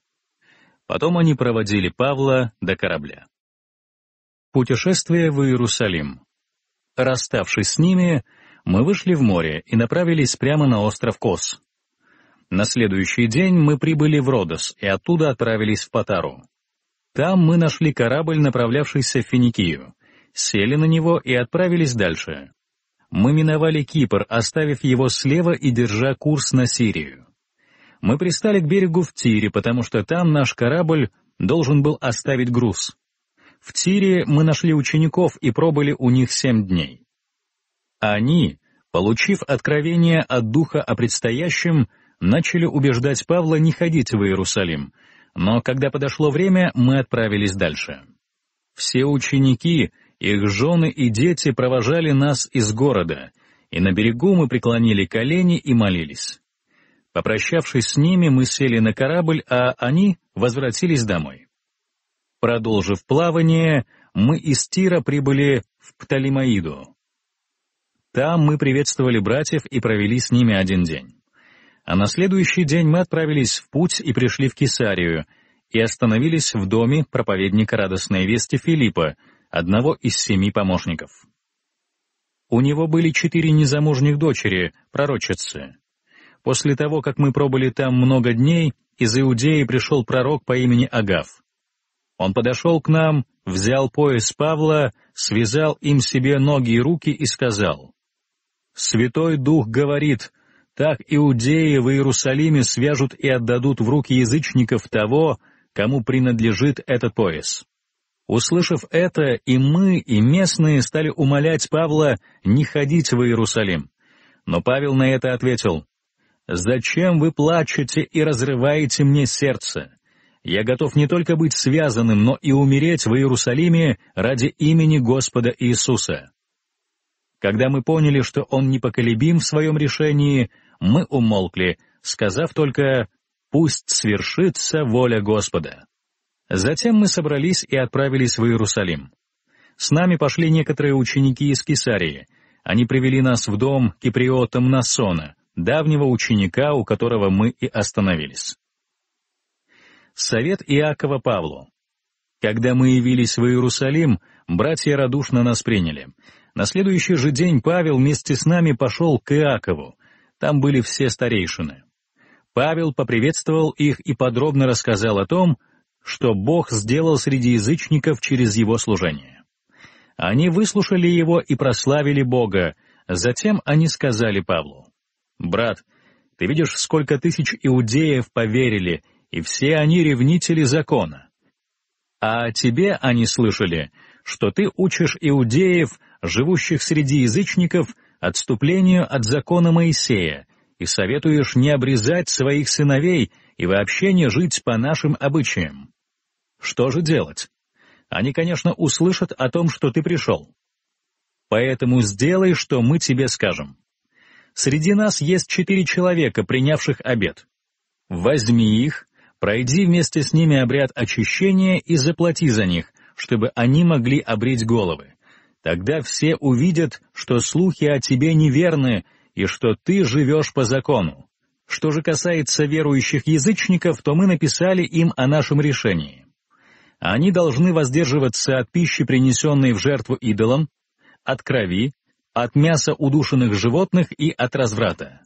Потом они проводили Павла до корабля. Путешествие в Иерусалим. Расставшись с ними, мы вышли в море и направились прямо на остров Кос. На следующий день мы прибыли в Родос и оттуда отправились в Патару. Там мы нашли корабль, направлявшийся в Финикию, сели на него и отправились дальше. Мы миновали Кипр, оставив его слева и держа курс на Сирию. Мы пристали к берегу в Тире, потому что там наш корабль должен был оставить груз. В Тире мы нашли учеников и пробыли у них 7 дней. Они получив откровение от Духа о предстоящем, начали убеждать Павла не ходить в Иерусалим, но когда подошло время, мы отправились дальше. Все ученики, их жены и дети провожали нас из города, и на берегу мы преклонили колени и молились. Попрощавшись с ними, мы сели на корабль, а они возвратились домой. Продолжив плавание, мы из Тира прибыли в Птолемаиду. Там мы приветствовали братьев и провели с ними один день. А на следующий день мы отправились в путь и пришли в Кесарию, и остановились в доме проповедника радостной вести Филиппа, одного из 7 помощников. У него были 4 незамужних дочери, пророчицы. После того, как мы пробыли там много дней, из Иудеи пришел пророк по имени Агав. Он подошел к нам, взял пояс Павла, связал им себе ноги и руки и сказал: «Святой Дух говорит, так иудеи в Иерусалиме свяжут и отдадут в руки язычников того, кому принадлежит этот пояс». Услышав это, и мы, и местные стали умолять Павла не ходить в Иерусалим. Но Павел на это ответил: «Зачем вы плачете и разрываете мне сердце? Я готов не только быть связанным, но и умереть в Иерусалиме ради имени Господа Иисуса». Когда мы поняли, что он непоколебим в своем решении, мы умолкли, сказав только: «Пусть свершится воля Господа». Затем мы собрались и отправились в Иерусалим. С нами пошли некоторые ученики из Кесарии. Они привели нас в дом киприота Мнасона, давнего ученика, у которого мы и остановились. Совет Иакова Павлу. Когда мы явились в Иерусалим, братья радушно нас приняли. На следующий же день Павел вместе с нами пошел к Иакову. Там были все старейшины. Павел поприветствовал их и подробно рассказал о том, что Бог сделал среди язычников через его служение. Они выслушали его и прославили Бога. Затем они сказали Павлу: «Брат, ты видишь, сколько тысяч иудеев поверили, и все они ревнители закона. А о тебе они слышали, что ты учишь иудеев, живущих среди язычников, отступлению от закона Моисея, и советуешь не обрезать своих сыновей и вообще не жить по нашим обычаям. Что же делать? Они, конечно, услышат о том, что ты пришел. Поэтому сделай, что мы тебе скажем. Среди нас есть 4 человека, принявших обет. Возьми их, пройди вместе с ними обряд очищения и заплати за них, чтобы они могли обрить головы. Тогда все увидят, что слухи о тебе неверны и что ты живешь по закону. Что же касается верующих язычников, то мы написали им о нашем решении. Они должны воздерживаться от пищи, принесенной в жертву идолам, от крови, от мяса удушенных животных и от разврата».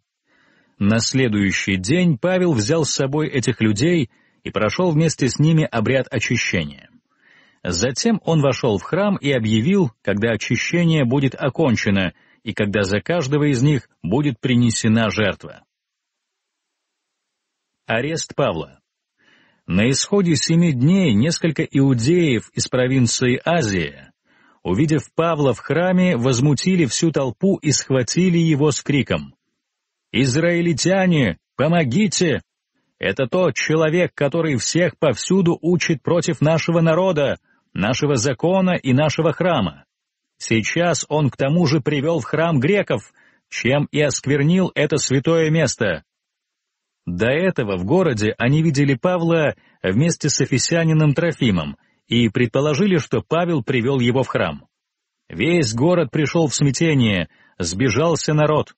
На следующий день Павел взял с собой этих людей и прошел вместе с ними обряд очищения. Затем он вошел в храм и объявил, когда очищение будет окончено и когда за каждого из них будет принесена жертва. Арест Павла. На исходе 7 дней несколько иудеев из провинции Азия, увидев Павла в храме, возмутили всю толпу и схватили его с криком: «Израильтяне, помогите! Это тот человек, который всех повсюду учит против нашего народа, нашего закона и нашего храма. Сейчас он к тому же привел в храм греков, чем и осквернил это святое место». До этого в городе они видели Павла вместе с эфесянином Трофимом и предположили, что Павел привел его в храм. Весь город пришел в смятение, сбежался народ.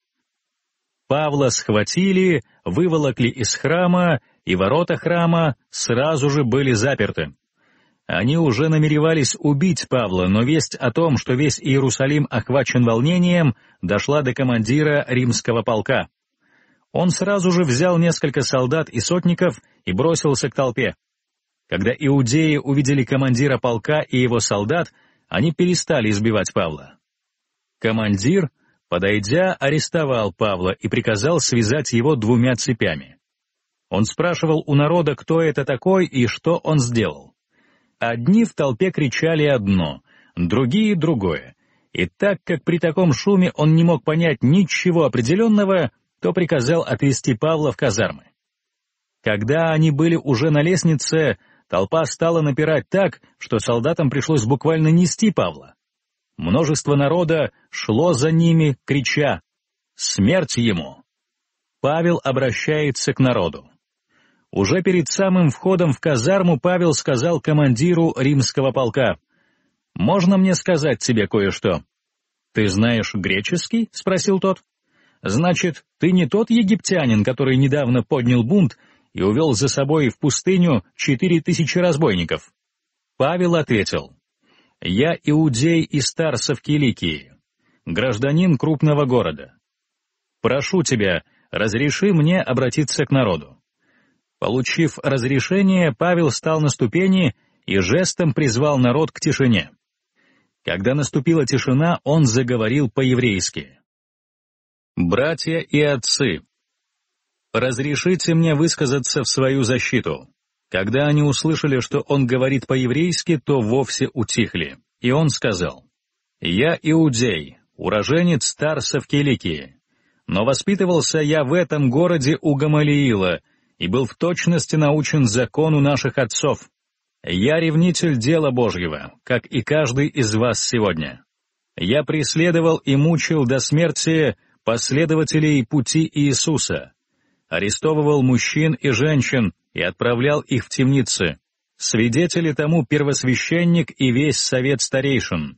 Павла схватили, выволокли из храма, и ворота храма сразу же были заперты. Они уже намеревались убить Павла, но весть о том, что весь Иерусалим охвачен волнением, дошла до командира римского полка. Он сразу же взял несколько солдат и сотников и бросился к толпе. Когда иудеи увидели командира полка и его солдат, они перестали избивать Павла. Командир, подойдя, арестовал Павла и приказал связать его 2 цепями. Он спрашивал у народа, кто это такой и что он сделал. Одни в толпе кричали одно, другие — другое, и так как при таком шуме он не мог понять ничего определенного, то приказал отвезти Павла в казармы. Когда они были уже на лестнице, толпа стала напирать так, что солдатам пришлось буквально нести Павла. Множество народа шло за ними, крича «Смерть ему!». Павел обращается к народу. Уже перед самым входом в казарму Павел сказал командиру римского полка: «Можно мне сказать тебе кое-что?» «Ты знаешь греческий?» — спросил тот. «Значит, ты не тот египтянин, который недавно поднял бунт и увел за собой в пустыню 4000 разбойников?» Павел ответил: «Я иудей из Тарса в Киликии, гражданин крупного города. Прошу тебя, разреши мне обратиться к народу». Получив разрешение, Павел встал на ступени и жестом призвал народ к тишине. Когда наступила тишина, он заговорил по-еврейски: «Братья и отцы, разрешите мне высказаться в свою защиту». Когда они услышали, что он говорит по-еврейски, то вовсе утихли, и он сказал: «Я иудей, уроженец Тарса в Киликии, но воспитывался я в этом городе у Гамалиила и был в точности научен закону наших отцов. Я ревнитель дела Божьего, как и каждый из вас сегодня. Я преследовал и мучил до смерти последователей пути Иисуса, арестовывал мужчин и женщин и отправлял их в темницы. Свидетели тому первосвященник и весь совет старейшин.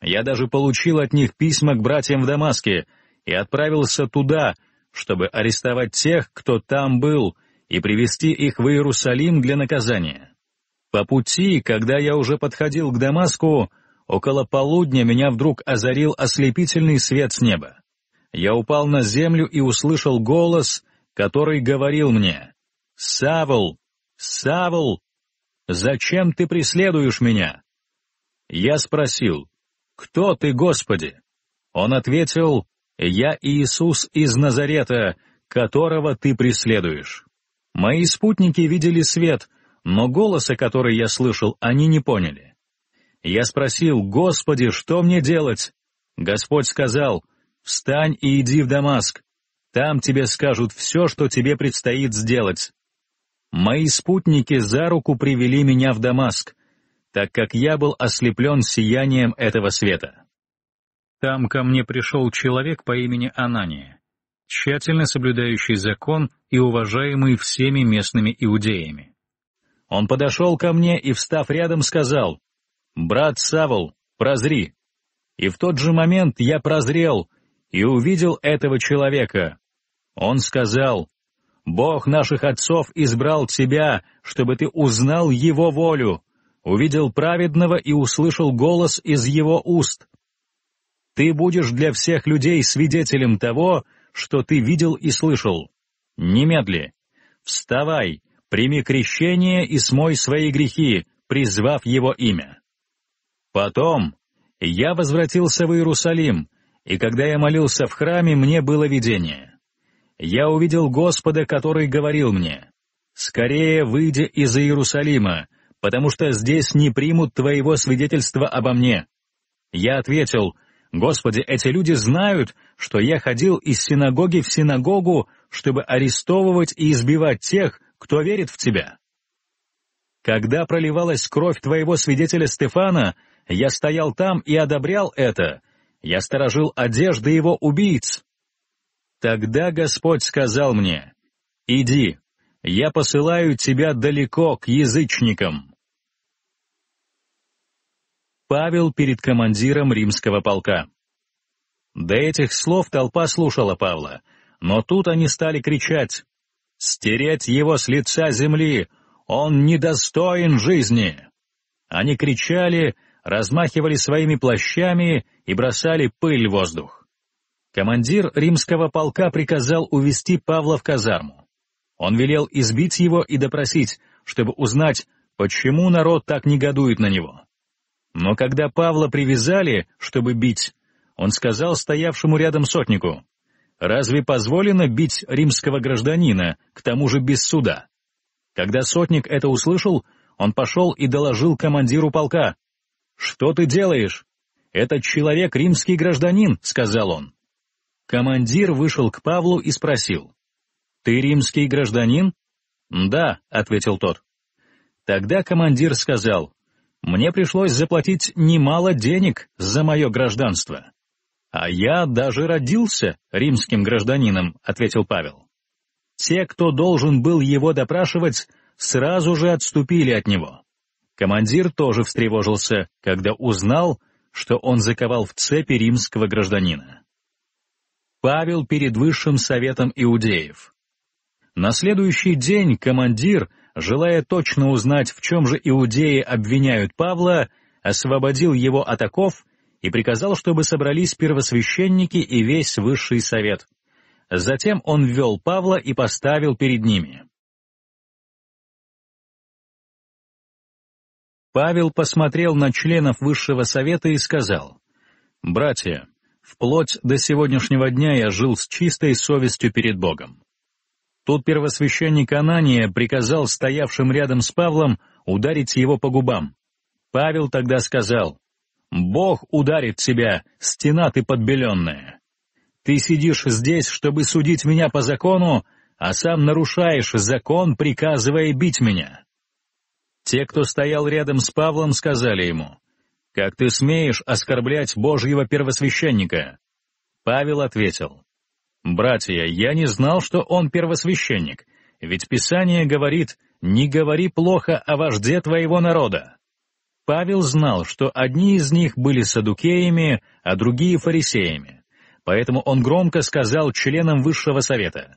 Я даже получил от них письма к братьям в Дамаске и отправился туда, чтобы арестовать тех, кто там был, и привести их в Иерусалим для наказания. По пути, когда я уже подходил к Дамаску, около полудня меня вдруг озарил ослепительный свет с неба. Я упал на землю и услышал голос, который говорил мне: «Савл, Савл, зачем ты преследуешь меня?» Я спросил: «Кто ты, Господи?» Он ответил: «Я Иисус из Назарета, которого ты преследуешь». Мои спутники видели свет, но голоса, который я слышал, они не поняли. Я спросил: «Господи, что мне делать?» Господь сказал: «Встань и иди в Дамаск, там тебе скажут все, что тебе предстоит сделать». Мои спутники за руку привели меня в Дамаск, так как я был ослеплен сиянием этого света. Там ко мне пришел человек по имени Анания, тщательно соблюдающий закон и уважаемый всеми местными иудеями. Он подошел ко мне и, встав рядом, сказал: «Брат Савл, прозри». И в тот же момент я прозрел и увидел этого человека. Он сказал: «Бог наших отцов избрал тебя, чтобы ты узнал его волю, увидел праведного и услышал голос из его уст. Ты будешь для всех людей свидетелем того, что ты видел и слышал. Немедли. Вставай, прими крещение и смой свои грехи, призвав его имя». Потом я возвратился в Иерусалим, и когда я молился в храме, мне было видение. Я увидел Господа, который говорил мне: «Скорее выйди из Иерусалима, потому что здесь не примут твоего свидетельства обо мне». Я ответил: «Господи, эти люди знают, что я ходил из синагоги в синагогу, чтобы арестовывать и избивать тех, кто верит в тебя. Когда проливалась кровь твоего свидетеля Стефана, я стоял там и одобрял это. Я сторожил одежды его убийц». Тогда Господь сказал мне: «Иди, я посылаю тебя далеко к язычникам». Павел перед командиром римского полка. До этих слов толпа слушала Павла, но тут они стали кричать: «Стереть его с лица земли! Он недостоин жизни!» Они кричали, размахивали своими плащами и бросали пыль в воздух. Командир римского полка приказал увести Павла в казарму. Он велел избить его и допросить, чтобы узнать, почему народ так негодует на него. Но когда Павла привязали, чтобы бить, он сказал стоявшему рядом сотнику: «Разве позволено бить римского гражданина, к тому же без суда?» Когда сотник это услышал, он пошел и доложил командиру полка: «Что ты делаешь?» «Этот человек римский гражданин», — сказал он. Командир вышел к Павлу и спросил: «Ты римский гражданин?» «Да», — ответил тот. Тогда командир сказал: «Мне пришлось заплатить немало денег за мое гражданство». «А я даже родился римским гражданином», — ответил Павел. Те, кто должен был его допрашивать, сразу же отступили от него. Командир тоже встревожился, когда узнал, что он заковал в цепи римского гражданина. Павел перед Высшим Советом Иудеев. На следующий день командир, желая точно узнать, в чем же иудеи обвиняют Павла, освободил его от оков и приказал, чтобы собрались первосвященники и весь Высший Совет. Затем он ввел Павла и поставил перед ними. Павел посмотрел на членов Высшего Совета и сказал: «Братья, вплоть до сегодняшнего дня я жил с чистой совестью перед Богом». Тут первосвященник Анания приказал стоявшим рядом с Павлом ударить его по губам. Павел тогда сказал: «Бог ударит тебя, стена ты подбеленная. Ты сидишь здесь, чтобы судить меня по закону, а сам нарушаешь закон, приказывая бить меня». Те, кто стоял рядом с Павлом, сказали ему: «Как ты смеешь оскорблять Божьего первосвященника?» Павел ответил: «Братья, я не знал, что он первосвященник, ведь Писание говорит: не говори плохо о вожде твоего народа». Павел знал, что одни из них были саддукеями, а другие — фарисеями, поэтому он громко сказал членам Высшего Совета: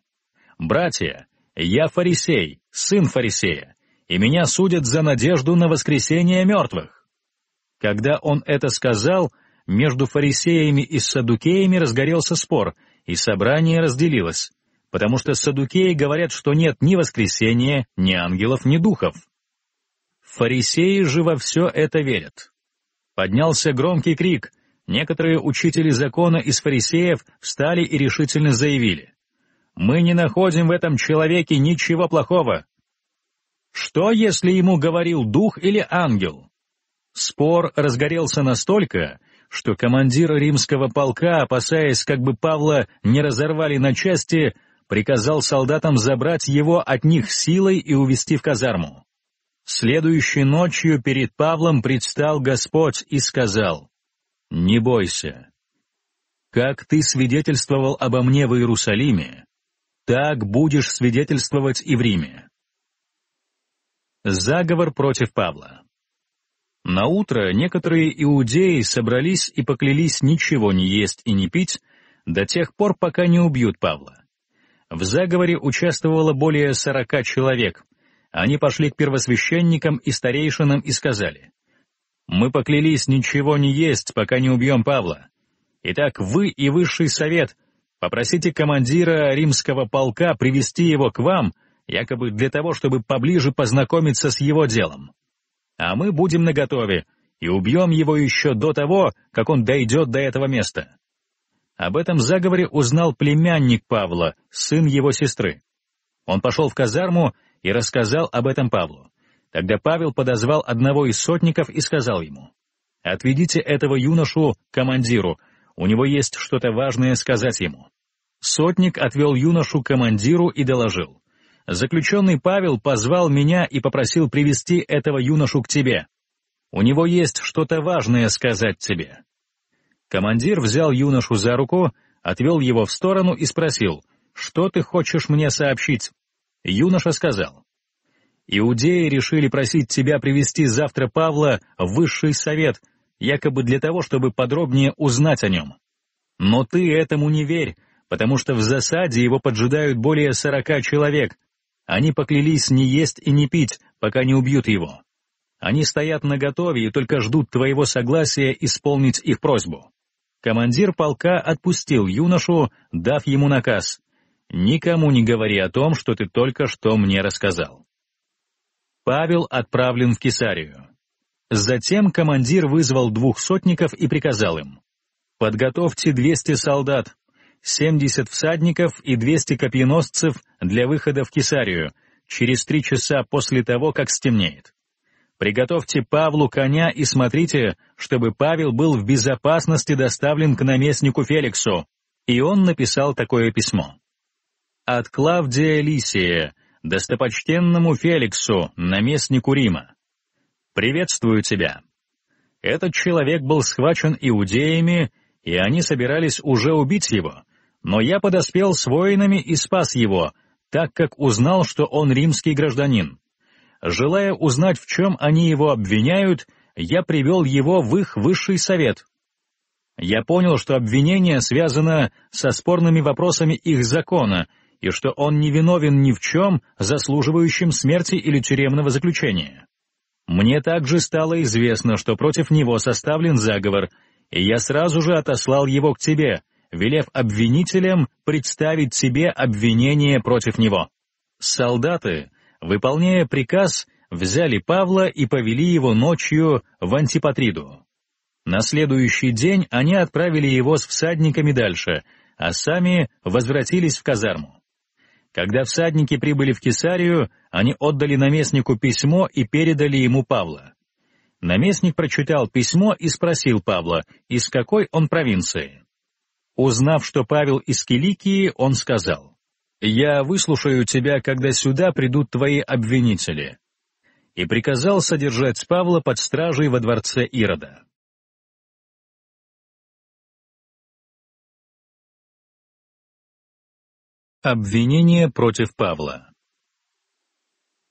«Братья, я фарисей, сын фарисея, и меня судят за надежду на воскресение мертвых». Когда он это сказал, между фарисеями и саддукеями разгорелся спор, и собрание разделилось, потому что саддукеи говорят, что нет ни воскресения, ни ангелов, ни духов. Фарисеи же во все это верят. Поднялся громкий крик, некоторые учители закона из фарисеев встали и решительно заявили: «Мы не находим в этом человеке ничего плохого. Что, если ему говорил дух или ангел?» Спор разгорелся настолько, что командир римского полка, опасаясь, как бы Павла не разорвали на части, приказал солдатам забрать его от них силой и увести в казарму. Следующей ночью перед Павлом предстал Господь и сказал: «Не бойся. Как ты свидетельствовал обо мне в Иерусалиме, так будешь свидетельствовать и в Риме». Заговор против Павла. Наутро некоторые иудеи собрались и поклялись ничего не есть и не пить до тех пор, пока не убьют Павла. В заговоре участвовало более 40 человек. Они пошли к первосвященникам и старейшинам и сказали: «Мы поклялись ничего не есть, пока не убьем Павла. Итак, вы и Высший Совет, попросите командира римского полка привести его к вам, якобы для того, чтобы поближе познакомиться с его делом. А мы будем наготове и убьем его еще до того, как он дойдет до этого места». Об этом заговоре узнал племянник Павла, сын его сестры. Он пошел в казарму и рассказал об этом Павлу. Тогда Павел подозвал одного из сотников и сказал ему: «Отведите этого юношу к командиру, у него есть что-то важное сказать ему». Сотник отвел юношу к командиру и доложил: «Заключенный Павел позвал меня и попросил привести этого юношу к тебе. У него есть что-то важное сказать тебе». Командир взял юношу за руку, отвел его в сторону и спросил: «Что ты хочешь мне сообщить?» Юноша сказал: «Иудеи решили просить тебя привести завтра Павла в Высший Совет, якобы для того, чтобы подробнее узнать о нем. Но ты этому не верь, потому что в засаде его поджидают более 40 человек. Они поклялись не есть и не пить, пока не убьют его. Они стоят наготове и только ждут твоего согласия исполнить их просьбу». Командир полка отпустил юношу, дав ему наказ: «Никому не говори о том, что ты только что мне рассказал». Павел отправлен в Кесарию. Затем командир вызвал 2 сотников и приказал им: «Подготовьте 200 солдат, 70 всадников и 200 копьеносцев для выхода в Кесарию через 3 часа после того, как стемнеет. Приготовьте Павлу коня и смотрите, чтобы Павел был в безопасности доставлен к наместнику Феликсу». И он написал такое письмо. От Клавдия Лисия, достопочтенному Феликсу, наместнику Рима. «Приветствую тебя». Этот человек был схвачен иудеями, и они собирались уже убить его, но я подоспел с воинами и спас его, так как узнал, что он римский гражданин. Желая узнать, в чем они его обвиняют, я привел его в их высший совет. Я понял, что обвинение связано со спорными вопросами их закона, и что он не виновен ни в чем, заслуживающем смерти или тюремного заключения. Мне также стало известно, что против него составлен заговор, и я сразу же отослал его к тебе, велев обвинителям представить тебе обвинение против него. Солдаты, выполняя приказ, взяли Павла и повели его ночью в Антипатриду. На следующий день они отправили его с всадниками дальше, а сами возвратились в казарму. Когда всадники прибыли в Кесарию, они отдали наместнику письмо и передали ему Павла. Наместник прочитал письмо и спросил Павла, из какой он провинции. Узнав, что Павел из Киликии, он сказал: «Я выслушаю тебя, когда сюда придут твои обвинители», и приказал содержать Павла под стражей во дворце Ирода. Обвинение против Павла.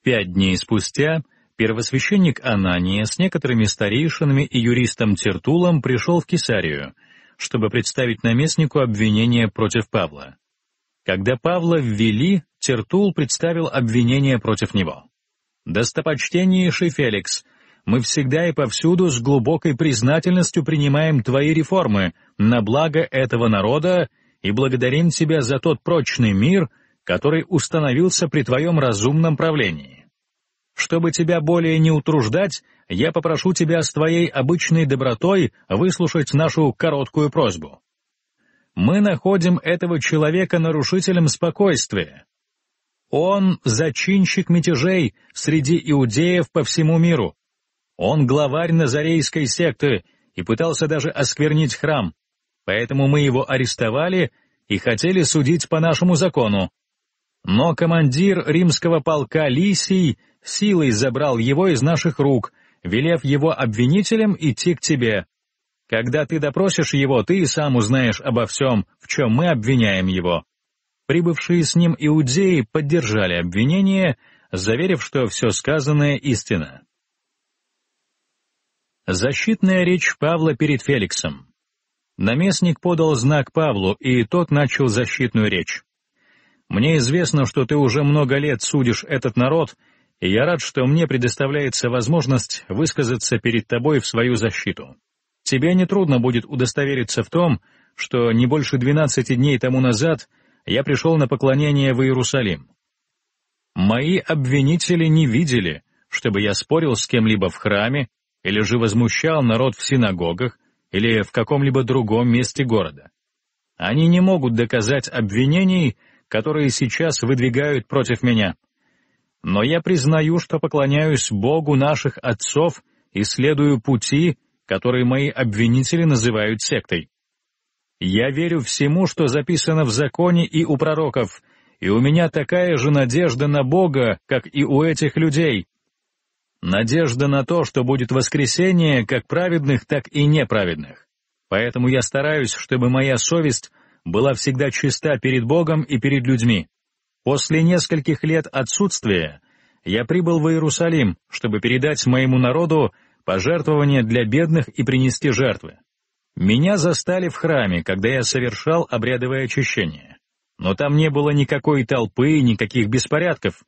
5 дней спустя первосвященник Анания с некоторыми старейшинами и юристом Тертулом пришел в Кесарию, чтобы представить наместнику обвинение против Павла. Когда Павла ввели, Тертул представил обвинение против него. «Достопочтеннейший Феликс, мы всегда и повсюду с глубокой признательностью принимаем твои реформы на благо этого народа и благодарим тебя за тот прочный мир, который установился при твоем разумном правлении. Чтобы тебя более не утруждать, я попрошу тебя с твоей обычной добротой выслушать нашу короткую просьбу. Мы находим этого человека нарушителем спокойствия. Он зачинщик мятежей среди иудеев по всему миру. Он главарь назарейской секты и пытался даже осквернить храм, поэтому мы его арестовали и хотели судить по нашему закону. Но командир римского полка Лисий силой забрал его из наших рук, велев его обвинителям идти к тебе. Когда ты допросишь его, ты и сам узнаешь обо всем, в чем мы обвиняем его». Прибывшие с ним иудеи поддержали обвинение, заверив, что все сказанное истина. Защитная речь Павла перед Феликсом. Наместник подал знак Павлу, и тот начал защитную речь. «Мне известно, что ты уже много лет судишь этот народ, и я рад, что мне предоставляется возможность высказаться перед тобой в свою защиту. Тебе нетрудно будет удостовериться в том, что не больше 12 дней тому назад я пришел на поклонение в Иерусалим. Мои обвинители не видели, чтобы я спорил с кем-либо в храме или же возмущал народ в синагогах или в каком-либо другом месте города. Они не могут доказать обвинений, которые сейчас выдвигают против меня. Но я признаю, что поклоняюсь Богу наших отцов и следую пути, которые мои обвинители называют сектой. Я верю всему, что записано в законе и у пророков, и у меня такая же надежда на Бога, как и у этих людей. Надежда на то, что будет воскресение как праведных, так и неправедных. Поэтому я стараюсь, чтобы моя совесть была всегда чиста перед Богом и перед людьми. После нескольких лет отсутствия я прибыл в Иерусалим, чтобы передать моему народу пожертвования для бедных и принести жертвы. Меня застали в храме, когда я совершал обрядовое очищение. Но там не было никакой толпы, никаких беспорядков,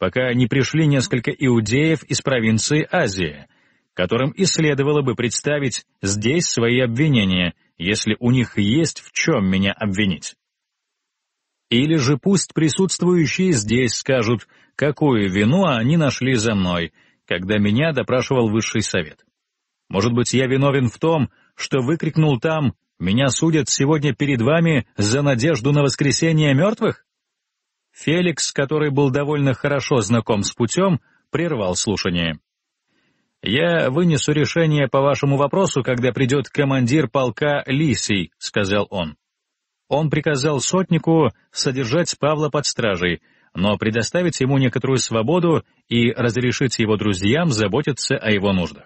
пока не пришли несколько иудеев из провинции Азия, которым и следовало бы представить здесь свои обвинения, если у них есть в чем меня обвинить. Или же пусть присутствующие здесь скажут, какую вину они нашли за мной, когда меня допрашивал высший совет. Может быть, я виновен в том, что выкрикнул там: «Меня судят сегодня перед вами за надежду на воскресение мертвых?» Феликс, который был довольно хорошо знаком с путем, прервал слушание. «Я вынесу решение по вашему вопросу, когда придет командир полка Лисий», — сказал он. Он приказал сотнику содержать Павла под стражей, но предоставить ему некоторую свободу и разрешить его друзьям заботиться о его нуждах.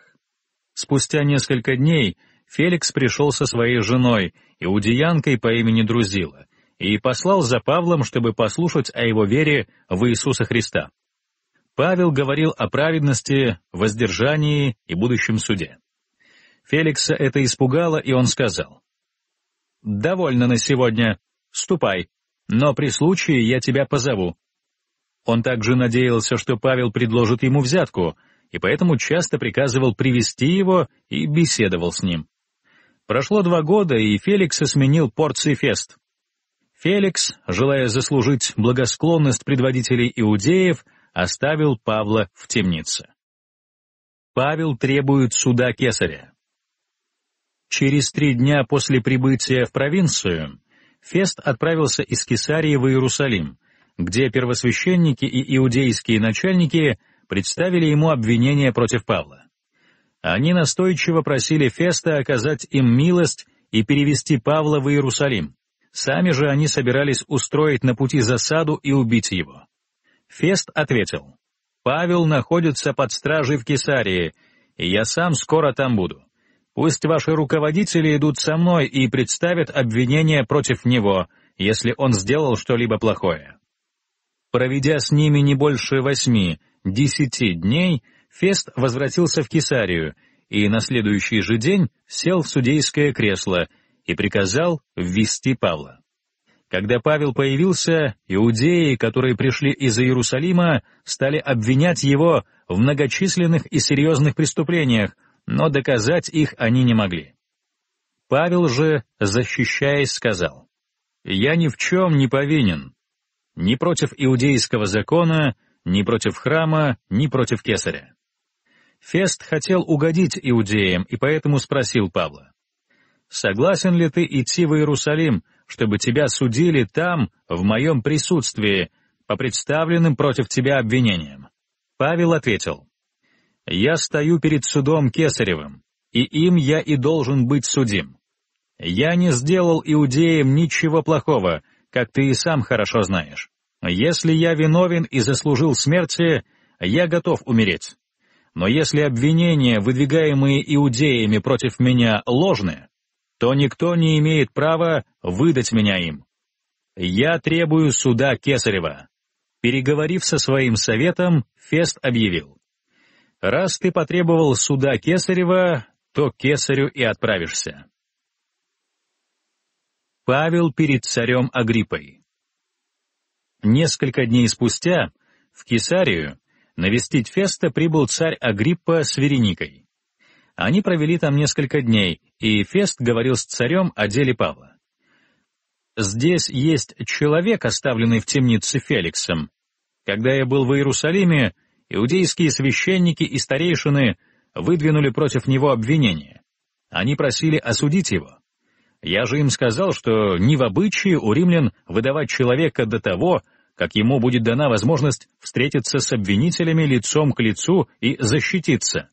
Спустя несколько дней Феликс пришел со своей женой, иудеянкой по имени Друзила, и послал за Павлом, чтобы послушать о его вере в Иисуса Христа. Павел говорил о праведности, воздержании и будущем суде. Феликса это испугало, и он сказал: «Довольно на сегодня, ступай, но при случае я тебя позову». Он также надеялся, что Павел предложит ему взятку, и поэтому часто приказывал привести его и беседовал с ним. Прошло 2 года, и Феликса сменил Порций Фест. Феликс, желая заслужить благосклонность предводителей иудеев, оставил Павла в темнице. Павел требует суда кесаря. Через 3 дня после прибытия в провинцию Фест отправился из Кесарии в Иерусалим, где первосвященники и иудейские начальники представили ему обвинения против Павла. Они настойчиво просили Феста оказать им милость и перевести Павла в Иерусалим. Сами же они собирались устроить на пути засаду и убить его. Фест ответил: «Павел находится под стражей в Кесарии, и я сам скоро там буду. Пусть ваши руководители идут со мной и представят обвинения против него, если он сделал что-либо плохое». Проведя с ними не больше 8-10 дней, Фест возвратился в Кесарию и на следующий же день сел в судейское кресло и приказал ввести Павла. Когда Павел появился, иудеи, которые пришли из Иерусалима, стали обвинять его в многочисленных и серьезных преступлениях, но доказать их они не могли. Павел же, защищаясь, сказал: «Я ни в чем не повинен, ни против иудейского закона, ни против храма, ни против кесаря». Фест хотел угодить иудеям и поэтому спросил Павла: «Согласен ли ты идти в Иерусалим, чтобы тебя судили там, в моем присутствии, по представленным против тебя обвинениям?» Павел ответил: «Я стою перед судом Кесаревым, и им я и должен быть судим. Я не сделал иудеям ничего плохого, как ты и сам хорошо знаешь. Если я виновен и заслужил смерти, я готов умереть. Но если обвинения, выдвигаемые иудеями против меня, ложны, то никто не имеет права выдать меня им. Я требую суда Кесарева». Переговорив со своим советом, Фест объявил: «Раз ты потребовал суда Кесарева, то к Кесарю и отправишься». Павел перед царем Агриппой. Несколько дней спустя в Кесарию навестить Феста прибыл царь Агриппа с Вереникой. Они провели там несколько дней, и Фест говорил с царем о деле Павла. «Здесь есть человек, оставленный в темнице Феликсом. Когда я был в Иерусалиме, иудейские священники и старейшины выдвинули против него обвинения. Они просили осудить его. Я же им сказал, что не в обычае у римлян выдавать человека до того, как ему будет дана возможность встретиться с обвинителями лицом к лицу и защититься.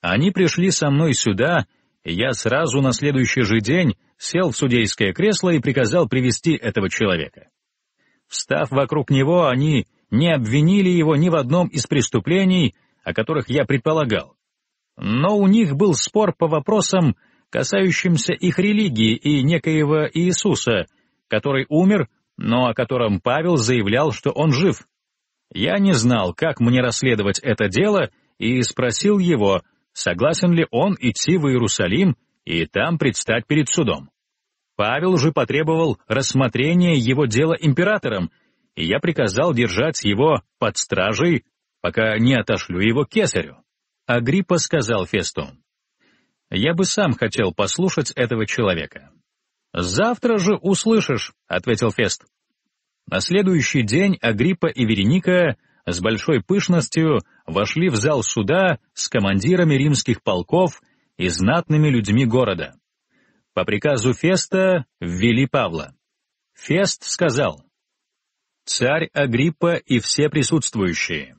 Они пришли со мной сюда, и я сразу на следующий же день сел в судейское кресло и приказал привести этого человека. Встав вокруг него, они не обвинили его ни в одном из преступлений, о которых я предполагал. Но у них был спор по вопросам, касающимся их религии и некоего Иисуса, который умер, но о котором Павел заявлял, что он жив. Я не знал, как мне расследовать это дело, и спросил его, согласен ли он идти в Иерусалим и там предстать перед судом. Павел же потребовал рассмотрения его дела императором, и я приказал держать его под стражей, пока не отошлю его к кесарю». Агриппа сказал Фесту: «Я бы сам хотел послушать этого человека». «Завтра же услышишь», — ответил Фест. На следующий день Агриппа и Вереника с большой пышностью вошли в зал суда с командирами римских полков и знатными людьми города. По приказу Феста ввели Павла. Фест сказал: «Царь Агриппа и все присутствующие,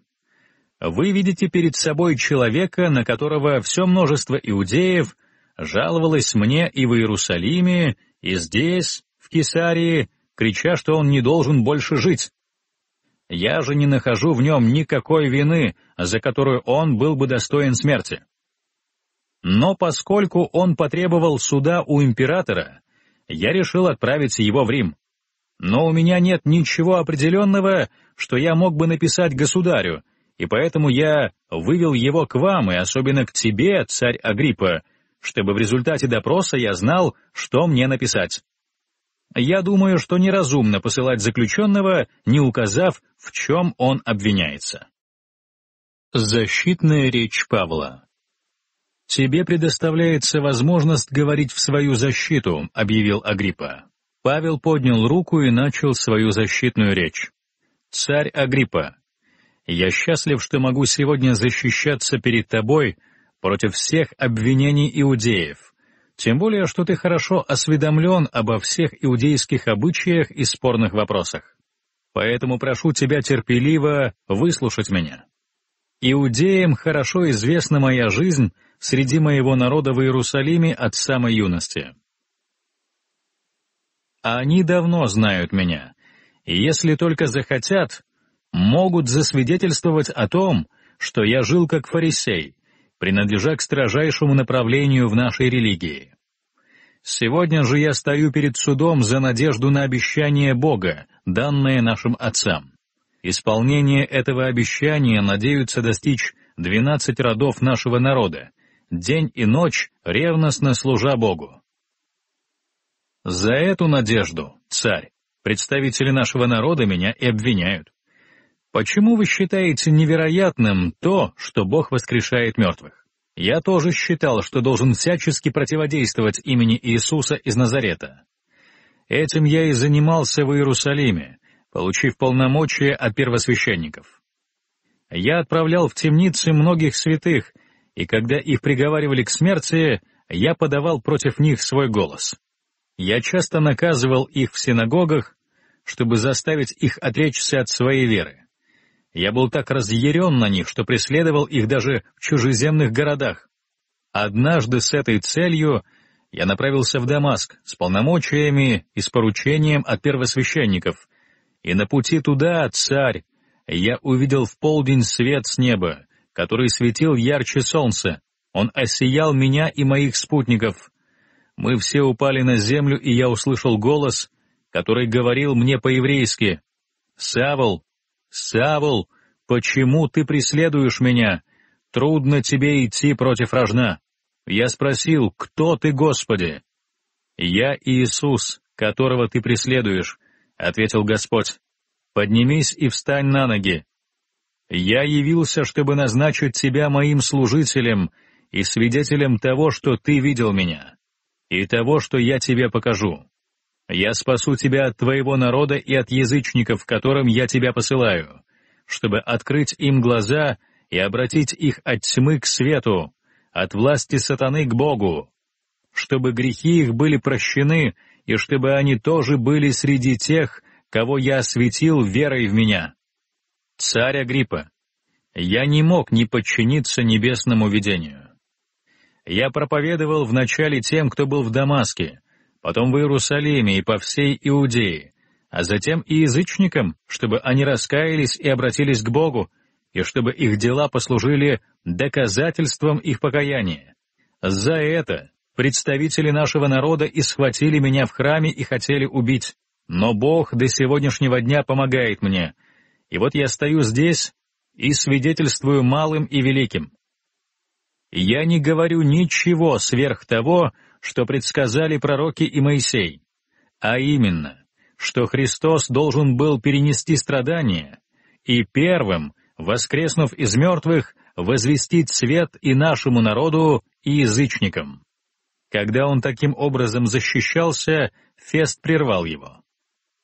вы видите перед собой человека, на которого все множество иудеев жаловалось мне и в Иерусалиме, и здесь, в Кесарии, крича, что он не должен больше жить. Я же не нахожу в нем никакой вины, за которую он был бы достоин смерти. Но поскольку он потребовал суда у императора, я решил отправить его в Рим. Но у меня нет ничего определенного, что я мог бы написать государю, и поэтому я вывел его к вам, и особенно к тебе, царь Агриппа, чтобы в результате допроса я знал, что мне написать. Я думаю, что неразумно посылать заключенного, не указав, в чем он обвиняется. Защитная речь Павла. «Тебе предоставляется возможность говорить в свою защиту», — объявил Агриппа. Павел поднял руку и начал свою защитную речь. «Царь Агриппа, я счастлив, что могу сегодня защищаться перед тобой против всех обвинений иудеев, тем более, что ты хорошо осведомлен обо всех иудейских обычаях и спорных вопросах. Поэтому прошу тебя терпеливо выслушать меня. Иудеям хорошо известна моя жизнь среди моего народа в Иерусалиме от самой юности. Они давно знают меня, и если только захотят, могут засвидетельствовать о том, что я жил как фарисей, принадлежа к строжайшему направлению в нашей религии. Сегодня же я стою перед судом за надежду на обещание Бога, данное нашим отцам. Исполнение этого обещания надеются достичь 12 родов нашего народа, день и ночь ревностно служа Богу. За эту надежду, царь, представители нашего народа меня и обвиняют. Почему вы считаете невероятным то, что Бог воскрешает мертвых? Я тоже считал, что должен всячески противодействовать имени Иисуса из Назарета. Этим я и занимался в Иерусалиме, получив полномочия от первосвященников. Я отправлял в темницы многих святых, и когда их приговаривали к смерти, я подавал против них свой голос. Я часто наказывал их в синагогах, чтобы заставить их отречься от своей веры. Я был так разъярен на них, что преследовал их даже в чужеземных городах. Однажды с этой целью я направился в Дамаск с полномочиями и с поручением от первосвященников, и на пути туда, царь, я увидел в полдень свет с неба, который светил ярче солнца. Он осиял меня и моих спутников. Мы все упали на землю, и я услышал голос, который говорил мне по-еврейски: «Савл, Савл, почему ты преследуешь меня? Трудно тебе идти против рожна». Я спросил: «Кто ты, Господи?» «Я Иисус, которого ты преследуешь», — ответил Господь. «Поднимись и встань на ноги. Я явился, чтобы назначить тебя моим служителем и свидетелем того, что ты видел меня, и того, что я тебе покажу. Я спасу тебя от твоего народа и от язычников, которым я тебя посылаю, чтобы открыть им глаза и обратить их от тьмы к свету, от власти сатаны к Богу, чтобы грехи их были прощены и чтобы они тоже были среди тех, кого я осветил верой в меня. Царь Агриппа, я не мог не подчиниться небесному видению. Я проповедовал вначале тем, кто был в Дамаске, потом в Иерусалиме и по всей Иудее, а затем и язычникам, чтобы они раскаялись и обратились к Богу, и чтобы их дела послужили доказательством их покаяния. За это представители нашего народа и схватили меня в храме и хотели убить, но Бог до сегодняшнего дня помогает мне, и вот я стою здесь и свидетельствую малым и великим. Я не говорю ничего сверх того, что предсказали пророки и Моисей, а именно, что Христос должен был перенести страдания и первым, воскреснув из мертвых, возвестить свет и нашему народу, и язычникам». Когда он таким образом защищался, Фест прервал его.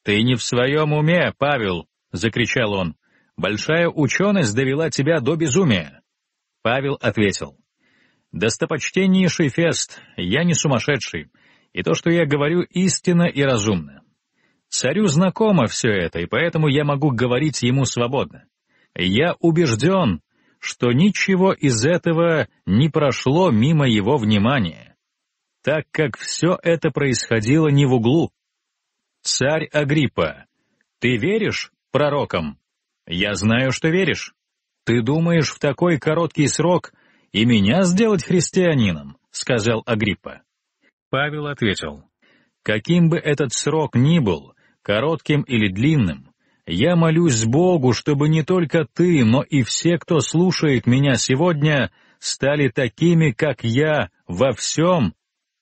«Ты не в своем уме, Павел!» — закричал он. «Большая ученость довела тебя до безумия!» Павел ответил: «Достопочтеннейший Фест, я не сумасшедший, и то, что я говорю, истинно и разумно. Царю знакомо все это, и поэтому я могу говорить ему свободно. Я убежден, что ничего из этого не прошло мимо его внимания, так как все это происходило не в углу. «Царь Агриппа, ты веришь пророкам? Я знаю, что веришь. Ты думаешь, в такой короткий срок и меня сделать христианином?» — сказал Агриппа. Павел ответил: «Каким бы этот срок ни был, коротким или длинным, я молюсь Богу, чтобы не только ты, но и все, кто слушает меня сегодня, стали такими, как я, во всем,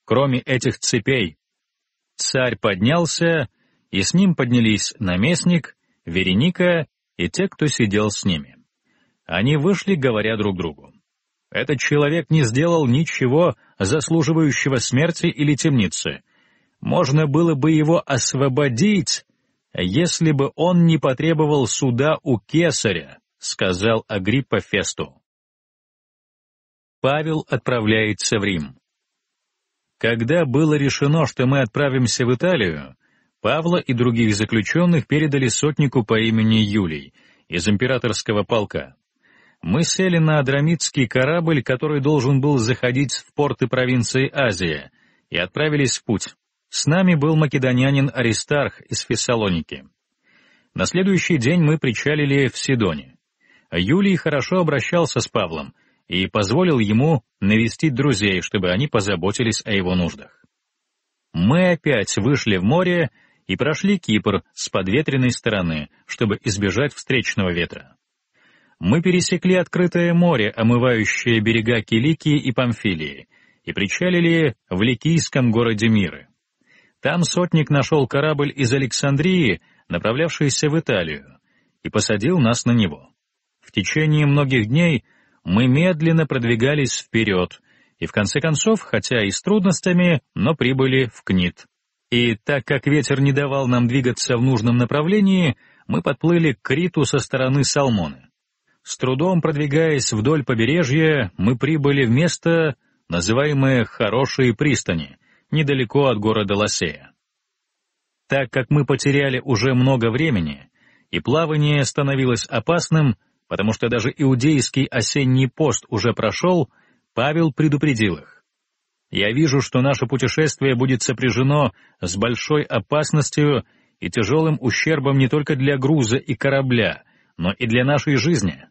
кроме этих цепей». Царь поднялся, и с ним поднялись наместник, Вереника и те, кто сидел с ними. Они вышли, говоря друг другу: «Этот человек не сделал ничего, заслуживающего смерти или темницы. Можно было бы его освободить, если бы он не потребовал суда у кесаря», — сказал Агриппа Фесту. Павел отправляется в Рим. Когда было решено, что мы отправимся в Италию, Павла и других заключенных передали сотнику по имени Юлий из императорского полка. Мы сели на адрамитский корабль, который должен был заходить в порты провинции Азия, и отправились в путь. С нами был македонянин Аристарх из Фессалоники. На следующий день мы причалили в Сидоне. Юлий хорошо обращался с Павлом и позволил ему навестить друзей, чтобы они позаботились о его нуждах. Мы опять вышли в море и прошли Кипр с подветренной стороны, чтобы избежать встречного ветра. Мы пересекли открытое море, омывающее берега Киликии и Памфилии, и причалили в ликийском городе Миры. Там сотник нашел корабль из Александрии, направлявшийся в Италию, и посадил нас на него. В течение многих дней мы медленно продвигались вперед, и в конце концов, хотя и с трудностями, но прибыли в Книт. И так как ветер не давал нам двигаться в нужном направлении, мы подплыли к Криту со стороны Салмоны. С трудом продвигаясь вдоль побережья, мы прибыли в место, называемое «Хорошие пристани», недалеко от города Лосея. Так как мы потеряли уже много времени, и плавание становилось опасным, потому что даже иудейский осенний пост уже прошел, Павел предупредил их: «Я вижу, что наше путешествие будет сопряжено с большой опасностью и тяжелым ущербом не только для груза и корабля, но и для нашей жизни».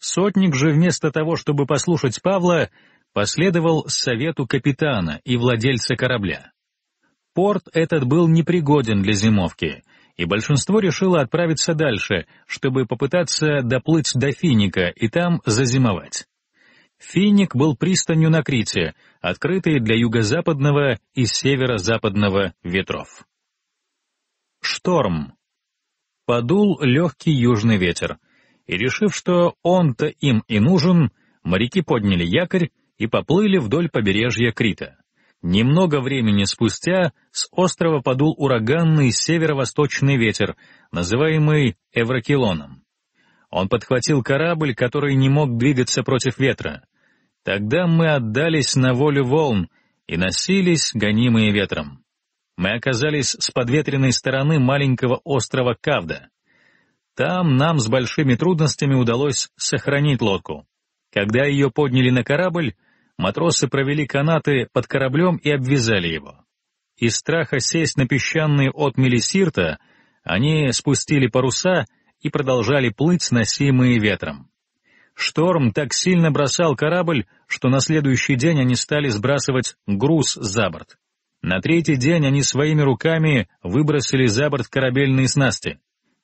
Сотник же вместо того, чтобы послушать Павла, последовал совету капитана и владельца корабля. Порт этот был непригоден для зимовки, и большинство решило отправиться дальше, чтобы попытаться доплыть до Финика и там зазимовать. Финик был пристанью на Крите, открытой для юго-западного и северо-западного ветров. Шторм. Подул легкий южный ветер, и, решив, что он-то им и нужен, моряки подняли якорь и поплыли вдоль побережья Крита. Немного времени спустя с острова подул ураганный северо-восточный ветер, называемый Эврокилоном. Он подхватил корабль, который не мог двигаться против ветра. Тогда мы отдались на волю волн и носились, гонимые ветром. Мы оказались с подветренной стороны маленького острова Кавда. Там нам с большими трудностями удалось сохранить лодку. Когда ее подняли на корабль, матросы провели канаты под кораблем и обвязали его. Из страха сесть на песчаные отмели Сирта они спустили паруса и продолжали плыть, носимые ветром. Шторм так сильно бросал корабль, что на следующий день они стали сбрасывать груз за борт. На третий день они своими руками выбросили за борт корабельные снасти.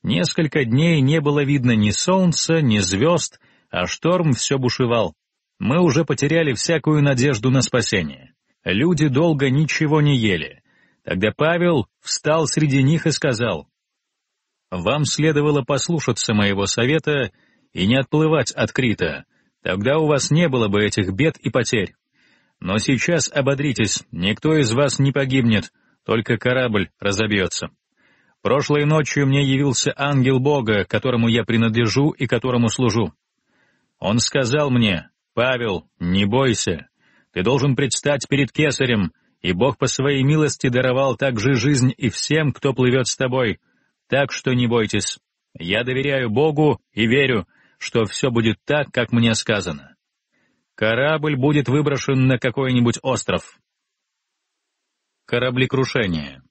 Несколько дней не было видно ни солнца, ни звезд, а шторм все бушевал. Мы уже потеряли всякую надежду на спасение. Люди долго ничего не ели. Тогда Павел встал среди них и сказал: «Вам следовало послушаться моего совета и не отплывать от Крита, тогда у вас не было бы этих бед и потерь. Но сейчас ободритесь, никто из вас не погибнет, только корабль разобьется. Прошлой ночью мне явился ангел Бога, которому я принадлежу и которому служу. Он сказал мне: Павел, не бойся, ты должен предстать перед кесарем, и Бог по своей милости даровал также жизнь и всем, кто плывет с тобой. Так что не бойтесь. Я доверяю Богу и верю, что все будет так, как мне сказано. Корабль будет выброшен на какой-нибудь остров. Кораблекрушение.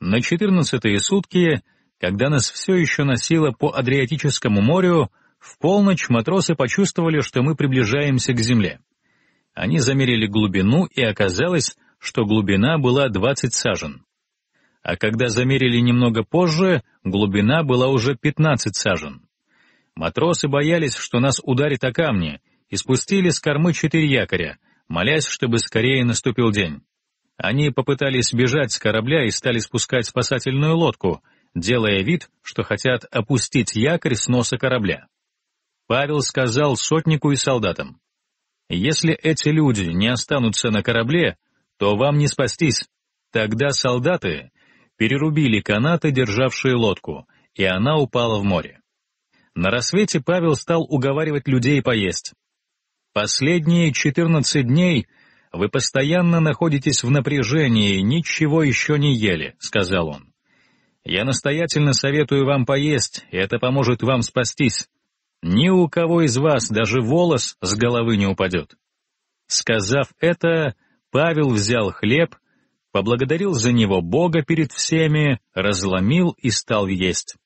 На 14-е сутки, когда нас все еще носило по Адриатическому морю, в полночь матросы почувствовали, что мы приближаемся к земле. Они замерили глубину, и оказалось, что глубина была 20 сажен. А когда замерили немного позже, глубина была уже 15 сажен. Матросы боялись, что нас ударит о камни, и спустили с кормы 4 якоря, молясь, чтобы скорее наступил день. Они попытались бежать с корабля и стали спускать спасательную лодку, делая вид, что хотят опустить якорь с носа корабля. Павел сказал сотнику и солдатам: «Если эти люди не останутся на корабле, то вам не спастись». Тогда солдаты перерубили канаты, державшие лодку, и она упала в море. На рассвете Павел стал уговаривать людей поесть. «Последние 14 дней вы постоянно находитесь в напряжении, ничего еще не ели», — сказал он. «Я настоятельно советую вам поесть, и это поможет вам спастись. Ни у кого из вас даже волос с головы не упадет». Сказав это, Павел взял хлеб, поблагодарил за него Бога перед всеми, разломил и стал есть.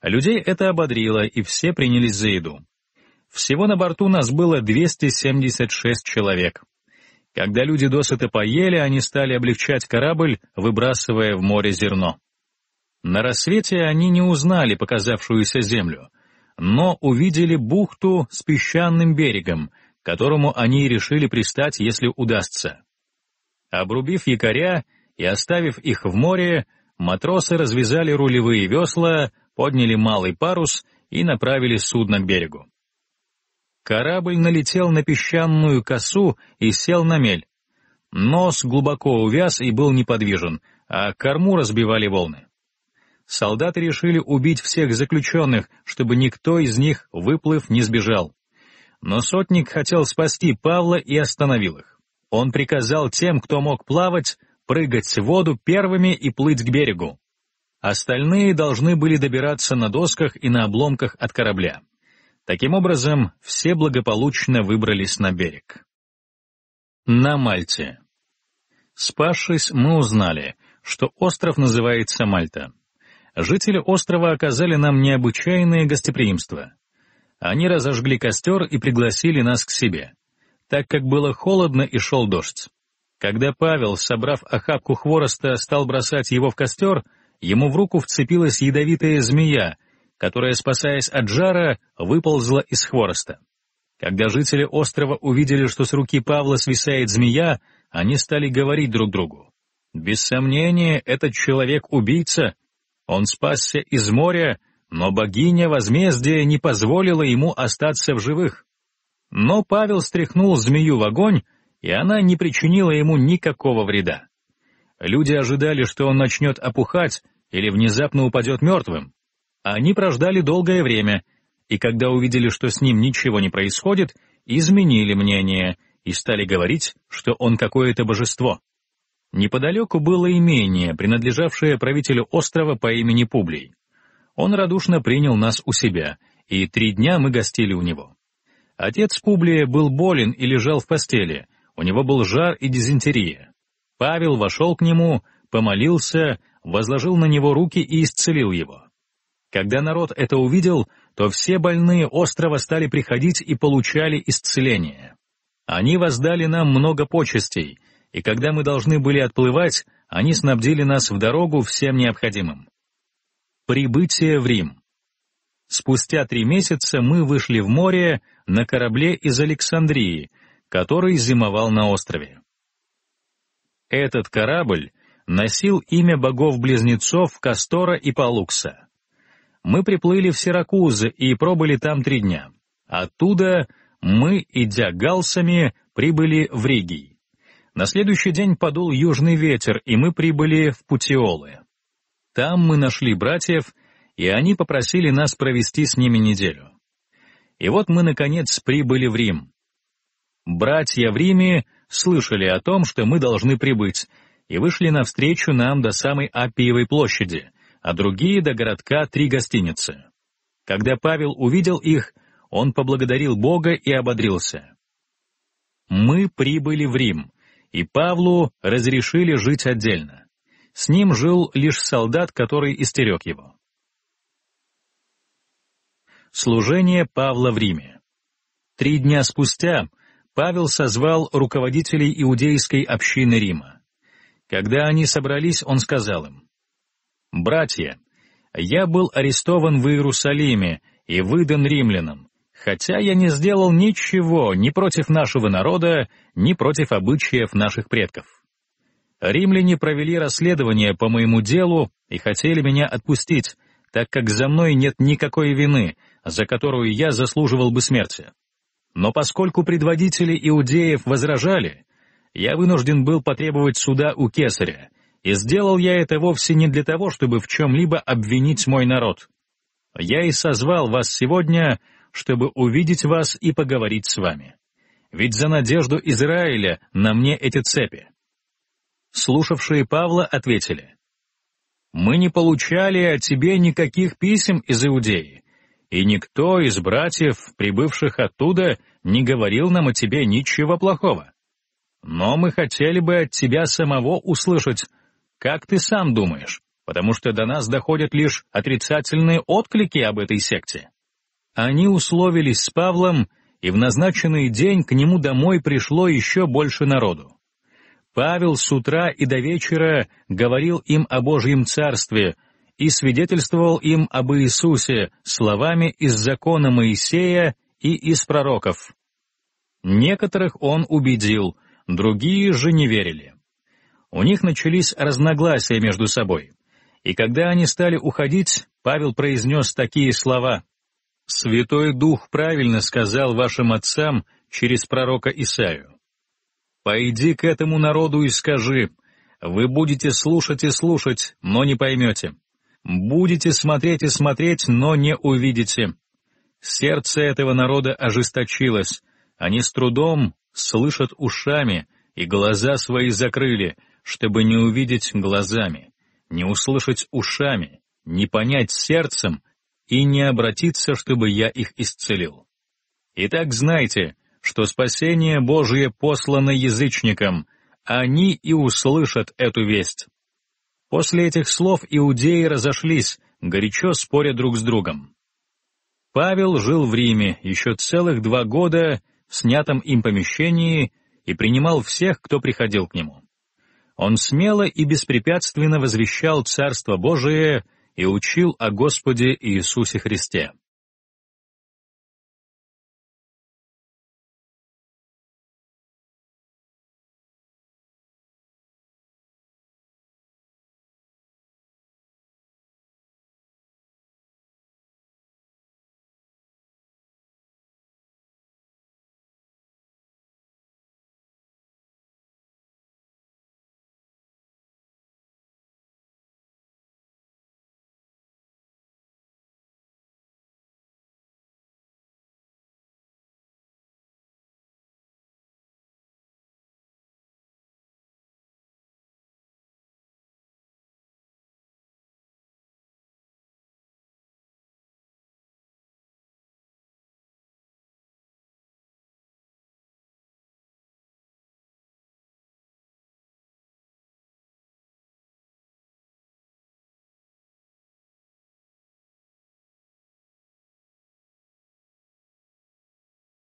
Людей это ободрило, и все принялись за еду. Всего на борту нас было 276 человек. Когда люди досыта поели, они стали облегчать корабль, выбрасывая в море зерно. На рассвете они не узнали показавшуюся землю, но увидели бухту с песчаным берегом, к которому они решили пристать, если удастся. Обрубив якоря и оставив их в море, матросы развязали рулевые весла, подняли малый парус и направили судно к берегу. Корабль налетел на песчаную косу и сел на мель. Нос глубоко увяз и был неподвижен, а корму разбивали волны. Солдаты решили убить всех заключенных, чтобы никто из них, выплыв, не сбежал. Но сотник хотел спасти Павла и остановил их. Он приказал тем, кто мог плавать, прыгать в воду первыми и плыть к берегу. Остальные должны были добираться на досках и на обломках от корабля. Таким образом, все благополучно выбрались на берег. На Мальте. Спасшись, мы узнали, что остров называется Мальта. Жители острова оказали нам необычайное гостеприимство. Они разожгли костер и пригласили нас к себе, так как было холодно и шел дождь. Когда Павел, собрав охапку хвороста, стал бросать его в костер, ему в руку вцепилась ядовитая змея, которая, спасаясь от жара, выползла из хвороста. Когда жители острова увидели, что с руки Павла свисает змея, они стали говорить друг другу: «Без сомнения, этот человек убийца, он спасся из моря, но богиня возмездия не позволила ему остаться в живых». Но Павел стряхнул змею в огонь, и она не причинила ему никакого вреда. Люди ожидали, что он начнет опухать или внезапно упадет мертвым. Они прождали долгое время, и когда увидели, что с ним ничего не происходит, изменили мнение и стали говорить, что он какое-то божество. Неподалеку было имение, принадлежавшее правителю острова по имени Публий. Он радушно принял нас у себя, и 3 дня мы гостили у него. Отец Публия был болен и лежал в постели, у него был жар и дизентерия. Павел вошел к нему, помолился, возложил на него руки и исцелил его. Когда народ это увидел, то все больные острова стали приходить и получали исцеление. Они воздали нам много почестей, и когда мы должны были отплывать, они снабдили нас в дорогу всем необходимым. Прибытие в Рим. Спустя 3 месяца мы вышли в море на корабле из Александрии, который зимовал на острове. Этот корабль носил имя богов-близнецов Кастора и Палукса. Мы приплыли в Сиракузы и пробыли там 3 дня. Оттуда мы, идя галсами, прибыли в Ригий. На следующий день подул южный ветер, и мы прибыли в Путиолы. Там мы нашли братьев, и они попросили нас провести с ними неделю. И вот мы, наконец, прибыли в Рим. Братья в Риме слышали о том, что мы должны прибыть, и вышли навстречу нам до самой Аппиевой площади, а другие до городка 3 гостиницы. Когда Павел увидел их, он поблагодарил Бога и ободрился. «Мы прибыли в Рим, и Павлу разрешили жить отдельно. С ним жил лишь солдат, который истерег его». Служение Павла в Риме. 3 дня спустя Павел созвал руководителей иудейской общины Рима. Когда они собрались, он сказал им: «Братья, я был арестован в Иерусалиме и выдан римлянам, хотя я не сделал ничего ни против нашего народа, ни против обычаев наших предков. Римляне провели расследование по моему делу и хотели меня отпустить, так как за мной нет никакой вины, за которую я заслуживал бы смерти. Но поскольку предводители иудеев возражали, я вынужден был потребовать суда у Кесаря, и сделал я это вовсе не для того, чтобы в чем-либо обвинить мой народ. Я и созвал вас сегодня, чтобы увидеть вас и поговорить с вами. Ведь за надежду Израиля на мне эти цепи». Слушавшие Павла ответили: «Мы не получали о тебе никаких писем из Иудеи, и никто из братьев, прибывших оттуда, не говорил нам о тебе ничего плохого. Но мы хотели бы от тебя самого услышать, как ты сам думаешь, потому что до нас доходят лишь отрицательные отклики об этой секте». Они условились с Павлом, и в назначенный день к нему домой пришло еще больше народу. Павел с утра и до вечера говорил им о Божьем Царстве и свидетельствовал им об Иисусе словами из закона Моисея и из пророков. Некоторых он убедил, другие же не верили. У них начались разногласия между собой, и когда они стали уходить, Павел произнес такие слова: «Святой Дух правильно сказал вашим отцам через пророка Исаию: пойди к этому народу и скажи: вы будете слушать и слушать, но не поймете. Будете смотреть и смотреть, но не увидите. Сердце этого народа ожесточилось, они с трудом слышат ушами и глаза свои закрыли, чтобы не увидеть глазами, не услышать ушами, не понять сердцем и не обратиться, чтобы я их исцелил. Итак, знайте, что спасение Божие послано язычникам, они и услышат эту весть». После этих слов иудеи разошлись, горячо споря друг с другом. Павел жил в Риме еще целых 2 года в снятом им помещении и принимал всех, кто приходил к нему. Он смело и беспрепятственно возвещал Царство Божие и учил о Господе Иисусе Христе.